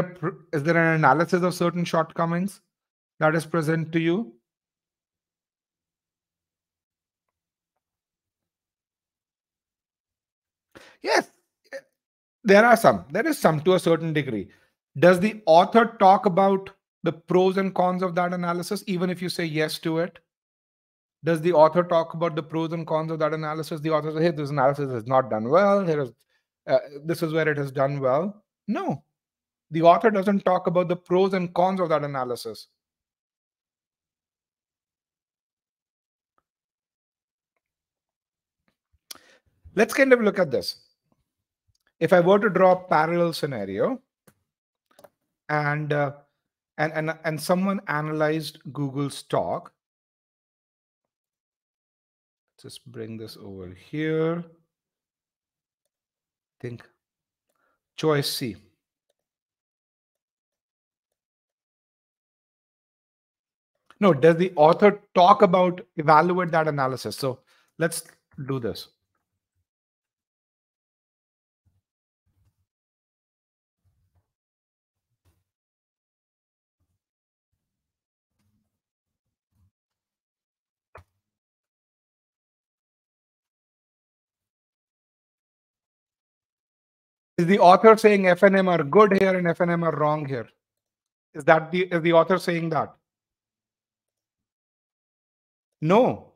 an analysis of certain shortcomings that is present to you? Yes, there are some. There is some to a certain degree. Does the author talk about the pros and cons of that analysis, even if you say yes to it? Does the author talk about the pros and cons of that analysis? The author says, hey, this analysis is not done well. Here is, this is where it is done well. No. The author doesn't talk about the pros and cons of that analysis. Let's kind of look at this. If I were to draw a parallel scenario and someone analyzed Google's stock, just bring this over here. Think choice C. No, does the author talk about, evaluate that analysis? So let's do this. Is the author saying F and M are good here and F and M are wrong here? Is that is the author saying that? No.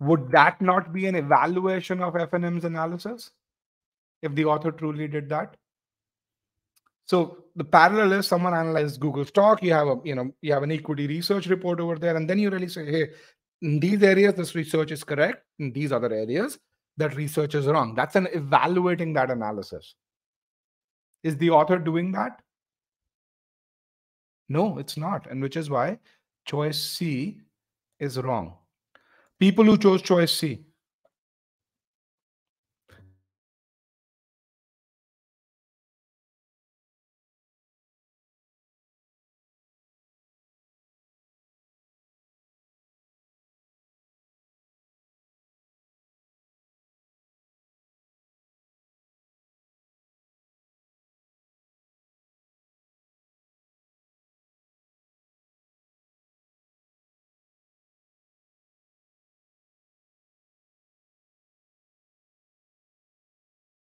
Would that not be an evaluation of F and M's analysis if the author truly did that? So the parallel is someone analyzes Google stock. You have a, you have an equity research report over there, and then you really say, hey, in these areas this research is correct, in these other areas that research is wrong. That's an evaluating that analysis. Is the author doing that? No, it's not. And which is why choice C is wrong. People who chose choice C.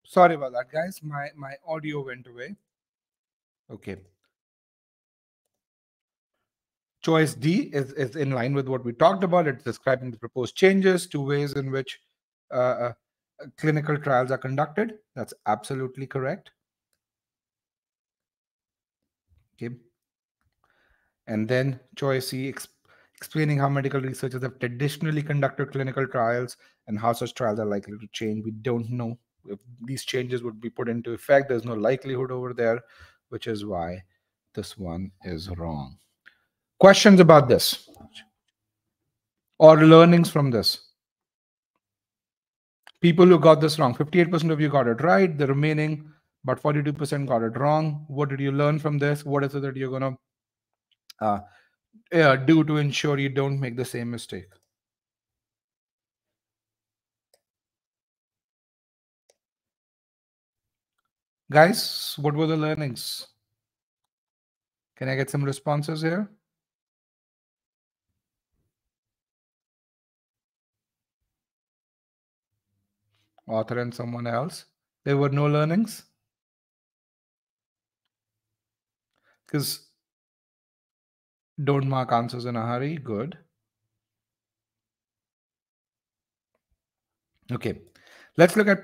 Sorry about that, guys. My audio went away. Okay. Choice D is in line with what we talked about. It's describing the proposed changes to ways in which clinical trials are conducted. That's absolutely correct. Okay. And then choice C, explaining how medical researchers have traditionally conducted clinical trials and how such trials are likely to change. We don't know if these changes would be put into effect. There's no likelihood over there, which is why this one is wrong. Questions about this or learnings from this? People who got this wrong, 58% of you got it right. The remaining, but 42% got it wrong. What did you learn from this? What is it that you're going to do to ensure you don't make the same mistake? Guys, what were the learnings? Can I get some responses here? Author and someone else. There were no learnings? Because don't mark answers in a hurry. Good. Okay. Let's look at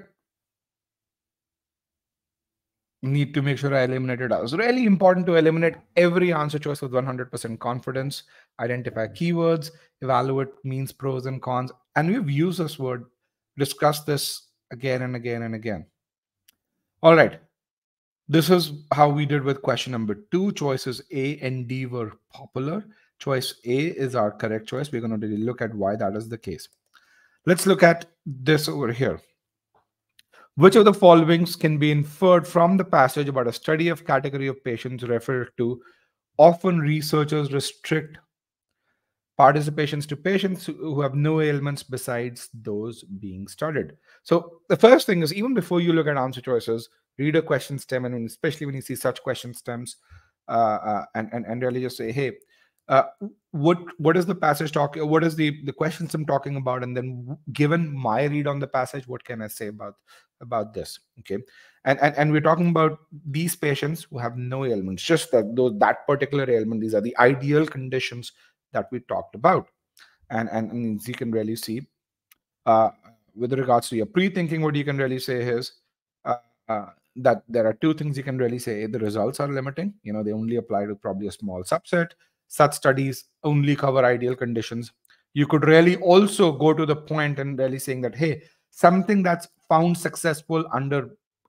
need to make sure I eliminated ours. Really important to eliminate every answer choice with 100% confidence. Identify keywords, evaluate means, pros and cons. And we've used this word, discussed this again and again and again. All right. This is how we did with question number 2. Choices A and D were popular. Choice A is our correct choice. We're going to really look at why that is the case. Let's look at this over here. Which of the followings can be inferred from the passage about a study of category of patients referred to? Often researchers restrict participations to patients who have no ailments besides those being studied. So the first thing is, even before you look at answer choices, read a question stem, and especially when you see such question stems, and really just say, hey, what is the passage talking? What is the question stem talking about? And then, given my read on the passage, what can I say about this? Okay, and we're talking about these patients who have no ailments, just that particular ailment. These are the ideal conditions that we talked about, and you can really see with regards to your pre-thinking, what you can really say is that there are two things you can really say. The results are limiting. You know, they only apply to probably a small subset. Such studies only cover ideal conditions. You could really also go to the point and really saying that, hey, something that's found successful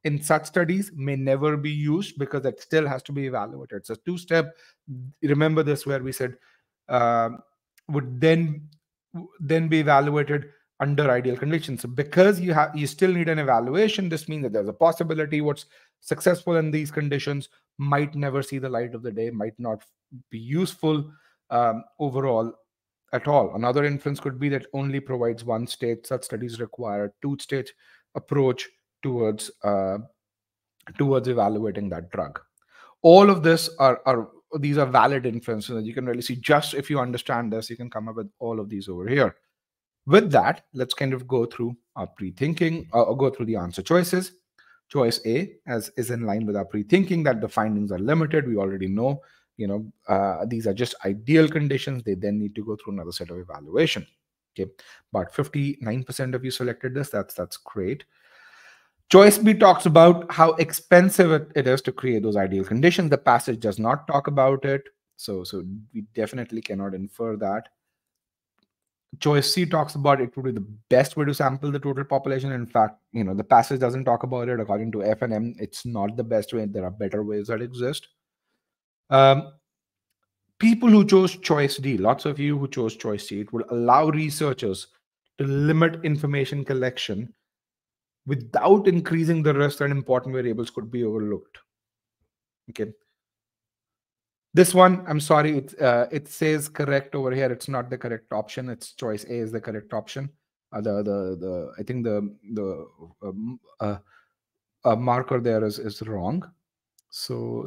in such studies may never be used because it still has to be evaluated. It's a two-step. Remember this, where we said would then be evaluated under ideal conditions. So because you still need an evaluation, this means that there's a possibility what's successful in these conditions might never see the light of the day, might not be useful overall at all. Another inference could be that only provides one state. Such studies require a two-stage approach towards evaluating that drug. All of this these are valid inferences that you can really see. Just if you understand this, you can come up with all of these over here. With that, let's kind of go through our pre-thinking, or go through the answer choices. Choice A is in line with our pre-thinking, that the findings are limited. We already know, these are just ideal conditions. They then need to go through another set of evaluation. Okay, but 59% of you selected this. That's great. Choice B talks about how expensive it is to create those ideal conditions. The passage does not talk about it, so we definitely cannot infer that. Choice C talks about it would be the best way to sample the total population. In fact, the passage doesn't talk about it. According to F and M, it's not the best way. There are better ways that exist. People who chose choice D, lots of you who chose choice C, it would allow researchers to limit information collection without increasing the risk that important variables could be overlooked. Okay. This one, I'm sorry, it says correct over here. It's not the correct option. It's choice A is the correct option. I think the marker there is wrong. So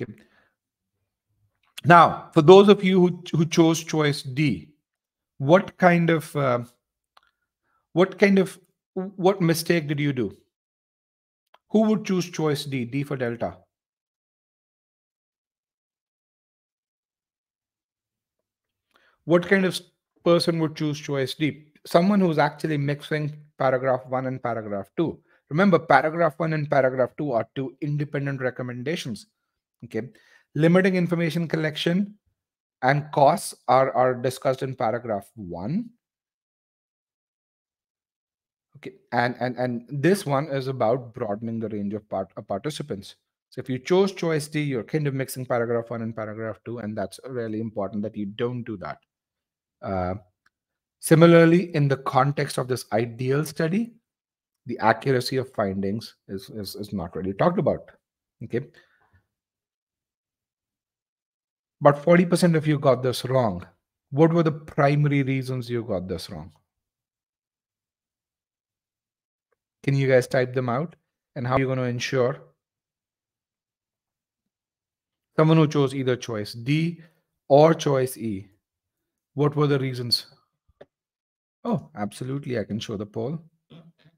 okay. Now, for those of you who chose choice D, what mistake did you do? Who would choose choice D? D for Delta. What kind of person would choose choice D? Someone who's actually mixing paragraph 1 and paragraph 2. Remember, paragraph 1 and paragraph 2 are two independent recommendations. Okay. Limiting information collection and costs are discussed in paragraph 1. Okay. And this one is about broadening the range of participants. So if you chose choice D, you're kind of mixing paragraph 1 and paragraph 2, and that's really important that you don't do that. Similarly, in the context of this ideal study, the accuracy of findings is not really talked about. Okay. But 40% of you got this wrong. What were the primary reasons you got this wrong? Can you guys type them out? And how are you going to ensure someone who chose either choice D or choice E? What were the reasons? Oh, absolutely. I can show the poll. Okay.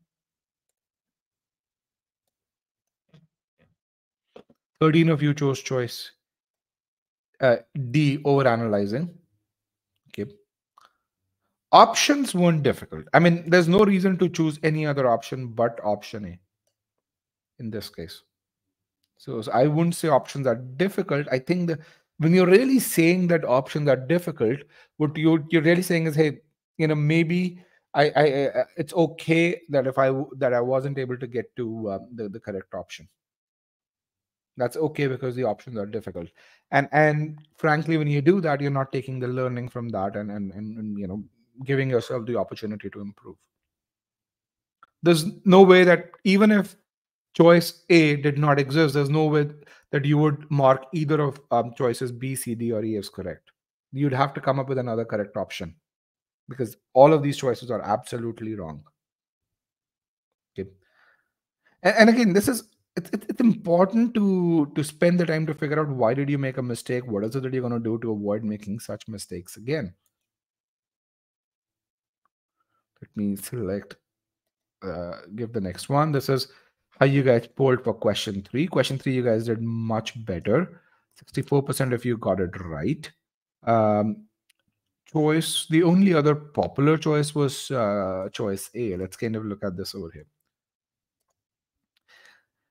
13 of you chose choice D, over analyzing. Okay. Options weren't difficult. I mean, there's no reason to choose any other option but option A in this case. So I wouldn't say options are difficult. I think that when you're really saying that options are difficult, what you're really saying is, hey, maybe it's okay that I wasn't able to get to the correct option. That's okay because the options are difficult. And frankly, when you do that, you're not taking the learning from that and giving yourself the opportunity to improve. There's no way that even if choice A did not exist, there's no way that you would mark either of choices B, C, D, or E as correct. You'd have to come up with another correct option because all of these choices are absolutely wrong. Okay. And again, this is it's important to spend the time to figure out why did you make a mistake? What is it that you're going to do to avoid making such mistakes again? Let me select, give the next one. This is how you guys polled for question three. Question three, you guys did much better. 64% of you got it right. Choice, the only other popular choice was choice A. Let's kind of look at this over here.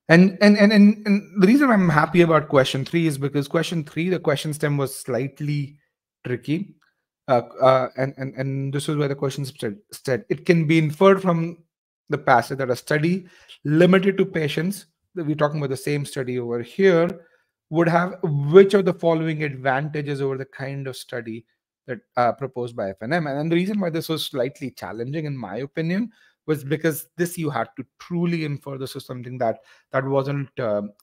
And the reason I'm happy about question three is because question three, the question stem was slightly tricky. And this is where the question said, it can be inferred from the passage that a study limited to patients, we're talking about the same study over here, would have which of the following advantages over the kind of study that proposed by FNM. And the reason why this was slightly challenging, in my opinion, was because this you had to truly infer. This was something that wasn't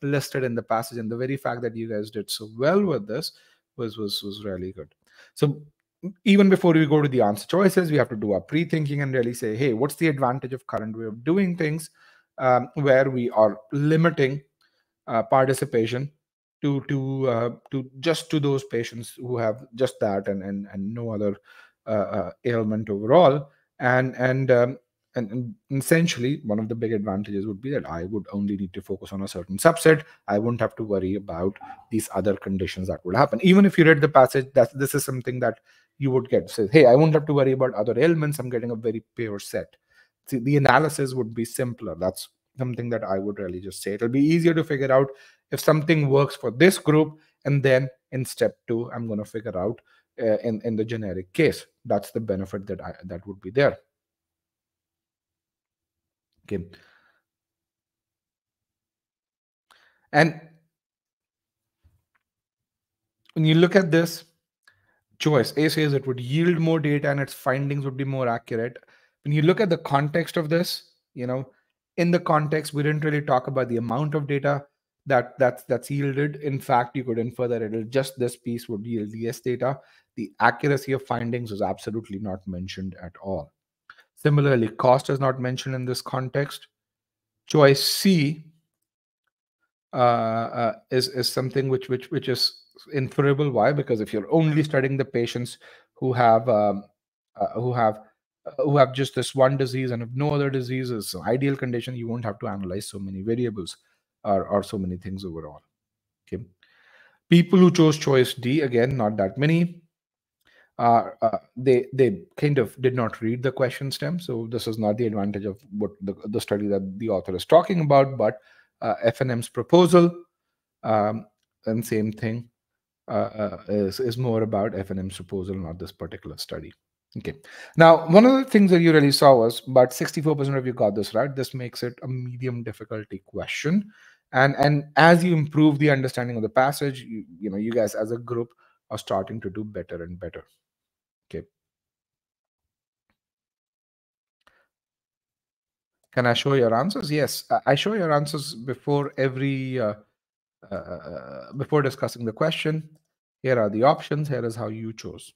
listed in the passage. And the very fact that you guys did so well with this was really good. So even before we go to the answer choices, we have to do our pre-thinking and really say, hey, what's the advantage of current way of doing things where we are limiting participation to just those patients who have just that and no other ailment overall, and essentially one of the big advantages would be that I would only need to focus on a certain subset. I wouldn't have to worry about these other conditions that would happen. Even if you read the passage, this is something that you would get. Say, hey, I won't have to worry about other ailments. I'm getting a very pure set. See, the analysis would be simpler. That's something that I would really just say. It'll be easier to figure out if something works for this group, and then in step two, I'm going to figure out in the generic case. That's the benefit that would be there. Okay. And when you look at this, choice A says it would yield more data and its findings would be more accurate. When you look at the context of this, you know, in the context, we didn't really talk about the amount of data that's yielded. In fact, you could infer that it'll just this piece would yield less data. The accuracy of findings was absolutely not mentioned at all. Similarly, cost is not mentioned in this context. Choice C is something which is inferable. Why? Because if you're only studying the patients who have just this one disease and have no other diseases, so ideal condition, you won't have to analyze so many variables. Or so many things overall. Okay, people who chose choice D, again, not that many. They kind of did not read the question stem, so this is not the advantage of what the study that the author is talking about. But FNM's proposal and same thing is more about FNM's proposal, not this particular study. Okay. Now, one of the things that you really saw was about 64% of you got this right. This makes it a medium difficulty question. And as you improve the understanding of the passage, you know, you guys as a group are starting to do better and better. Okay. Can I show your answers? Yes, I show your answers before every before discussing the question. Here are the options. Here is how you chose.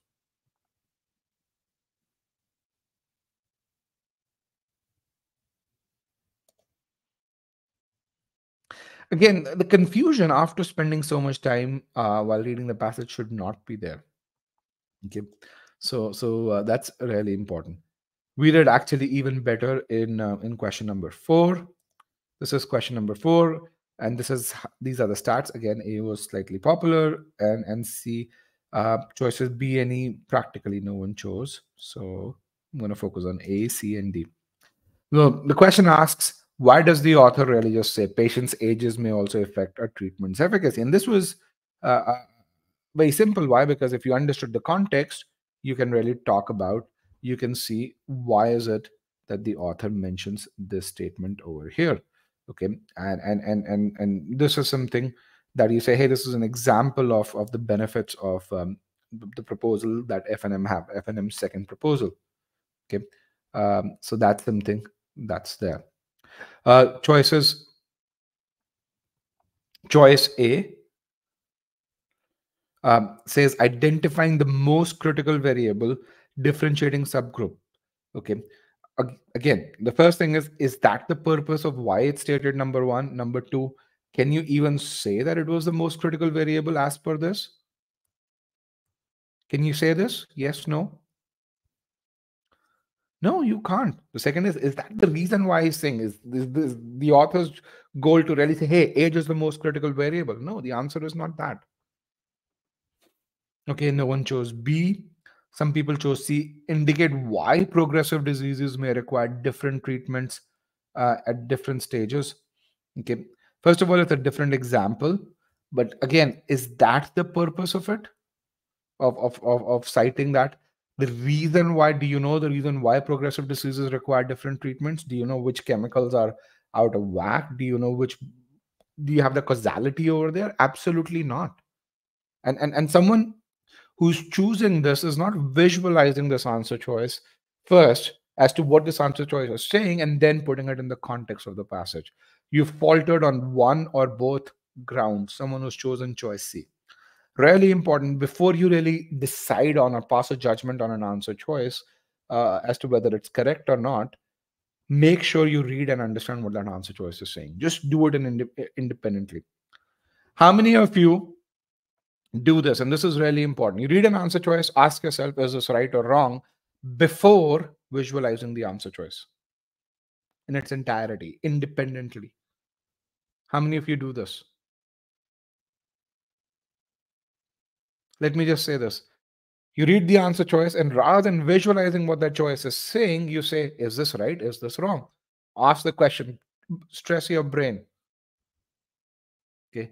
Again, the confusion after spending so much time while reading the passage should not be there. Okay, so that's really important. We did actually even better in question number 4. This is question number 4, and these are the stats. Again, A was slightly popular, and C, choices B and E, practically no one chose. So I'm going to focus on A, C, and D. So the question asks, why does the author really just say patients' ages may also affect a treatment's efficacy? And this was very simple. Why? Because if you understood the context, you can really talk about, you can see why is it that the author mentions this statement over here. Okay, and this is something that you say, hey, this is an example of the benefits of the proposal that FNM have, FNM's second proposal. Okay, so that's something that's there. Choices Choice A says identifying the most critical variable, differentiating subgroup. Okay. Again, the first thing is that the purpose of why it's stated number one? Number two, can you even say that it was the most critical variable as per this? Can you say this? Yes, no? No, you can't. The second is that the reason why he's saying is the author's goal to really say, hey, age is the most critical variable? No, the answer is not that. Okay, no one chose B. Some people chose C. Indicate why progressive diseases may require different treatments at different stages. Okay, first of all, it's a different example. But again, is that the purpose of it? Of citing that? The reason why, do you know the reason why progressive diseases require different treatments? Do you know which chemicals are out of whack? Do you know which, do you have the causality over there? Absolutely not. And someone who's choosing this is not visualizing this answer choice first as to what this answer choice is saying and then putting it in the context of the passage. You've faltered on one or both grounds, someone who's chosen choice C. Really important, before you really decide on or pass a judgment on an answer choice as to whether it's correct or not, make sure you read and understand what that answer choice is saying. Just do it independently. How many of you do this? And this is really important. You read an answer choice, ask yourself, is this right or wrong, before visualizing the answer choice in its entirety, independently. How many of you do this? Let me just say this. You read the answer choice and rather than visualizing what that choice is saying, you say, is this right? Is this wrong? Ask the question. Stress your brain. Okay.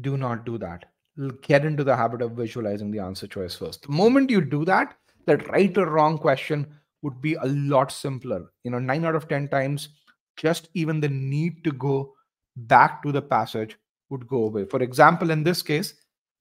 Do not do that. Get into the habit of visualizing the answer choice first. The moment you do that, that right or wrong question would be a lot simpler. You know, 9 out of 10 times, just even the need to go back to the passage would go away. For example, in this case,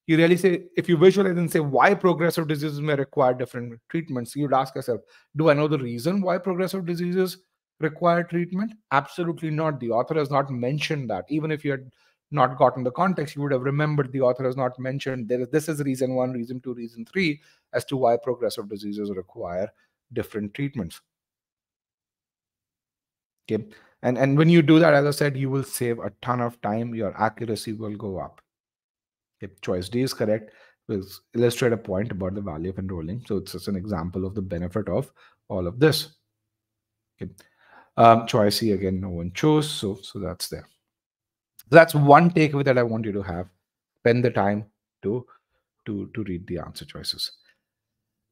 you really say, if you visualize and say why progressive diseases may require different treatments, you'd ask yourself, do I know the reason why progressive diseases require treatment? Absolutely not. The author has not mentioned that. Even if you had not gotten the context, you would have remembered the author has not mentioned this is reason one, reason two, reason three as to why progressive diseases require different treatments. Okay. And when you do that, as I said, you will save a ton of time. Your accuracy will go up. If choice D is correct, we'll illustrate a point about the value of enrolling. So it's just an example of the benefit of all of this. Okay. Choice C, again, no one chose. So that's there. That's one takeaway that I want you to have. Spend the time to read the answer choices.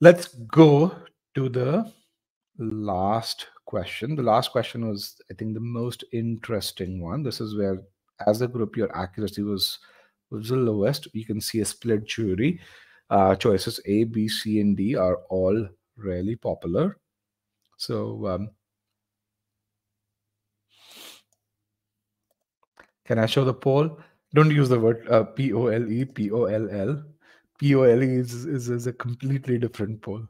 Let's go to the last question. The last question was, I think, the most interesting one. This is where, as a group, your accuracy was the lowest. You can see a split jury. Choices A, B, C, and D are all really popular. So, can I show the poll? Don't use the word P-O-L-E, P-O-L-L. P-O-L-E is a completely different poll.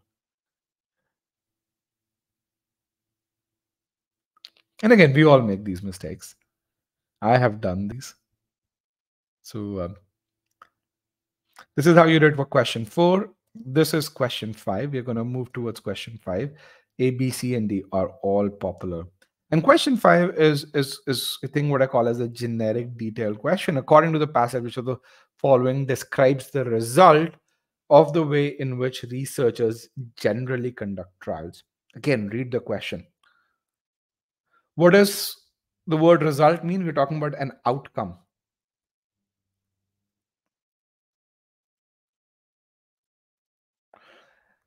And again, we all make these mistakes. I have done these. So this is how you did for question 4. This is question 5. We're going to move towards question 5. A, B, C, and D are all popular. And question 5 is a thing what I call as a generic detailed question. According to the passage, which of the following describes the result of the way in which researchers generally conduct trials? Again, read the question. What does the word result mean? We're talking about an outcome.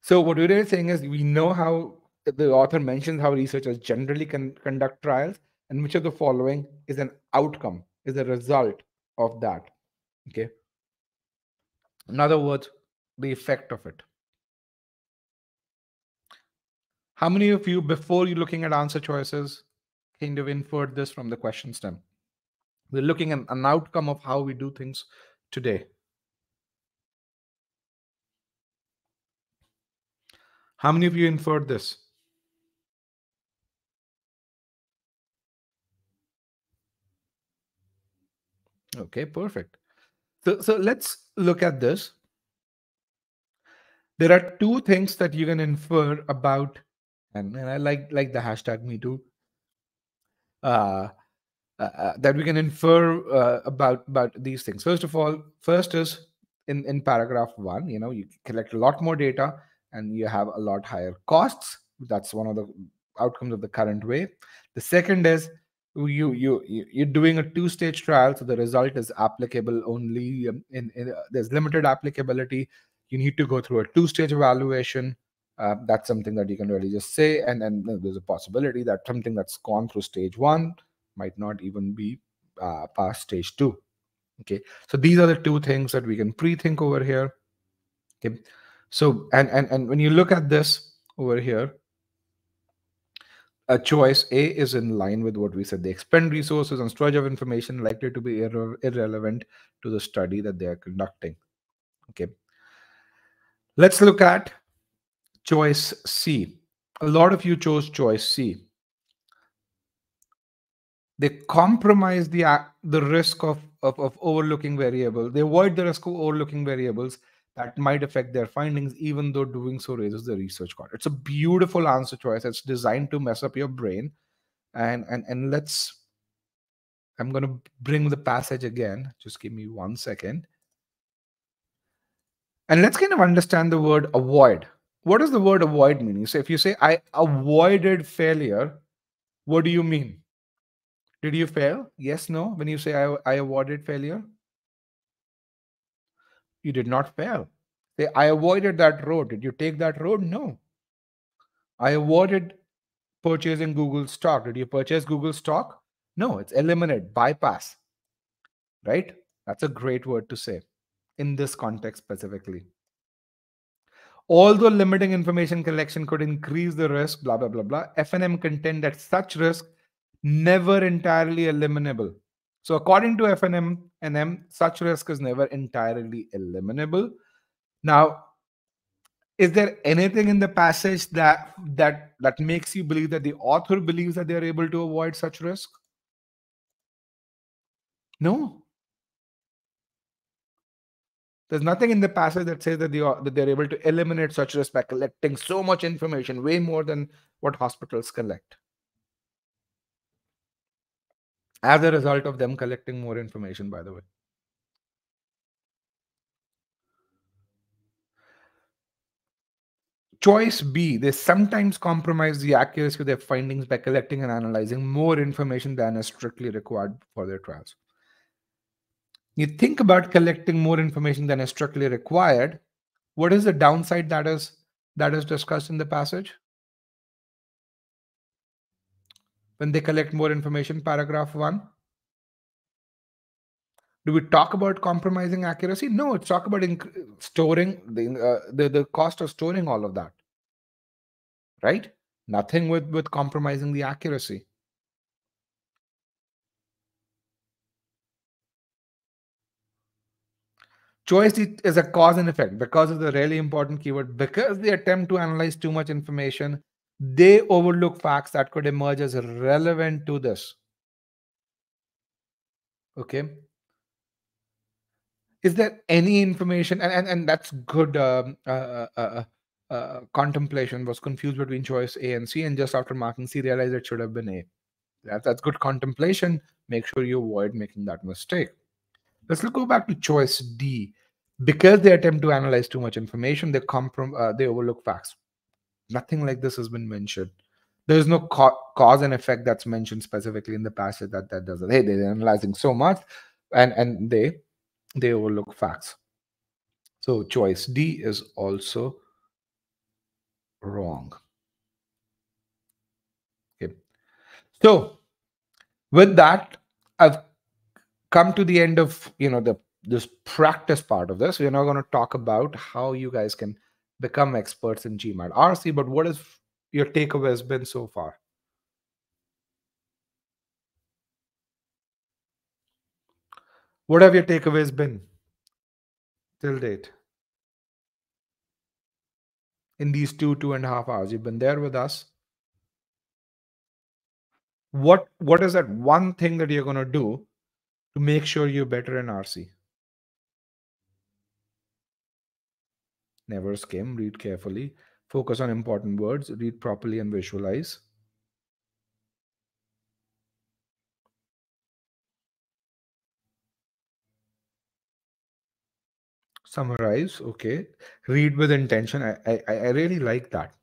So what we're really saying is we know how the author mentions how researchers generally can conduct trials, and which of the following is an outcome, is a result of that. Okay. In other words, the effect of it. How many of you, before you're looking at answer choices, kind of inferred this from the question stem? We're looking at an outcome of how we do things today. How many of you inferred this? Okay, perfect. So let's look at this. There are two things that you can infer about, and I like the hashtag me too, that we can infer about these things. First of all, first is in paragraph one, you know, you collect a lot more data and you have a lot higher costs. That's one of the outcomes of the current way. The second is you're doing a two-stage trial, so the result is applicable only there's limited applicability. You need to go through a two-stage evaluation. That's something that you can really just say, and there's a possibility that something that's gone through stage one might not even be past stage two. Okay, so these are the two things that we can pre-think over here. Okay, so and when you look at this over here, choice A is in line with what we said. They expend resources on storage of information likely to be irrelevant to the study that they are conducting. Okay, let's look at choice C. A lot of you chose choice C. They compromise the risk of overlooking variables. They avoid the risk of overlooking variables that might affect their findings, even though doing so raises the research cost. It's a beautiful answer choice. It's designed to mess up your brain. And let's, I'm going to bring the passage again. Just give me 1 second. And let's kind of understand the word avoid. What does the word avoid mean? So if you say, I avoided failure, what do you mean? Did you fail? Yes, no. When you say, I avoided failure, you did not fail. Say, I avoided that road. Did you take that road? No. I avoided purchasing Google stock. Did you purchase Google stock? No, it's eliminate, bypass. Right? That's a great word to say in this context specifically. Although limiting information collection could increase the risk, blah, blah, blah, blah, FNM contend that such risk never entirely eliminable. So according to FNM and M, such risk is never entirely eliminable. Now, is there anything in the passage that makes you believe that the author believes that they are able to avoid such risk? No. There's nothing in the passage that says that they're able to eliminate such risk by collecting so much information, way more than what hospitals collect. As a result of them collecting more information, by the way. Choice B, they sometimes compromise the accuracy of their findings by collecting and analyzing more information than is strictly required for their trials. You think about collecting more information than is strictly required. What is the downside that is discussed in the passage? When they collect more information, paragraph one. Do we talk about compromising accuracy? No, it's talk about storing the cost of storing all of that, right? Nothing with compromising the accuracy. Choice is a cause and effect because of the really important keyword. Because they attempt to analyze too much information, they overlook facts that could emerge as relevant to this. Okay. Is there any information? And that's good contemplation. Was confused between choice A and C, and just after marking C, realized it should have been A. That's good contemplation. Make sure you avoid making that mistake. Let's go back to choice D. Because they attempt to analyze too much information, they overlook facts. Nothing like this has been mentioned. There is no cause and effect that's mentioned specifically in the passage that does it. Hey, they're analyzing so much and they overlook facts. So choice D is also wrong. Okay. So with that, I've come to the end of, you know, this practice part of this. We're now going to talk about how you guys can become experts in GMAT RC, but what is your takeaway has been so far? What have your takeaways been till date? In these 2.5 hours, you've been there with us. What is that one thing that you're going to do to make sure you're better in RC. Never skim, read carefully, focus on important words, read properly and visualize. Summarize, okay. Read with intention. I really like that.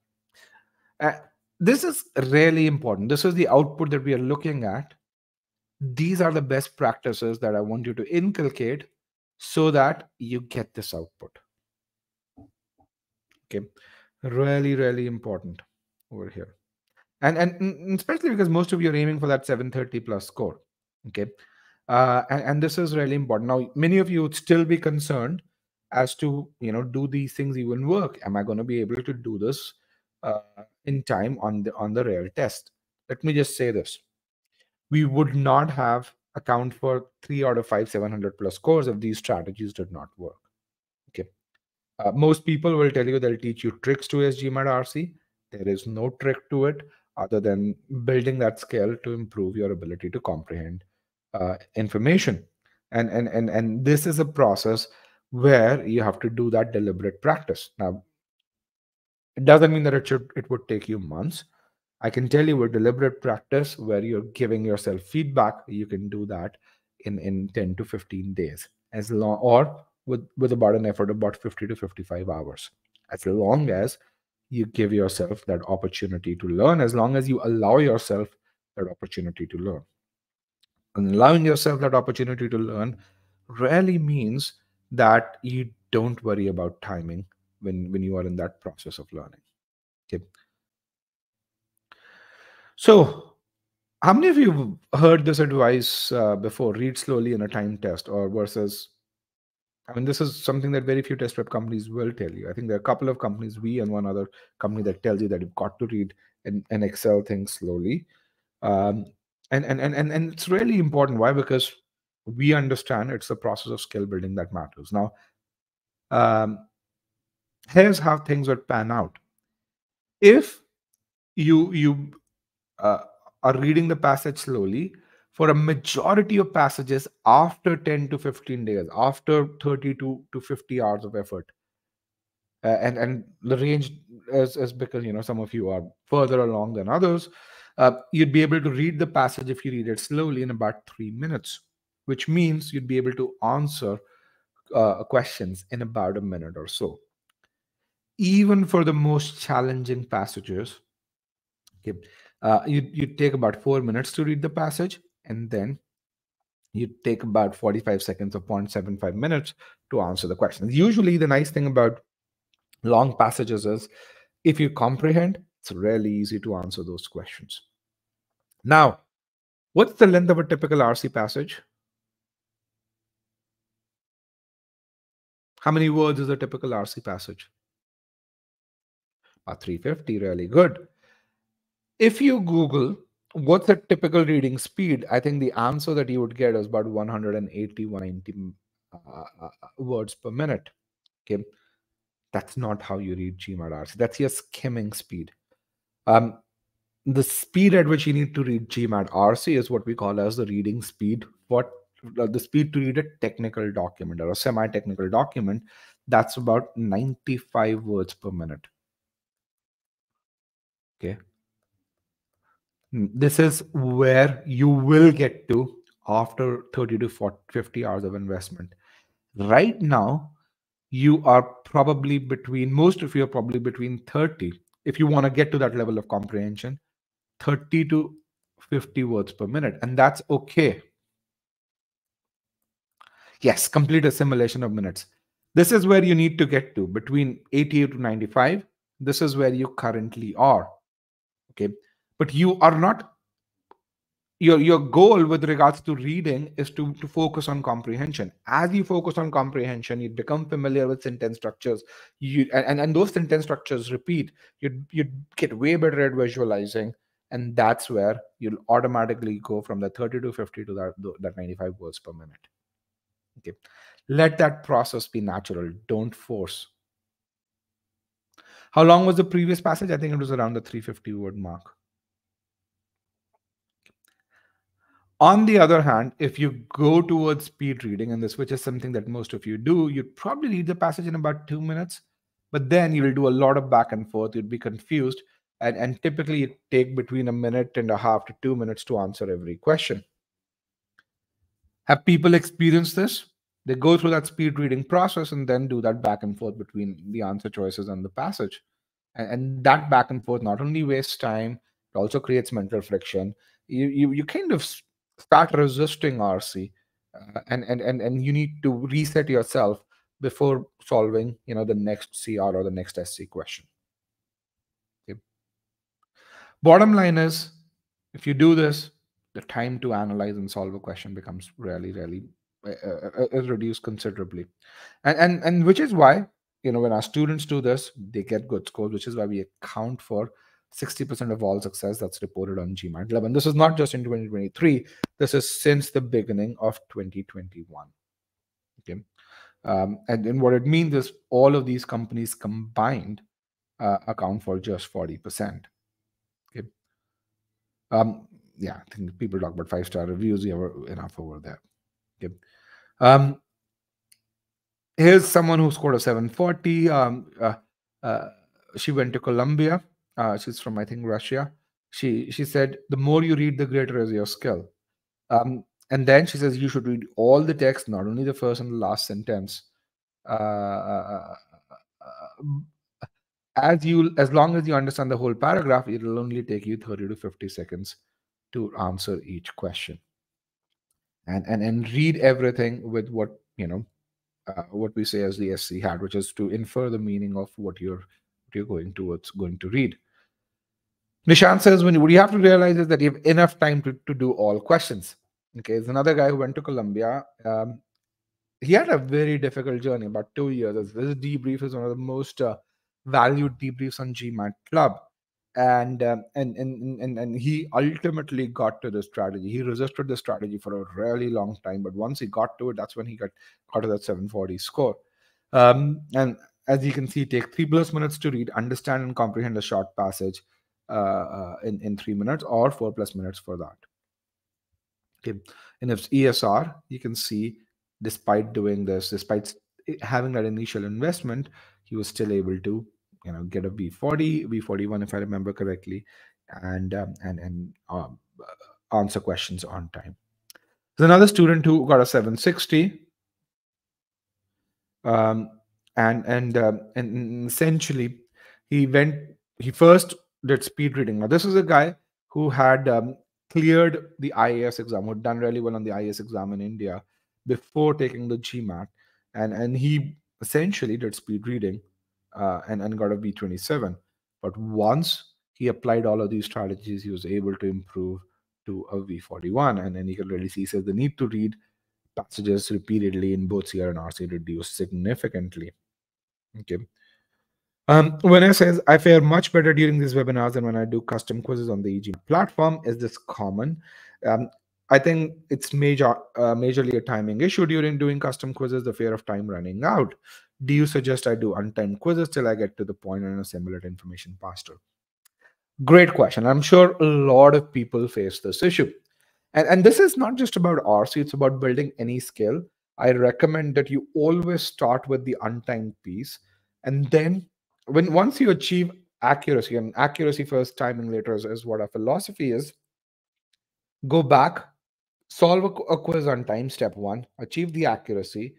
This is really important. This is the output that we are looking at. These are the best practices that I want you to inculcate so that you get this output. Okay, really, really important over here. And especially because most of you are aiming for that 730 plus score. Okay, and this is really important. Now, many of you would still be concerned as to, you know, do these things even work? Am I going to be able to do this in time on the real test? Let me just say this. We would not have account for 3 out of 5 700 plus scores if these strategies did not work. Okay. Most people will tell you they'll teach you tricks to e-GMAT RC. There is no trick to it other than building that skill to improve your ability to comprehend information. And this is a process where you have to do that deliberate practice. Now, it doesn't mean that it would take you months. I can tell you with deliberate practice where you're giving yourself feedback, you can do that in 10 to 15 days, as long, or with about an effort of about 50 to 55 hours, as long as you give yourself that opportunity to learn, as long as you allow yourself that opportunity to learn. And allowing yourself that opportunity to learn really means that you don't worry about timing when you are in that process of learning. Okay. So, how many of you heard this advice before? Read slowly in a time test, or versus, I mean, this is something that very few test prep companies will tell you. I think there are a couple of companies, we and one other company, that tells you that you've got to read an Excel thing slowly. And it's really important. Why? Because we understand it's the process of skill building that matters. Now, here's how things would pan out. If you are reading the passage slowly for a majority of passages after 10 to 15 days, after 32 to 50 hours of effort, and the range is because, you know, some of you are further along than others, you'd be able to read the passage if you read it slowly in about 3 minutes, which means you'd be able to answer questions in about a minute or so. Even for the most challenging passages, okay, you take about 4 minutes to read the passage, and then you take about 45 seconds or 0.75 minutes to answer the questions. Usually, the nice thing about long passages is if you comprehend, it's really easy to answer those questions. Now, what's the length of a typical RC passage? How many words is a typical RC passage? About 350, really good. If you Google what's the typical reading speed, I think the answer that you would get is about 180, 190 words per minute. Okay, that's not how you read GMAT RC. That's your skimming speed. The speed at which you need to read GMAT RC is what we call as the reading speed. What the speed to read a technical document or a semi-technical document? That's about 95 words per minute. Okay. This is where you will get to after 30 to 40, 50 hours of investment. Right now, you are probably between, most of you are probably between 30, if you want to get to that level of comprehension, 30 to 50 words per minute. And that's okay. Yes, complete assimilation of minutes. This is where you need to get to, between 88 to 95. This is where you currently are. Okay. But you are not, your goal with regards to reading is to focus on comprehension. As you focus on comprehension, you become familiar with sentence structures. And those sentence structures repeat. You get way better at visualizing. And that's where you'll automatically go from the 30 to 50 to that 95 words per minute. Okay. Let that process be natural. Don't force. How long was the previous passage? I think it was around the 350 word mark. On the other hand, if you go towards speed reading, and this, which is something that most of you do, you'd probably read the passage in about 2 minutes, but then you will do a lot of back and forth. You'd be confused. And typically it take between 1.5 minutes to 2 minutes to answer every question. Have people experienced this? They go through that speed reading process and then do that back and forth between the answer choices and the passage. And that back and forth not only wastes time, it also creates mental friction. You kind of start resisting RC, and you need to reset yourself before solving, you know, the next CR or the next SC question. Okay. Bottom line is, if you do this, the time to analyze and solve a question becomes really reduced considerably, and which is why, you know, when our students do this, they get good scores, which is why we account for 60% of all success that's reported on GMAT Club. And this is not just in 2023. This is since the beginning of 2021. Okay, and what it means is all of these companies combined account for just 40%. Okay, yeah, I think people talk about 5-star reviews. We have enough over there. Okay, here's someone who scored a 740. She went to Columbia. She's from, I think, Russia. She said, the more you read, the greater is your skill. And then she says, you should read all the text, not only the first and the last sentence. As long as you understand the whole paragraph, it'll only take you 30 to 50 seconds to answer each question. And read everything with what, you know, what we say as the SC hat, which is to infer the meaning of what you're going to read. Nishant says, what you have to realize is that you have enough time to do all questions. Okay, there's another guy who went to Columbia. He had a very difficult journey, about 2 years. This debrief is one of the most valued debriefs on GMAT Club. And he ultimately got to the strategy. He resisted the strategy for a really long time, but once he got to it, that's when he got to that 740 score. And as you can see, take 3+ minutes to read, understand and comprehend a short passage in 3 minutes, or 4+ minutes for that. Okay, and if it's ESR, you can see, despite doing this, despite having that initial investment, he was still able to, you know, get a B40, B41 if I remember correctly, and answer questions on time. There's another student who got a 760. And essentially, he first did speed reading. Now, this is a guy who had cleared the IAS exam, who had done really well on the IAS exam in India before taking the GMAT. And he essentially did speed reading and got a B27. But once he applied all of these strategies, he was able to improve to a V41. And then you can really see, he says, the need to read passages repeatedly in both CR and RC reduced significantly. Okay. When says, I fare much better during these webinars than when I do custom quizzes on the e-GMAT platform. Is this common? I think it's majorly a timing issue during doing custom quizzes, the fear of time running out. Do you suggest I do untimed quizzes till I get to the point and assimilate information faster? Great question. I'm sure a lot of people face this issue. And this is not just about RC, it's about building any skill. I recommend that you always start with the untimed piece. And then once you achieve accuracy, and accuracy first, timing later is what our philosophy is, go back, solve a quiz on time, step one, achieve the accuracy.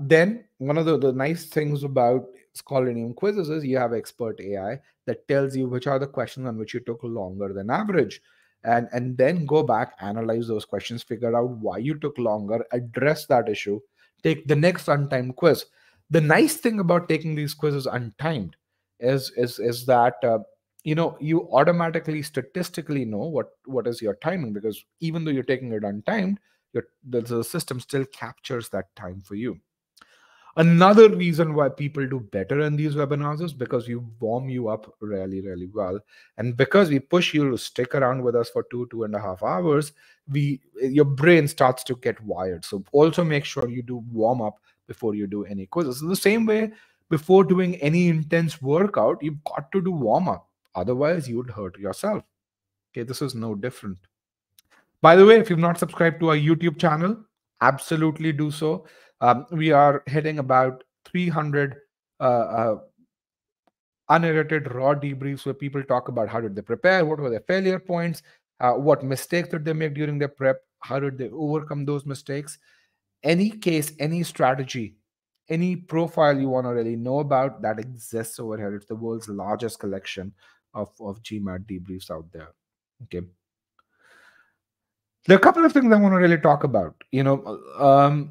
Then one of the nice things about Scholaranium quizzes is you have expert AI that tells you which are the questions on which you took longer than average. And then go back, analyze those questions, figure out why you took longer, address that issue, take the next untimed quiz. The nice thing about taking these quizzes untimed is that, you know, you automatically statistically know what is your timing, because even though you're taking it untimed, the system still captures that time for you. Another reason why people do better in these webinars is because we warm you up really, really well. And because we push you to stick around with us for 2.5 hours, your brain starts to get wired. So also make sure you do warm up before you do any quizzes. In the same way, before doing any intense workout, you've got to do warm up. Otherwise, you would hurt yourself. Okay, this is no different. By the way, if you've not subscribed to our YouTube channel, absolutely do so. We are hitting about 300 unedited raw debriefs where people talk about how did they prepare, what were their failure points, what mistakes did they make during their prep, how did they overcome those mistakes. Any case, any strategy, any profile you want to really know about, that exists over here. It's the world's largest collection of GMAT debriefs out there. Okay. There are a couple of things I want to really talk about. You know,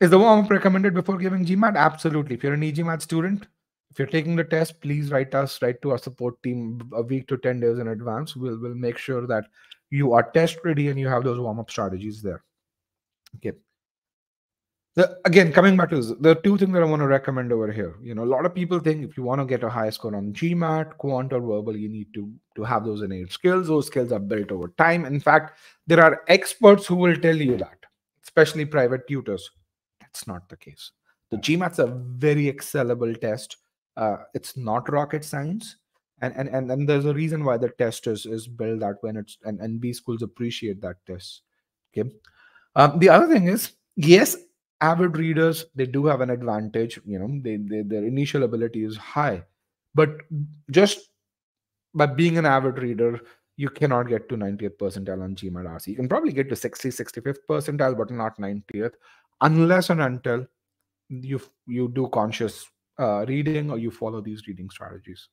is the warm-up recommended before giving GMAT? Absolutely. If you're an e-GMAT student, if you're taking the test, please write to our support team a week to 10 days in advance. We'll make sure that you are test ready and you have those warm-up strategies there. Okay. Again, coming back to this, there are two things that I want to recommend over here. You know, a lot of people think if you want to get a high score on GMAT, quant or verbal, you need to have those innate skills. Those skills are built over time. In fact, there are experts who will tell you that, especially private tutors. That's not the case. The GMAT's a very excellable test. It's not rocket science. And there's a reason why the test is built that when it's, and B schools appreciate that test. Okay. The other thing is, yes, avid readers, they do have an advantage. You know, their initial ability is high, but just by being an avid reader, you cannot get to 90th percentile on GMAT RC. You can probably get to 60, 65th percentile, but not 90th, unless and until you do conscious reading or you follow these reading strategies.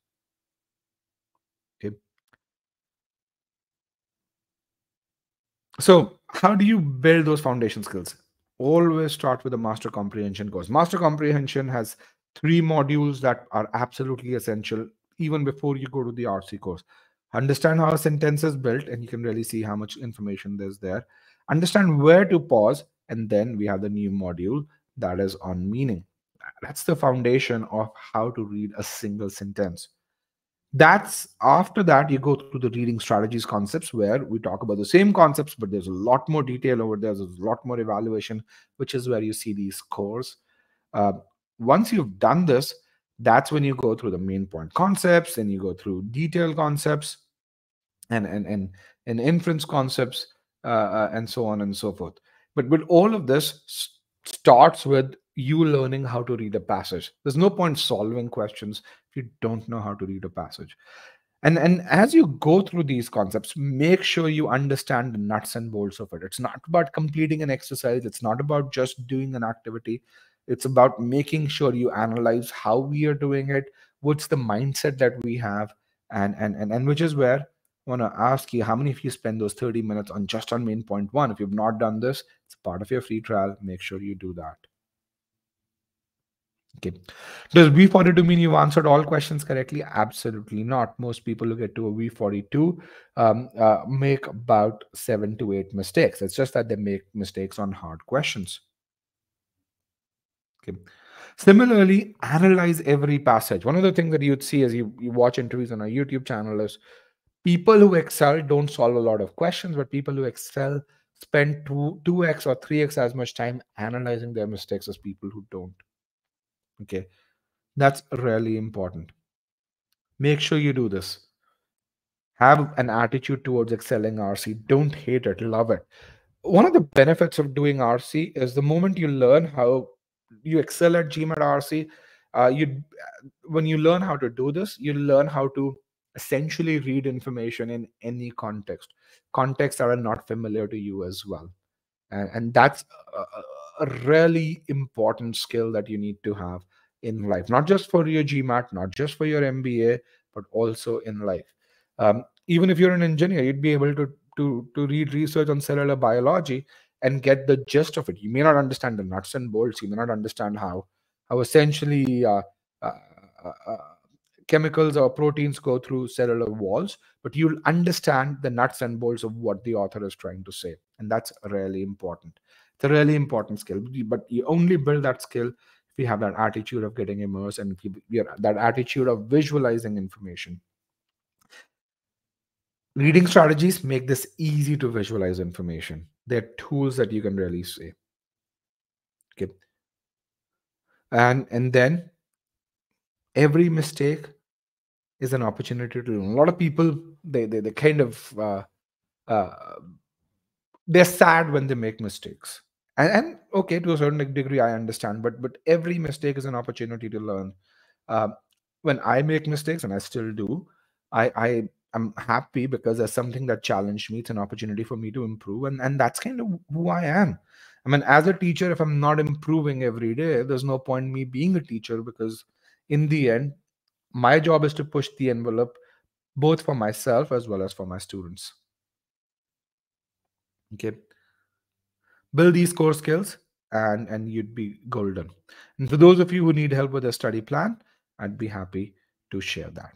Okay. So how do you build those foundation skills? Always start with a master comprehension course. Master comprehension has 3 modules that are absolutely essential even before you go to the RC course. Understand how a sentence is built, and you can really see how much information there's there. Understand where to pause, and then we have the new module that is on meaning. That's the foundation of how to read a single sentence. That's after that you go through the reading strategies concepts, where we talk about the same concepts, but there's a lot more detail over there. There's a lot more evaluation, which is where you see these scores. Once you've done this, that's when you go through the main point concepts, and you go through detail concepts and inference concepts and so on and so forth. But with all of this starts with you learning how to read a passage. There's no point solving questions if you don't know how to read a passage. And as you go through these concepts, make sure you understand the nuts and bolts of it. It's not about completing an exercise. It's not about just doing an activity. It's about making sure you analyze how we are doing it, what's the mindset that we have, and which is where I want to ask you, how many of you spend those 30 minutes on just on main point one? If you've not done this, it's part of your free trial. Make sure you do that. Okay. Does V42 mean you've answered all questions correctly? Absolutely not. Most people who get to a V42 make about 7 to 8 mistakes. It's just that they make mistakes on hard questions. Okay. Similarly, analyze every passage. One of the things that you'd see as you watch interviews on our YouTube channel is people who excel don't solve a lot of questions, but people who excel spend 2x or 3x as much time analyzing their mistakes as people who don't. Okay, that's really important. Make sure you do this. Have an attitude towards excelling RC. Don't hate it, love it. One of the benefits of doing RC is the moment you learn how you excel at GMAT RC, when you learn how to do this, you learn how to essentially read information in any context. Contexts that are not familiar to you as well. And that's a really important skill that you need to have in life, not just for your GMAT, not just for your MBA, but also in life. Even if you're an engineer, you'd be able to read research on cellular biology and get the gist of it. You may not understand the nuts and bolts. You may not understand how essentially chemicals or proteins go through cellular walls, but you'll understand the nuts and bolts of what the author is trying to say. And that's really important. It's a really important skill, but you only build that skill if you have that attitude of getting immersed and if you have that attitude of visualizing information. Reading strategies make this easy to visualize information. They're tools that you can really say. Okay. And then every mistake is an opportunity to learn. A lot of people, they kind of they're sad when they make mistakes. And okay, to a certain degree, I understand, but every mistake is an opportunity to learn. When I make mistakes, and I still do, I am happy because there's something that challenged me. It's an opportunity for me to improve. And that's kind of who I am. I mean, as a teacher, if I'm not improving every day, there's no point in me being a teacher, because in the end, my job is to push the envelope, both for myself as well as for my students. Okay. Build these core skills and you'd be golden. And for those of you who need help with a study plan, I'd be happy to share that.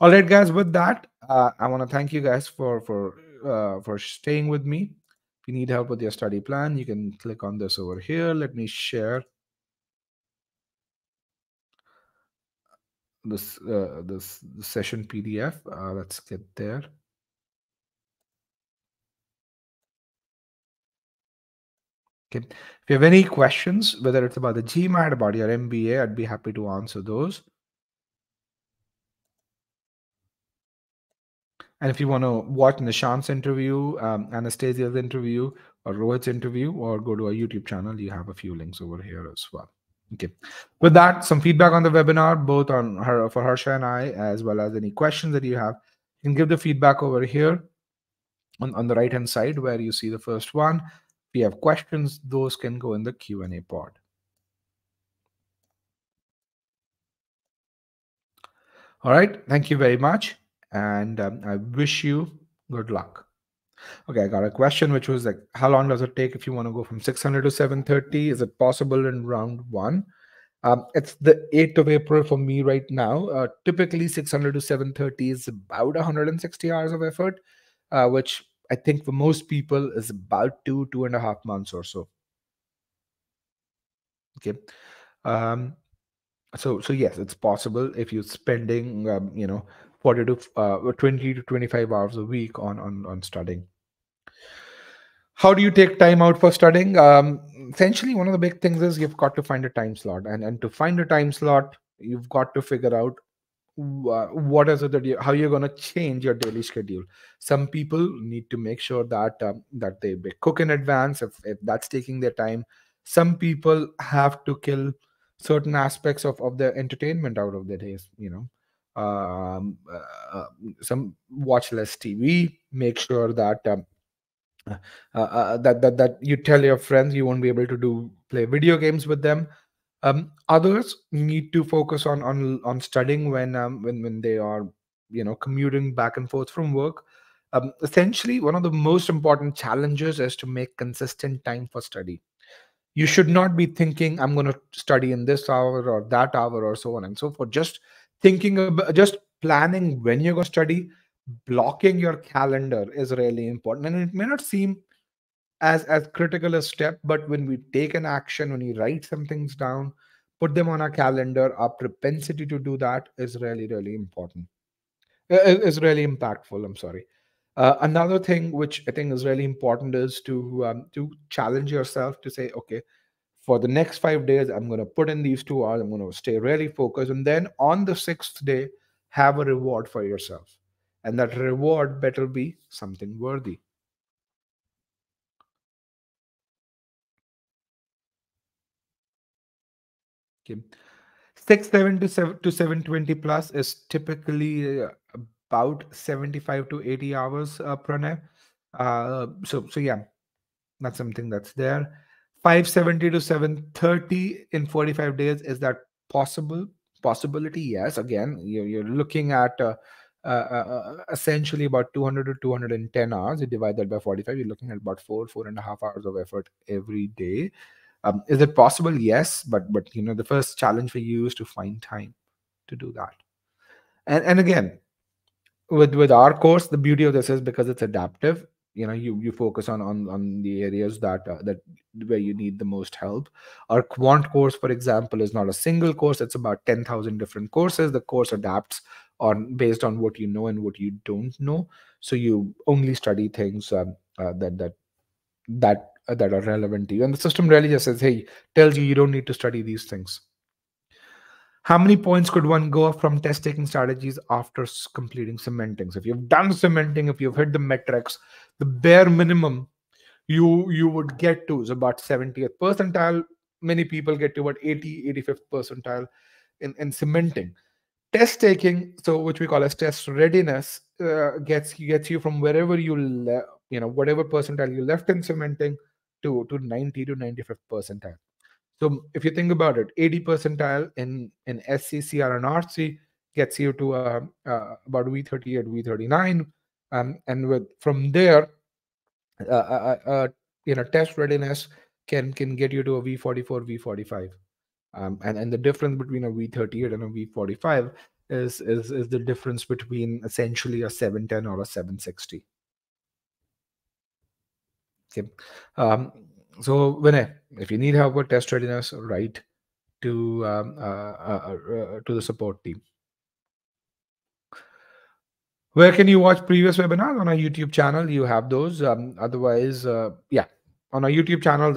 All right, guys, with that, I want to thank you guys for staying with me. If you need help with your study plan, you can click on this over here. Let me share this, this session PDF. Let's get there. Okay. If you have any questions, whether it's about the GMAT, about your MBA, I'd be happy to answer those. And if you want to watch Nishant's interview, Anastasia's interview, or Rohit's interview, or go to our YouTube channel, you have a few links over here as well. Okay. With that, some feedback on the webinar, both on her, for Harsha and I, as well as any questions that you have. You can give the feedback over here on the right-hand side where you see the first one. If you have questions, those can go in the Q&A pod. All right. Thank you very much. And I wish you good luck. Okay. I got a question, which was like, how long does it take if you want to go from 600 to 730? Is it possible in round one? It's the 8th of April for me right now. Typically 600 to 730 is about 160 hours of effort, which I think for most people is about 2.5 months or so. Okay. So yes, it's possible if you're spending, 40 to 20 to 25 hours a week on studying. How do you take time out for studying? Essentially, one of the big things is you've got to find a time slot, and to find a time slot, you've got to figure out what is it that you, how you're going to change your daily schedule. Some people need to make sure that that they cook in advance if that's taking their time. Some people have to kill certain aspects of their entertainment out of their days. Some watch less TV. Make sure that that you tell your friends you won't be able to play video games with them. Others need to focus on studying when they are commuting back and forth from work. Essentially, one of the most important challenges is to make consistent time for study. You should not be thinking I'm going to study in this hour or that hour or so on and so forth. Just thinking about, just planning when you're going to study, blocking your calendar is really important. And it may not seem as critical a step, but when we take an action, when we write some things down, put them on our calendar, our propensity to do that is really, really important. It's really impactful, I'm sorry. Another thing which I think is really important is to challenge yourself to say, okay, for the next 5 days, I'm going to put in these 2 hours, I'm going to stay really focused. And then on the 6th day, have a reward for yourself. And that reward better be something worthy. Okay. 670 to 720 plus is typically about 75 to 80 hours per day. So yeah, that's something that's there. 570 to 730 in 45 days, is that possibility? Yes. Again, you're looking at essentially about 200 to 210 hours. You divide that by 45, you're looking at about 4.5 hours of effort every day. Is it possible? Yes, but the first challenge for you is to find time to do that. And again, with our course, the beauty of this is because it's adaptive. You focus on the areas that where you need the most help. Our quant course, for example, is not a single course. It's about 10,000 different courses. The course adapts based on what you know and what you don't know. So you only study things that are relevant to you, and the system really just says, hey, tells you you don't need to study these things. How many points could one go up from test taking strategies after completing cementing? So if you've done cementing, if you've hit the metrics, the bare minimum you would get to is about 70th percentile. Many people get to about 80, 85th percentile in cementing. Test taking, so which we call as test readiness, gets you from wherever whatever percentile you left in cementing to 90 to 95th percentile. So if you think about it, 80 percentile in SC, CR, and RC gets you to about V38, V39, and with from there, test readiness can get you to a V44, V45. And the difference between a V38 and a V45 is the difference between essentially a 710 or a 760. Okay. So Vinay, if you need help with test readiness, write to the support team. Where can you watch previous webinars? On our YouTube channel, you have those. Otherwise, on our YouTube channel,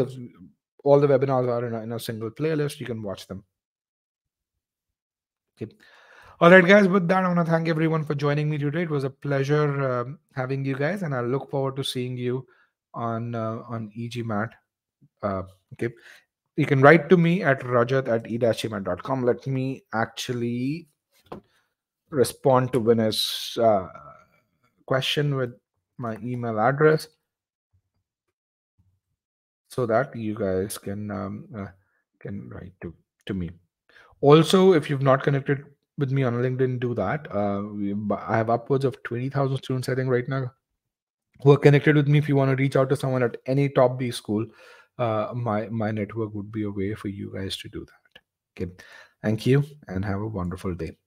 all the webinars are in a single playlist. You can watch them. Okay. All right, guys. With that, I want to thank everyone for joining me today. It was a pleasure having you guys, and I look forward to seeing you on e-GMAT. Okay. You can write to me at rajat@e-gmat.com. Let me actually respond to Vinay's question with my email address, so that you guys can write to me. Also, if you've not connected with me on LinkedIn, do that. I have upwards of 20,000 students, I think, right now, who are connected with me. If you want to reach out to someone at any top B school, my network would be a way for you guys to do that. Okay. Thank you and have a wonderful day.